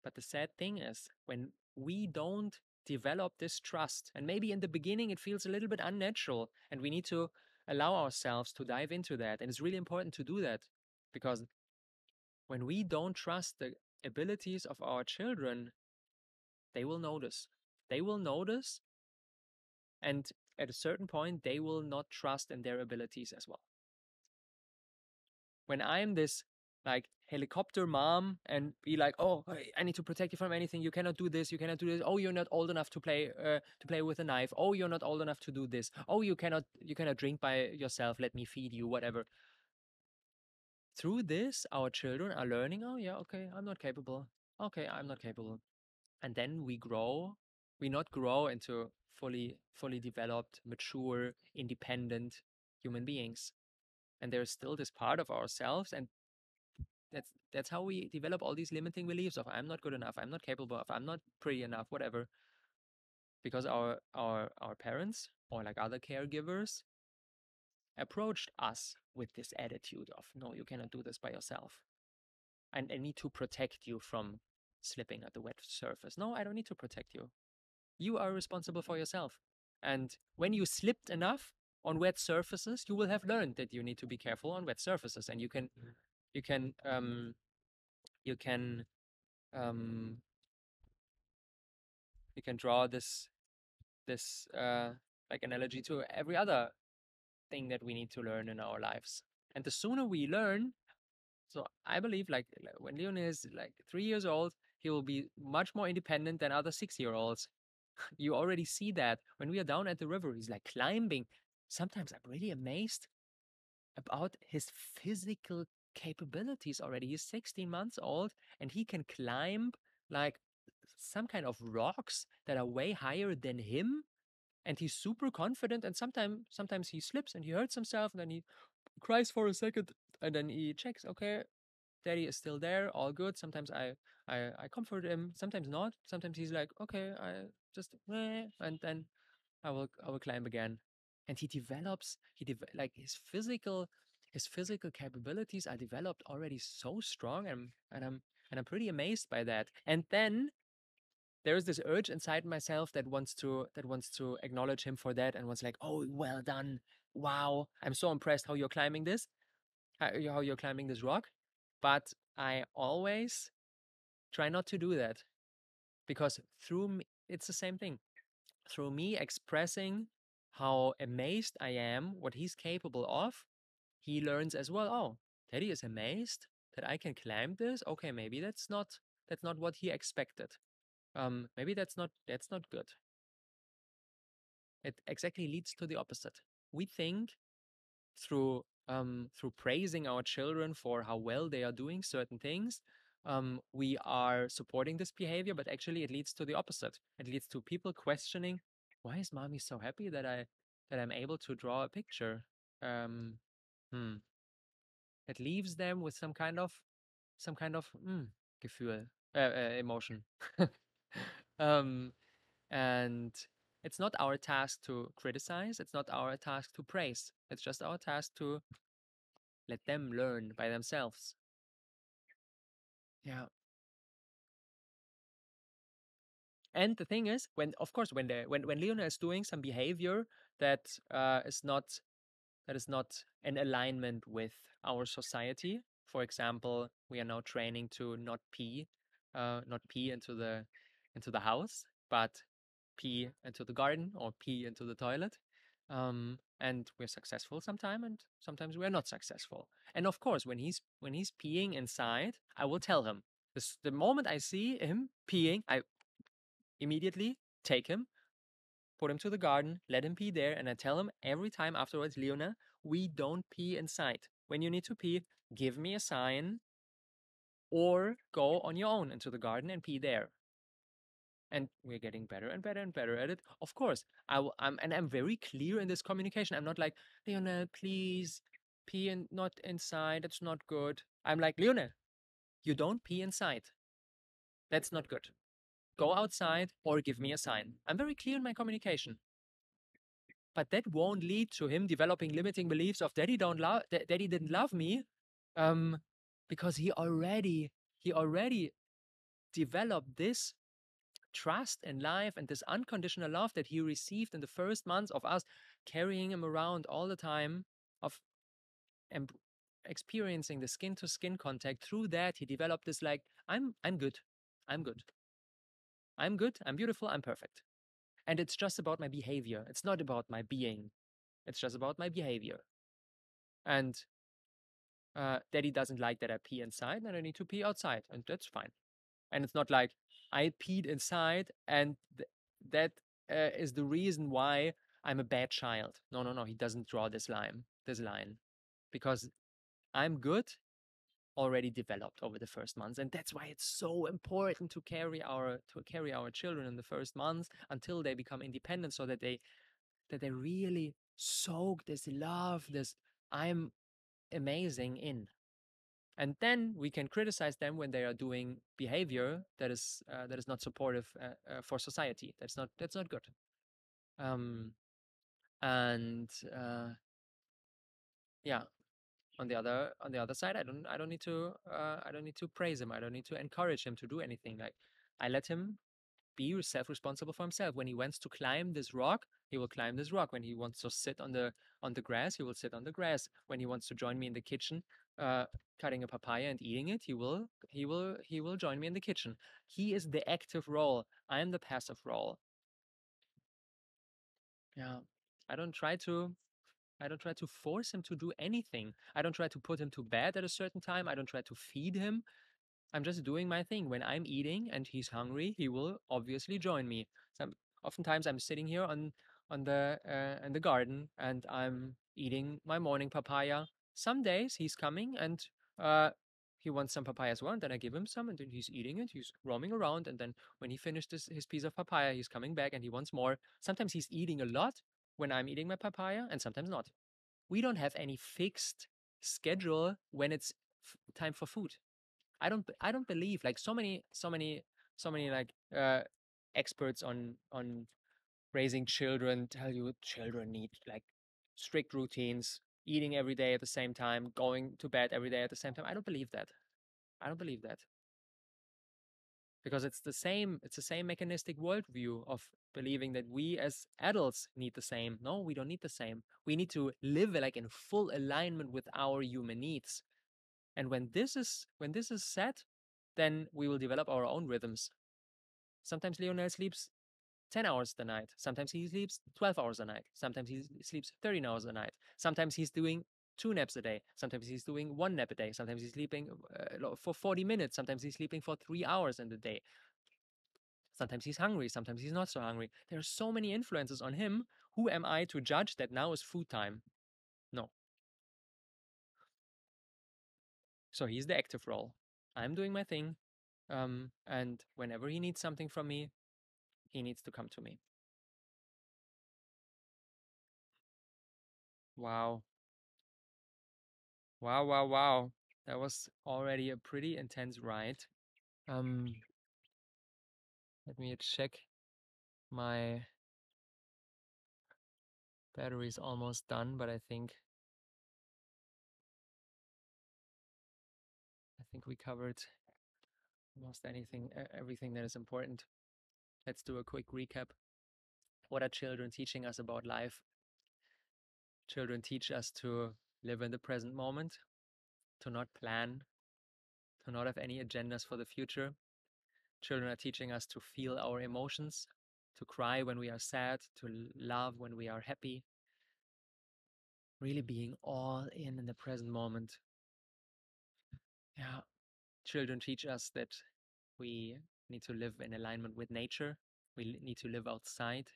But the sad thing is, when we don't develop this trust, and maybe in the beginning it feels a little bit unnatural, and we need to allow ourselves to dive into that. And it's really important to do that, because when we don't trust the abilities of our children, they will notice. They will notice, and at a certain point, they will not trust in their abilities as well. When I'm this, like, helicopter mom and be like, oh, I need to protect you from anything. You cannot do this. You cannot do this. Oh, you're not old enough to play with a knife. Oh, you're not old enough to do this. Oh, you cannot drink by yourself. Let me feed you, whatever. Through this, our children are learning, oh, yeah, okay, I'm not capable. Okay, I'm not capable. And then we grow. We not grow into fully developed, mature, independent human beings. And there is still this part of ourselves, and that's how we develop all these limiting beliefs of I'm not good enough, I'm not capable of, I'm not pretty enough, whatever. Because our parents, or like other caregivers, approached us with this attitude of, no, you cannot do this by yourself. And I need to protect you from slipping at the wet surface. No, I don't need to protect you. You are responsible for yourself. And when you slipped enough on wet surfaces, you will have learned that you need to be careful on wet surfaces, and you can draw this like analogy to every other thing that we need to learn in our lives. And the sooner we learn, so I believe, like, when Lionel is like 3 years old, he will be much more independent than other 6-year-olds. You already see that when we are down at the river, he's like climbing. Sometimes I'm really amazed about his physical capabilities already. He's 16 months old, and he can climb like some kind of rocks that are way higher than him, and he's super confident. And sometimes he slips and he hurts himself, and then he cries for a second, and then he checks, okay, daddy is still there, all good. Sometimes I comfort him, sometimes not. Sometimes he's like, okay, I just, and then I will climb again. And his physical capabilities are developed already so strong, and I'm pretty amazed by that. And then there is this urge inside myself that wants to acknowledge him for that, and was like, oh, well done, wow, I'm so impressed how you're climbing this, rock. But I always try not to do that, because through me, it's the same thing. Through me expressing how amazed I am, what he's capable of, he learns as well, oh, daddy is amazed that I can climb this. Okay, maybe that's not what he expected. Maybe that's not good. It exactly leads to the opposite. We think through through praising our children for how well they are doing certain things, we are supporting this behavior, but actually it leads to the opposite. It leads to people questioning, why is mommy so happy that I'm able to draw a picture? It leaves them with some kind of Gefühl, emotion. And it's not our task to criticize. It's not our task to praise. It's just our task to let them learn by themselves. Yeah. And the thing is, when Lionel is doing some behavior that is not in alignment with our society. For example, we are now training to not pee into the house, but pee into the garden or pee into the toilet. And we're successful sometimes, and sometimes we're not successful. And of course, when he's peeing inside, I will tell him. The moment I see him peeing, I immediately take him, put him to the garden, let him pee there, and I tell him every time afterwards, Leona, we don't pee inside. When you need to pee, give me a sign or go on your own into the garden and pee there. And we're getting better and better and better at it. Of course, I'm very clear in this communication. I'm not like, Lionel, please pee and not inside. It's not good. I'm like, Lionel, you don't pee inside. That's not good. Go outside or give me a sign. I'm very clear in my communication. But that won't lead to him developing limiting beliefs of daddy didn't love me, because he already developed this trust in life and this unconditional love that he received in the first months of us carrying him around all the time, of experiencing the skin-to-skin contact. Through that, he developed this like, I'm good, I'm beautiful, I'm perfect. And it's just about my behavior. It's not about my being. It's just about my behavior. And daddy doesn't like that I pee inside, and I need to pee outside, and that's fine. And it's not like I peed inside, and that is the reason why I'm a bad child. No. He doesn't draw this line, because I'm good already developed over the first months, and that's why it's so important to carry our children in the first months until they become independent, so that they really soak this love, this I'm amazing in. And then we can criticize them when they are doing behavior that is not supportive for society. That's not good. Yeah, on the other side, I don't need to praise him. I don't need to encourage him to do anything. Like, I let him be self-responsible for himself. When he wants to climb this rock, he will climb this rock. When he wants to sit on the grass, he will sit on the grass. When he wants to join me in the kitchen, cutting a papaya and eating it, he will join me in the kitchen. He is the active role. I am the passive role. Yeah, I don't try to force him to do anything. I don't try to put him to bed at a certain time. I don't try to feed him. I'm just doing my thing. When I'm eating and he's hungry, he will obviously join me. Oftentimes I'm sitting here in the garden, and I'm eating my morning papaya. Some days he's coming and he wants some papaya as well, and then I give him some, and then he's eating it. He's roaming around, and then when he finished his piece of papaya, he's coming back and he wants more. Sometimes he's eating a lot when I'm eating my papaya, and sometimes not. We don't have any fixed schedule when it's time for food. I don't believe, like, so many like experts on raising children tell you children need like strict routines, eating every day at the same time, going to bed every day at the same time. I don't believe that. Because it's the same mechanistic worldview of believing that we as adults need the same. No, we don't need the same. We need to live like in full alignment with our human needs. And when this is set, then we will develop our own rhythms. Sometimes Lionel sleeps 10 hours a night. Sometimes he sleeps 12 hours a night. Sometimes he sleeps 13 hours a night. Sometimes he's doing 2 naps a day. Sometimes he's doing 1 nap a day. Sometimes he's sleeping for 40 minutes. Sometimes he's sleeping for 3 hours in the day. Sometimes he's hungry. Sometimes he's not so hungry. There are so many influences on him. Who am I to judge that now is food time? No. So he's the active role. I'm doing my thing. And whenever he needs something from me, he needs to come to me. Wow. Wow, wow, wow. That was already a pretty intense ride. Let me check. My battery is almost done, but I think we covered almost everything that is important. Let's do a quick recap. What are children teaching us about life? Children teach us to live in the present moment, to not plan, to not have any agendas for the future. Children are teaching us to feel our emotions, to cry when we are sad, to love when we are happy. Really being all in the present moment. Yeah. Children teach us that we need to live in alignment with nature. We need to live outside.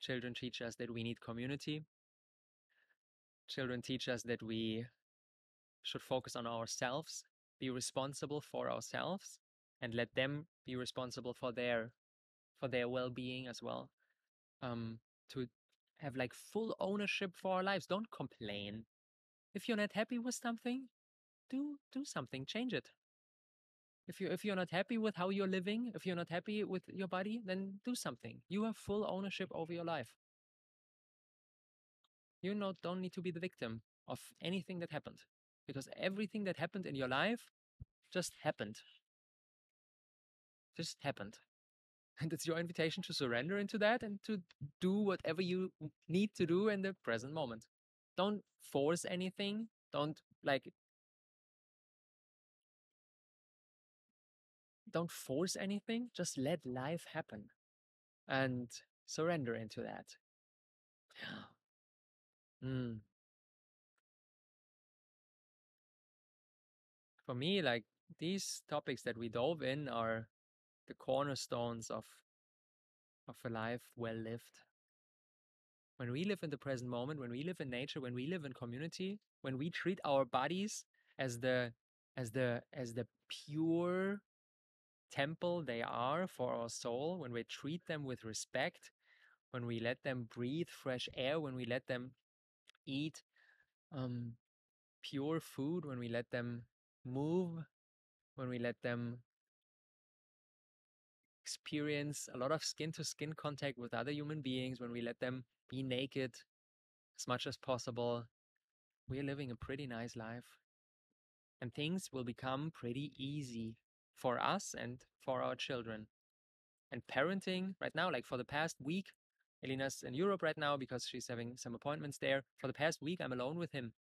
Children teach us that we need community. Children teach us that we should focus on ourselves, be responsible for ourselves, and let them be responsible for their well-being as well. To have like full ownership for our lives. Don't complain. If you're not happy with something, do something, change it. If you're not happy with how you're living, if you're not happy with your body, then do something. You have full ownership over your life. You don't need to be the victim of anything that happened, because everything that happened in your life just happened. Just happened. And it's your invitation to surrender into that and to do whatever you need to do in the present moment. Don't force anything. Don't force anything. Just let life happen and surrender into that. Mm. For me, like, these topics that we dove in are the cornerstones of a life well lived. When we live in the present moment, when we live in nature, when we live in community, when we treat our bodies as the pure temple they are for our soul, when we treat them with respect, when we let them breathe fresh air, when we let them eat pure food, when we let them move, when we let them experience a lot of skin-to-skin contact with other human beings, when we let them be naked as much as possible, we're living a pretty nice life. And things will become pretty easy for us and for our children. And parenting right now, like for the past week, Elena's in Europe right now because she's having some appointments there. For the past week, I'm alone with him,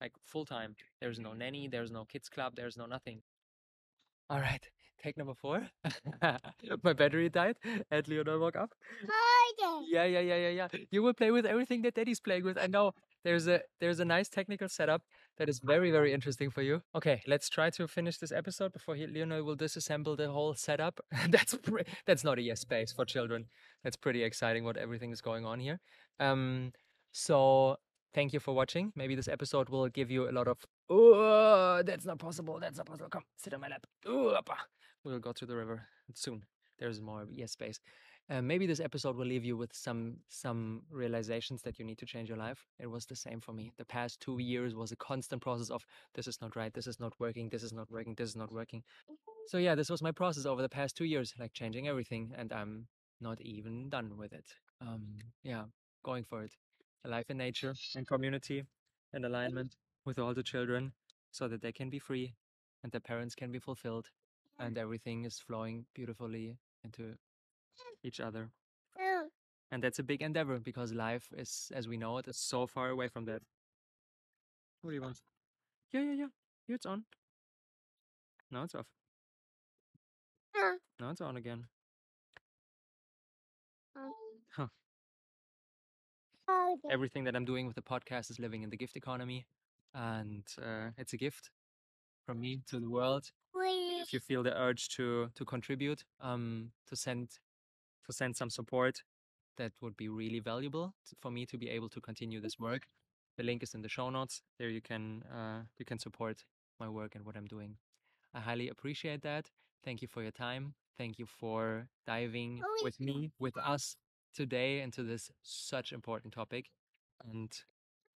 like full time. There's no nanny, there's no kids club, there's no nothing. All right, take number 4. My battery died and Leonor woke up. Yeah. You will play with everything that Daddy's playing with. I know there's a nice technical setup that is very, very interesting for you. Okay, let's try to finish this episode before Leonor will disassemble the whole setup. That's not a yes space for children. That's pretty exciting what everything is going on here. So thank you for watching. Maybe this episode will give you a lot of, oh, that's not possible. Come, sit on my lap. We'll go to the river soon. There's more yes space. Maybe this episode will leave you with some realizations that you need to change your life. It was the same for me. The past 2 years was a constant process of this is not right, this is not working. So yeah, this was my process over the past 2 years, like changing everything, and I'm not even done with it. Yeah, going for it. A life in nature and community and alignment with all the children so that they can be free and their parents can be fulfilled and everything is flowing beautifully into each other. And that's a big endeavor because life is, as we know it, is so far away from that. What do you want? Yeah. Here it's on. Now it's off. Now it's on again. Huh. Everything that I'm doing with the podcast is living in the gift economy. And it's a gift from me to the world. If you feel the urge to contribute, to send some support, that would be really valuable for me to be able to continue this work. The link is in the show notes. There you can support my work and what I'm doing. I highly appreciate that. Thank you for your time. Thank you for diving with me, with us today into this such important topic. And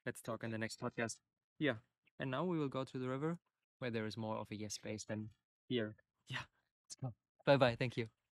let's talk in the next podcast. Yeah. And now we will go to the river where there is more of a yes space than here. Yeah. Let's go. Bye-bye. Thank you.